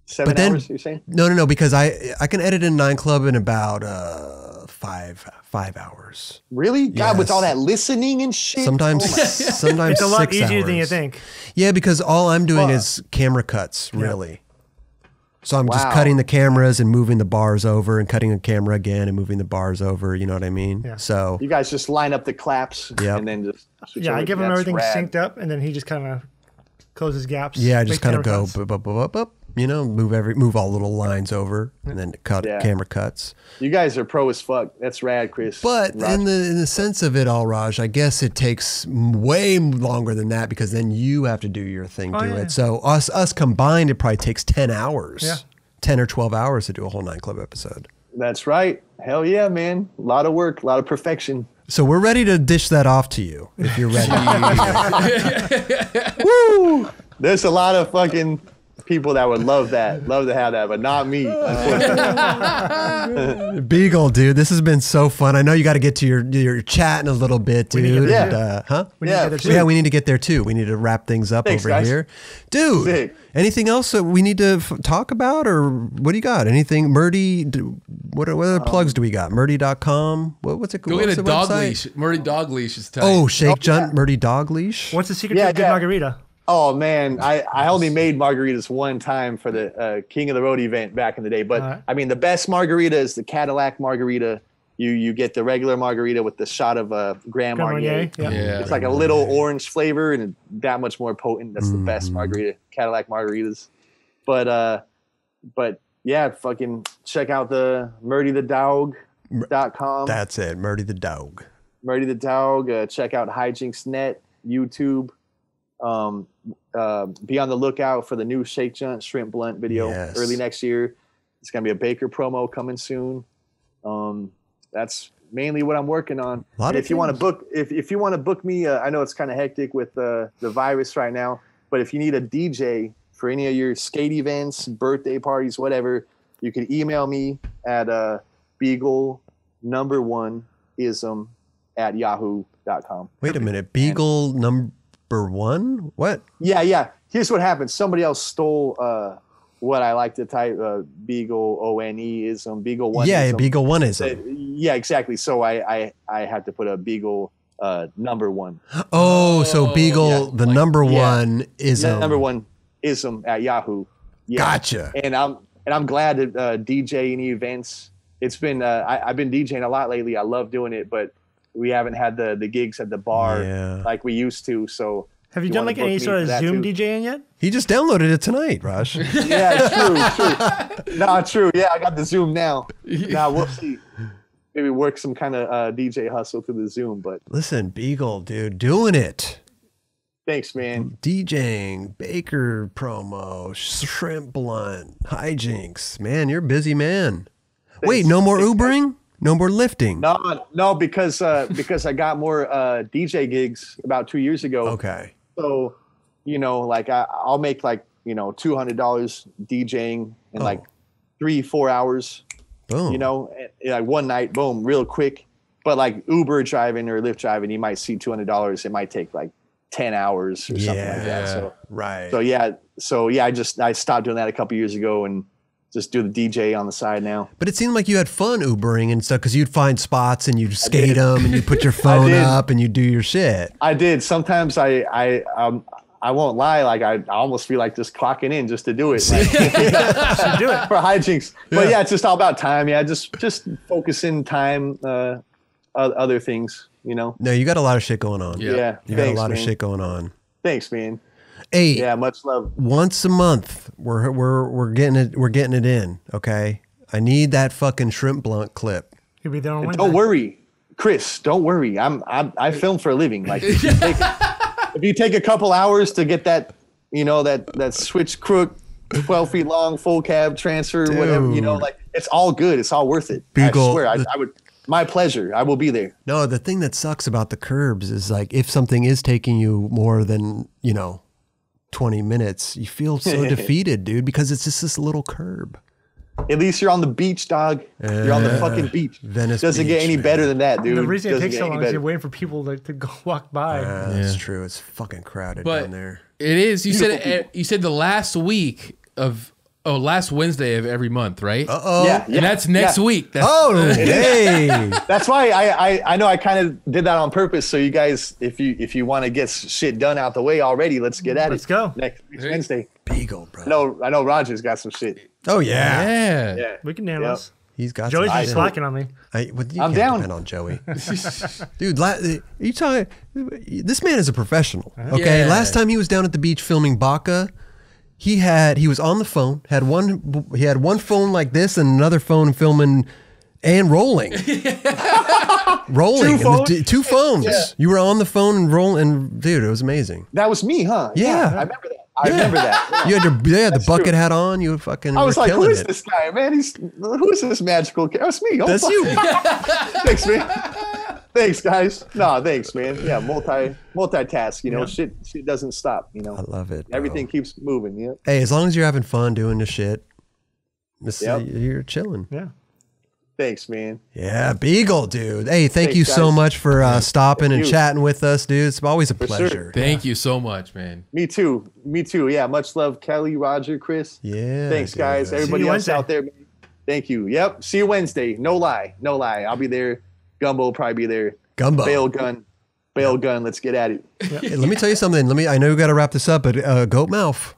7 hours, you're saying? No, because I can edit in nightclub in about five hours. Really? God, yes. With all that listening and shit? Sometimes it's a lot easier than you think. Yeah, because all I'm doing is camera cuts, really. Yeah. So I'm just cutting the cameras and moving the bars over and cutting a camera again and moving the bars over. You know what I mean? Yeah. So you guys just line up the claps and then just... I give him everything synced up and then he just kind of closes gaps. Yeah, I just kind of go, you know, move all little lines over and then cut camera cuts. You guys are pro as fuck. That's rad, Chris. But in the sense of it all, Raj, I guess it takes way longer than that because then you have to do your thing it. So us combined, it probably takes 10 hours, 10 or 12 hours to do a whole nightclub episode. That's right. Hell yeah, man. A lot of work, a lot of perfection. So we're ready to dish that off to you if you're ready. Woo! There's a lot of fucking... people that would love to have that, but not me. Beagle, dude, this has been so fun. I know you got to get to your chat in a little bit, dude. We need to get there too. We need to wrap things up here, dude. Sick. Anything else that we need to talk about, or what do you got? Anything, Murdy? What other plugs do we got? Murdy.com. What's it called? Go get a dog leash. Murdy dog leash is tight. Oh, Shake Junt, Murdy dog leash. What's the secret to a good margarita? Oh man, I only made margaritas one time for the King of the Road event back in the day. But I mean, the best margarita is the Cadillac margarita. You get the regular margarita with the shot of Grand Marnier. It's like a little orange flavor and that much more potent. That's the best margarita, Cadillac margaritas. But yeah, fucking check out the MurdyTheDog.com. That's it, Murdy the Dog. Murdy the Dog. Check out Hijinx Net, YouTube. Be on the lookout for the new Shake Junt Shrimp Blunt video early next year. It's going to be a Baker promo coming soon. That's mainly what I'm working on. If you want to book, if you want to book me, I know it's kind of hectic with the virus right now, but if you need a DJ for any of your skate events, birthday parties, whatever, you can email me at beagle1ism@yahoo.com. Wait a minute. Beagle1? What? Yeah. Here's what happened. Somebody else stole what I like to type Beagle O-N-E is some Beagle one. Yeah, Beagle one is it. Yeah, exactly. So I have to put a Beagle number one. Oh, so Beagle the number one is number one ism at Yahoo. Yeah. Gotcha. And I'm glad to DJ any events. It's been I've been DJing a lot lately. I love doing it, but we haven't had the gigs at the bar like we used to. So have you done like any sort of Zoom DJing yet? He just downloaded it tonight, Raj. Yeah, true. Yeah, I got the Zoom now. Now we'll see. Maybe work some kind of DJ hustle through the Zoom. But listen, Beagle, dude, doing it. Thanks, man. DJing, Baker promo, Shrimp Blunt, Hijinx. Man, you're a busy man. Thanks. Wait, no more Ubering? No more lifting? No, because I got more DJ gigs about 2 years ago. Okay. So, you know, like I'll make like, you know, $200 DJing in like 3-4 hours. Boom. You know, like one night, boom, real quick. But like Uber driving or Lyft driving, you might see $200. It might take like 10 hours or something like that. So, right. So yeah, I stopped doing that a couple years ago and just do the DJ on the side now. But it seemed like you had fun Ubering and stuff because you'd find spots and you'd skate them and you put your phone up and you do your shit. I did. Sometimes I won't lie. Like I almost feel like just clocking in just to do it. Like, do it for Hijinx. But yeah, it's just all about time. Yeah. Just focusing time, other things. You know? No, you got a lot of shit going on. Yeah. You got a lot of shit going on. Thanks, man. Hey. Yeah, much love. Once a month, we're getting it in, okay? I need that fucking Shrimp Blunt clip. You'll be there on Wednesday. Don't worry, Chris, don't worry. I film for a living. Like if you take a couple hours to get that, you know, that switch crook 12 feet long full cab transfer, dude, whatever, you know, like it's all good. It's all worth it. Beagle, I swear I would. My pleasure. I will be there. No, the thing that sucks about the curbs is like if something is taking you more than, you know, 20 minutes, you feel so defeated, dude, because it's just this little curb. At least you're on the beach, dog. You're on the fucking beach. Venice doesn't get any better than that, dude. The reason it takes so long is you're waiting for people to go walk by. That's true. It's fucking crowded down there. It is. You said the last week of... Oh, last Wednesday of every month, right? Uh-oh. Yeah. And that's next week. That's hey. That's why I know I kind of did that on purpose. So you guys, if you want to get shit done out the way already, let's get at it. Let's go. Next Wednesday. Beagle, bro. I know Roger's got some shit. Oh, yeah. Yeah. We can nail us. He's got Joey's just slacking on me. I'm down. Depend on Joey. Dude, this man is a professional, okay? Yeah. Last time he was down at the beach filming Baca, He was on the phone. He had one phone like this and another phone filming and rolling, two phones. Yeah. You were on the phone and rolling, and dude, it was amazing. That was me, huh? Yeah, I remember that. Yeah. They had the bucket hat on. You were fucking. I was like, who is this guy, man? Who is this magical guy? That's me. That's you. Thanks, man. Thanks, guys. No, thanks, man. Yeah, multitask. You know, shit doesn't stop. You know, I love it. Everything keeps moving. Yeah. Hey, as long as you're having fun doing the shit, you're chilling. Yeah. Thanks, man. Yeah, Beagle, dude. Hey, thank you so much for stopping and chatting with us, dude. It's always a pleasure. Sure. Thank you so much, man. Me too. Yeah, much love, Kelly, Roger, Chris. Yeah. Thanks, guys. Everybody else out there, man. Thank you. Yep. See you Wednesday. No lie. I'll be there. Gumbo will probably be there. Gumbo. Bail gun. Let's get at it. Yeah. Hey, let me tell you something. I know we got to wrap this up, but Goatmouth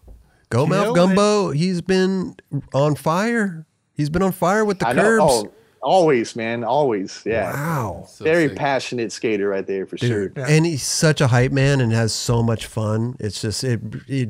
Gumbo. Man. He's been on fire. He's been on fire with the curbs. Oh, always, man. Always. Yeah. Wow. So very sick. Passionate skater right there for sure. Yeah. And he's such a hype man and has so much fun. It's just it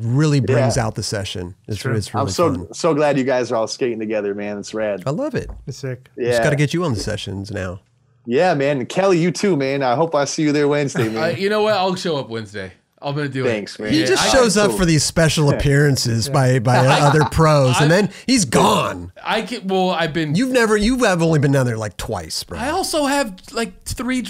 really brings out the session. It's really fun. So glad you guys are all skating together, man. It's rad. I love it. It's sick. Yeah. Just got to get you on the sessions now. Yeah, man. And Kelly, you too, man. I hope I see you there Wednesday, man. You know what? I'll show up Wednesday. I'm going to do it. Thanks, man. He just shows up for these special appearances by other pros, and then he's gone. You've only been down there like twice, bro. I also have like 4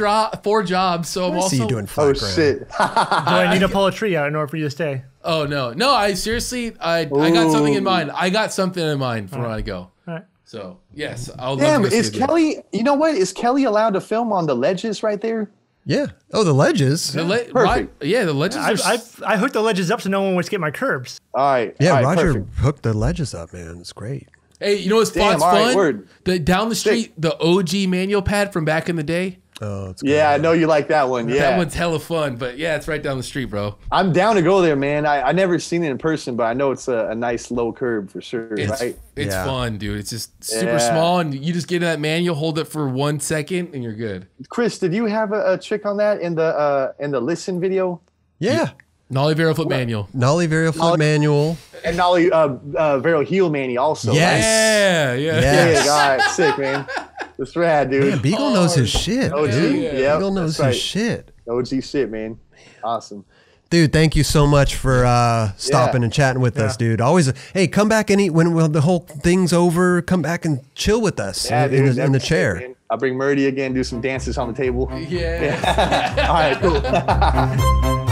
jobs, so I'm also. I see you doing flack around. Shit. Do I need to pull a tree out in order for you to stay? Oh, no. No, I got something in mind. I got something in mind for when I go. All right. So, yes. Damn, is Kelly, you know what? Is Kelly allowed to film on the ledges right there? Yeah. Oh, the ledges. The perfect. Right. Yeah, the ledges. I hooked the ledges up so no one would get my curbs. All right. Yeah, all right, Roger perfect. Hooked the ledges up, man. It's great. Hey, you know what's fun? Right, the down the street, the OG manual pad from back in the day. Oh, it's yeah, I know you like that one. Yeah, that one's hella fun. But yeah, it's right down the street, bro. I'm down to go there, man. I never seen it in person, but I know it's a nice low curb for sure. It's, right? It's fun, dude. It's just super small, and you just get in that manual, hold it for 1 second, and you're good. Chris, did you have a trick on that in the listen video? Yeah. Nollie Vero Flip Manual. Nollie Vero Flip Manual. And Nollie Vero Heel Mani also. Yes. Right? Yeah, yeah. Yes. Yeah, all right. Sick, man. That's rad, dude. Man, Beagle knows his shit, dude. Yeah. Beagle knows his shit. OG shit, man. Awesome. Dude, thank you so much for stopping and chatting with us, dude. Always, hey, come back and eat when the whole thing's over. Come back and chill with us in the chair. Sick, I'll bring Murdy again, do some dances on the table. Yeah. All right, cool.